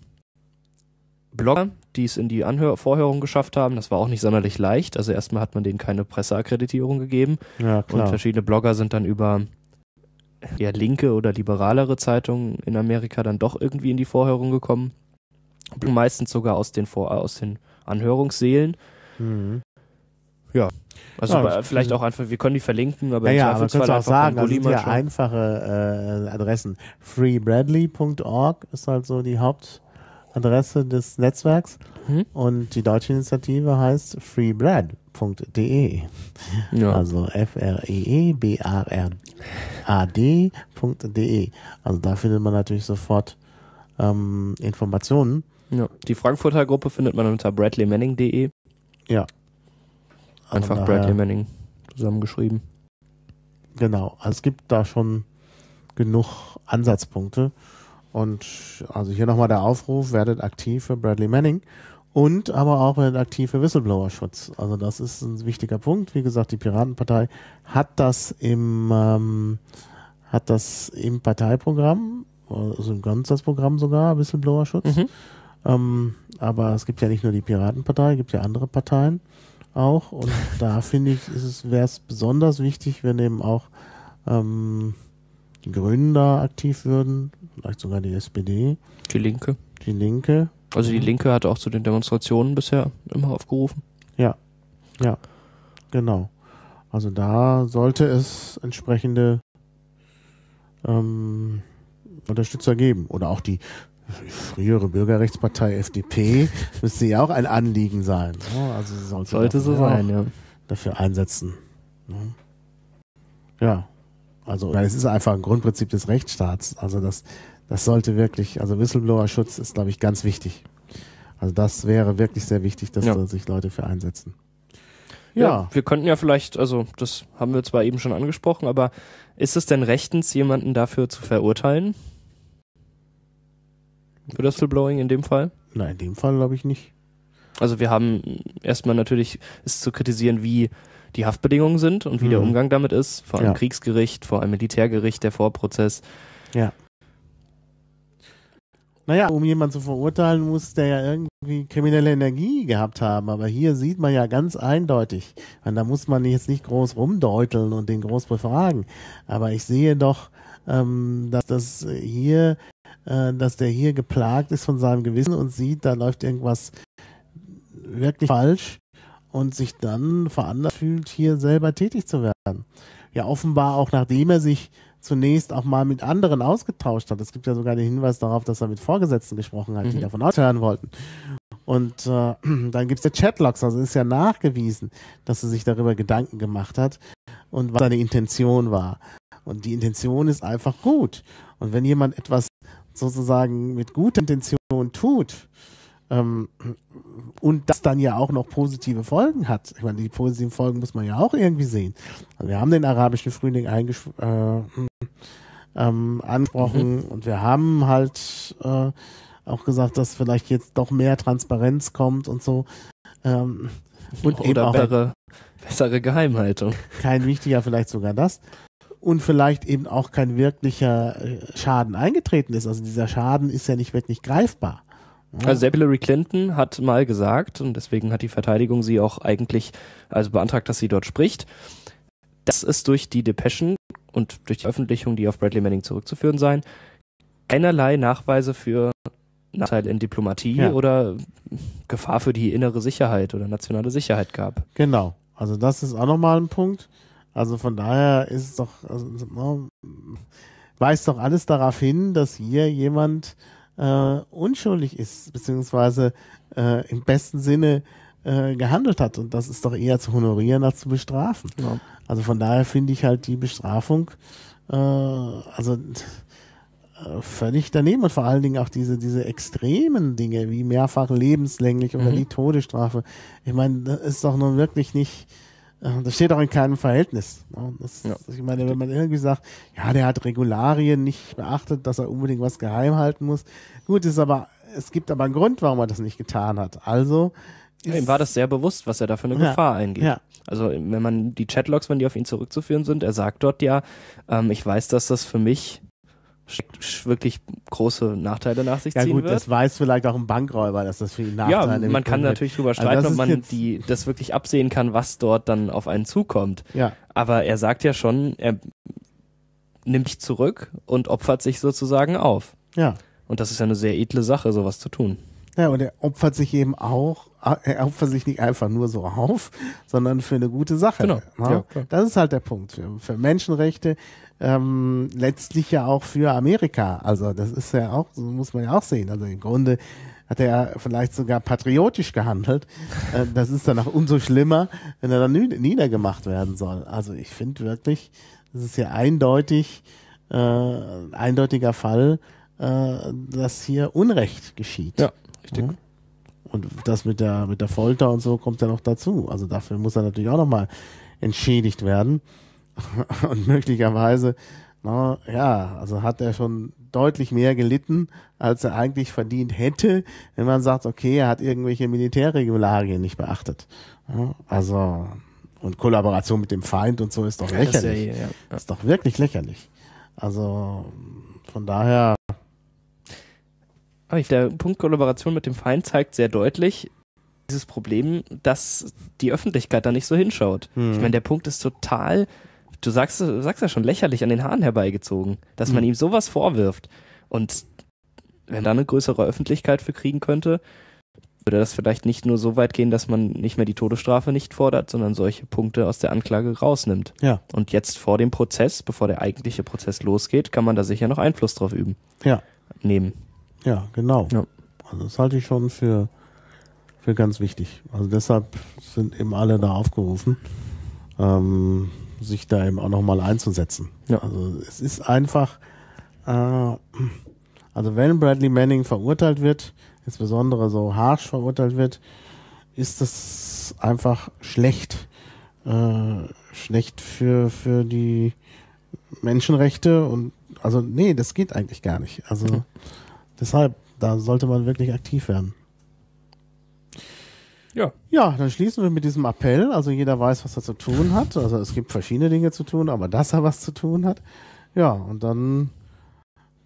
Blogger, die es in die Anhör Vorhörung geschafft haben. Das war auch nicht sonderlich leicht. Also erstmal hat man denen keine Presseakkreditierung gegeben. Ja, klar. Und verschiedene Blogger sind dann über eher linke oder liberalere Zeitungen in Amerika dann doch irgendwie in die Vorhörung gekommen. Meistens sogar aus den, Vor aus den Anhörungssälen. Mhm. Ja, also ja, bei, vielleicht auch einfach, wir können die verlinken, aber ja, ja, man könnte auch sagen, das sind ja einfache äh, Adressen. free bradley Punkt org ist halt so die Haupt- Adresse des Netzwerks mhm. und die deutsche Initiative heißt free brad Punkt de. Ja. Also F R E E B A R A D Punkt de. Also da findet man natürlich sofort ähm, Informationen. Ja. Die Frankfurter Gruppe findet man unter bradley manning Punkt de. Ja. Also einfach Bradley Manning zusammengeschrieben. Genau, also es gibt da schon genug Ansatzpunkte. Und also hier nochmal der Aufruf, werdet aktiv für Bradley Manning und aber auch werdet aktiv für Whistleblower-Schutz. Also das ist ein wichtiger Punkt. Wie gesagt, die Piratenpartei hat das im, ähm, hat das im Parteiprogramm, also im Grundsatzprogramm sogar, Whistleblower-Schutz. Mhm. Ähm, aber es gibt ja nicht nur die Piratenpartei, es gibt ja andere Parteien auch. Und da finde ich, ist es, wäre es besonders wichtig, wenn eben auch ähm, die Grünen da aktiv würden, vielleicht sogar die S P D. Die Linke. Die Linke. Also die Linke hat auch zu den Demonstrationen bisher immer aufgerufen. Ja, ja, genau. Also da sollte es entsprechende ähm, Unterstützer geben. Oder auch die frühere Bürgerrechtspartei F D P müsste ja auch ein Anliegen sein. Also sollte, sollte so sein, ja. Dafür einsetzen. Ja. Also es ist einfach ein Grundprinzip des Rechtsstaats. Also das, das sollte wirklich, also Whistleblower-Schutz ist, glaube ich, ganz wichtig. Also das wäre wirklich sehr wichtig, dass ja. da sich Leute für einsetzen. Ja. ja, wir könnten ja vielleicht, also das haben wir zwar eben schon angesprochen, aber ist es denn rechtens, jemanden dafür zu verurteilen? Für Whistleblowing in dem Fall? Nein, in dem Fall glaube ich nicht. Also wir haben erstmal natürlich ist zu kritisieren, wie die Haftbedingungen sind und wie mhm. der Umgang damit ist. Vor allem ja. Kriegsgericht, vor allem Militärgericht, der Vorprozess. Ja. Naja, um jemanden zu verurteilen, muss der ja irgendwie kriminelle Energie gehabt haben. Aber hier sieht man ja ganz eindeutig, und da muss man jetzt nicht groß rumdeuteln und den groß befragen. Aber ich sehe doch, ähm, dass das hier, äh, dass der hier geplagt ist von seinem Gewissen und sieht, da läuft irgendwas wirklich falsch und sich dann veranlasst fühlt, hier selber tätig zu werden. Ja, offenbar auch nachdem er sich zunächst auch mal mit anderen ausgetauscht hat. Es gibt ja sogar den Hinweis darauf, dass er mit Vorgesetzten gesprochen hat, mhm. die davon aushören wollten. Und äh, dann gibt es ja Chatlogs, also ist ja nachgewiesen, dass er sich darüber Gedanken gemacht hat und was seine Intention war. Und die Intention ist einfach gut. Und wenn jemand etwas sozusagen mit guter Intention tut, ähm, und das dann ja auch noch positive Folgen hat. Ich meine, die positiven Folgen muss man ja auch irgendwie sehen. Also wir haben den arabischen Frühling äh, ähm, angesprochen mhm. und wir haben halt äh, auch gesagt, dass vielleicht jetzt doch mehr Transparenz kommt und so. Ähm, und Oder eben auch bessere, bessere Geheimhaltung. Kein wichtiger, vielleicht sogar das. Und vielleicht eben auch kein wirklicher Schaden eingetreten ist. Also dieser Schaden ist ja nicht wirklich greifbar. Also Hillary Clinton hat mal gesagt, und deswegen hat die Verteidigung sie auch eigentlich also beantragt, dass sie dort spricht, dass es durch die Depeschen und durch die Veröffentlichung, die auf Bradley Manning zurückzuführen seien, keinerlei Nachweise für Nachteil in Diplomatie ja. oder Gefahr für die innere Sicherheit oder nationale Sicherheit gab. Genau, also das ist auch nochmal ein Punkt. Also von daher ist es doch, also, weist doch alles darauf hin, dass hier jemand Äh, unschuldig ist, beziehungsweise äh, im besten Sinne äh, gehandelt hat. Und das ist doch eher zu honorieren als zu bestrafen. Ja. Also von daher finde ich halt die Bestrafung äh, also äh, völlig daneben. Und vor allen Dingen auch diese, diese extremen Dinge wie mehrfach lebenslänglich oder mhm. die Todesstrafe. Ich meine, das ist doch nun wirklich nicht, äh, das steht doch in keinem Verhältnis. Ne? Das, ja. Ich meine, wenn man irgendwie sagt, ja, der hat Regularien nicht beachtet, dass er unbedingt was geheim halten muss. Gut, ist aber, es gibt aber einen Grund, warum er das nicht getan hat. Also ist, ihm war das sehr bewusst, was er da für eine ja, Gefahr eingeht. Ja. Also wenn man die Chatlogs, wenn die auf ihn zurückzuführen sind, er sagt dort ja, ähm, ich weiß, dass das für mich wirklich große Nachteile nach sich ja, ziehen gut, wird. Ja gut, das weiß vielleicht auch ein Bankräuber, dass das für ihn Nachteile Ja, man kann natürlich drüber streiten, also ob man die, das wirklich absehen kann, was dort dann auf einen zukommt. Ja. Aber er sagt ja schon, er nimmt sich zurück und opfert sich sozusagen auf. Ja. Und das ist ja eine sehr edle Sache, sowas zu tun. Ja, und er opfert sich eben auch, er opfert sich nicht einfach nur so auf, sondern für eine gute Sache. Genau. Ja, das ist halt der Punkt. Für, für Menschenrechte, ähm, letztlich ja auch für Amerika. Also das ist ja auch, so muss man ja auch sehen. Also im Grunde hat er vielleicht sogar patriotisch gehandelt. Äh, das ist dann auch umso schlimmer, wenn er dann niedergemacht werden soll. Also ich finde wirklich, das ist ja eindeutig, äh, ein eindeutiger Fall, dass hier Unrecht geschieht. Ja, richtig. Und das mit der, mit der Folter und so kommt ja noch dazu. Also dafür muss er natürlich auch nochmal entschädigt werden. Und möglicherweise, na, ja, also hat er schon deutlich mehr gelitten, als er eigentlich verdient hätte, wenn man sagt, okay, er hat irgendwelche Militärregularien nicht beachtet. Ja, also, und Kollaboration mit dem Feind und so ist doch lächerlich. Ja, ja, ja. Das ist doch wirklich lächerlich. Also, von daher, der Punkt Kollaboration mit dem Feind zeigt sehr deutlich dieses Problem, dass die Öffentlichkeit da nicht so hinschaut. Hm. Ich meine, der Punkt ist total, du sagst, du sagst ja schon, lächerlich an den Haaren herbeigezogen, dass hm. man ihm sowas vorwirft. Und wenn da eine größere Öffentlichkeit für kriegen könnte, würde das vielleicht nicht nur so weit gehen, dass man nicht mehr die Todesstrafe nicht fordert, sondern solche Punkte aus der Anklage rausnimmt. Ja. Und jetzt vor dem Prozess, bevor der eigentliche Prozess losgeht, kann man da sicher noch Einfluss drauf üben. Ja. Nehmen. Ja, genau. Ja. Also das halte ich schon für, für ganz wichtig. Also deshalb sind eben alle da aufgerufen, ähm, sich da eben auch nochmal einzusetzen. Ja. Also es ist einfach, äh, also wenn Bradley Manning verurteilt wird, insbesondere so harsch verurteilt wird, ist das einfach schlecht. Äh, schlecht für, für die Menschenrechte und also nee, das geht eigentlich gar nicht. Also ja. Deshalb, da sollte man wirklich aktiv werden. Ja. Ja, dann schließen wir mit diesem Appell. Also jeder weiß, was er zu tun hat. Also es gibt verschiedene Dinge zu tun, aber dass er was zu tun hat. Ja, und dann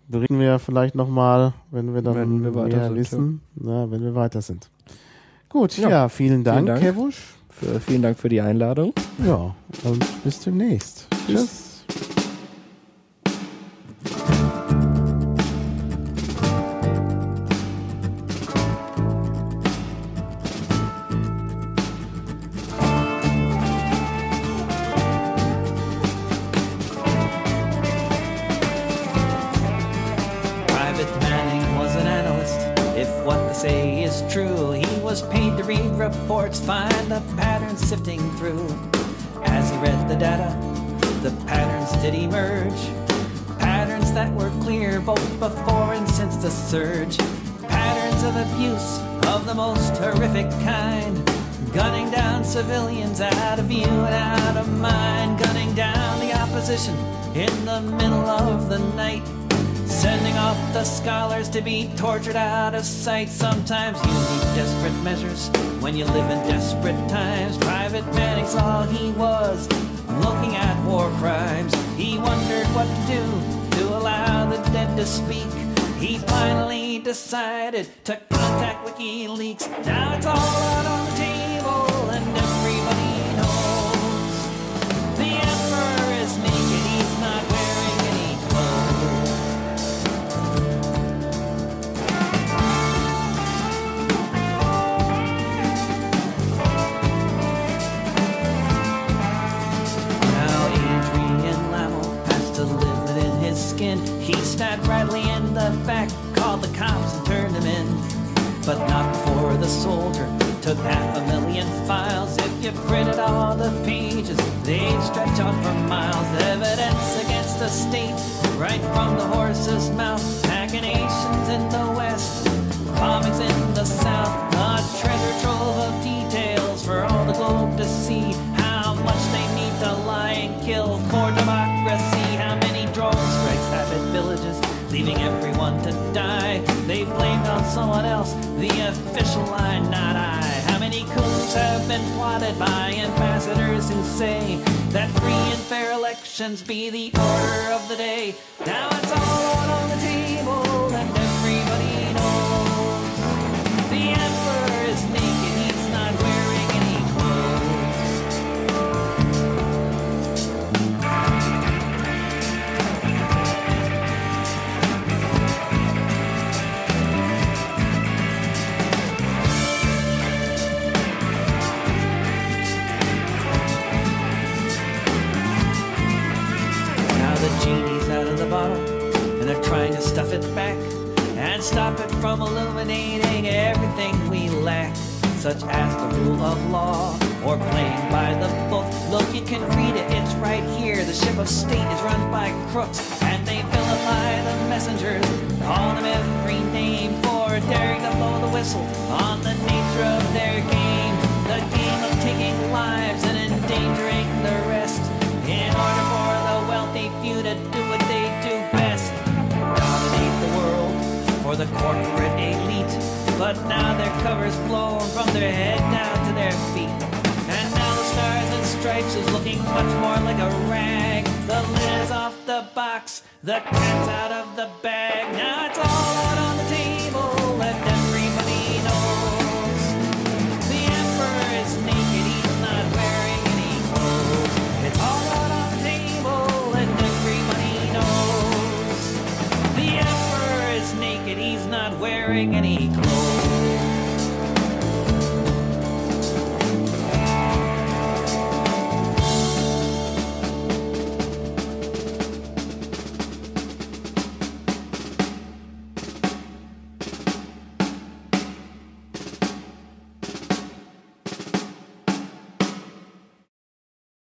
berichten wir vielleicht nochmal, wenn wir dann wenn wir weiter mehr sind, wissen, ja. Ja, wenn wir weiter sind. Gut, ja, ja vielen Dank, Dank. Kevusch. Für, vielen Dank für die Einladung. Ja, und bis demnächst. Tschüss. Tschüss. Reports find the patterns sifting through. As he read the data, the patterns did emerge. Patterns that were clear both before and since the surge. Patterns of abuse of the most horrific kind. Gunning down civilians out of view and out of mind. Gunning down the opposition in the middle of the night. Sending off the scholars to be tortured out of sight. Sometimes you need desperate measures when you live in desperate times. Private Manning's all he was, looking at war crimes. He wondered what to do to allow the dead to speak. He finally decided to contact WikiLeaks. Now it's all out on the table and everybody knows the emperor is naked, he's not wearing any clothes. Skin. He stabbed Bradley in the back, called the cops and turned him in. But not before the soldier took half a million files. If you printed all the pages, they'd stretch on for miles. Evidence against the state, right from the horse's mouth. Machinations in the west, bombings in the south. A treasure trove of details for all the globe to see. How much they need to lie and kill for democracy. How many drone strikes havoc villages, leaving everyone to die. They blamed on someone else, the official line, not I. How many coups have been plotted by ambassadors who say that free and fair elections be the order of the day? Now it's all out on the table and everybody knows the emperor is naked, he's not wearing any clothes. And they're trying to stuff it back and stop it from illuminating everything we lack, such as the rule of law or playing by the book. Look, you can read it, it's right here. The ship of state is run by crooks, and they vilify the messengers, call them every name for daring to blow the whistle on the nature of their game, the game of taking lives and endangering the rest in order for the wealthy few to do what they do best. Dominate the world for the corporate elite, but now their cover's blown from their head down to their feet. And now the Stars and Stripes is looking much more like a rag. The lid is off the box, the cat's out of the bag. Now it's all out on the table and everybody knows the emperor is naked, he's not wearing any clothes. It's all out on the table and everybody knows the emperor is naked, he's not wearing any clothes.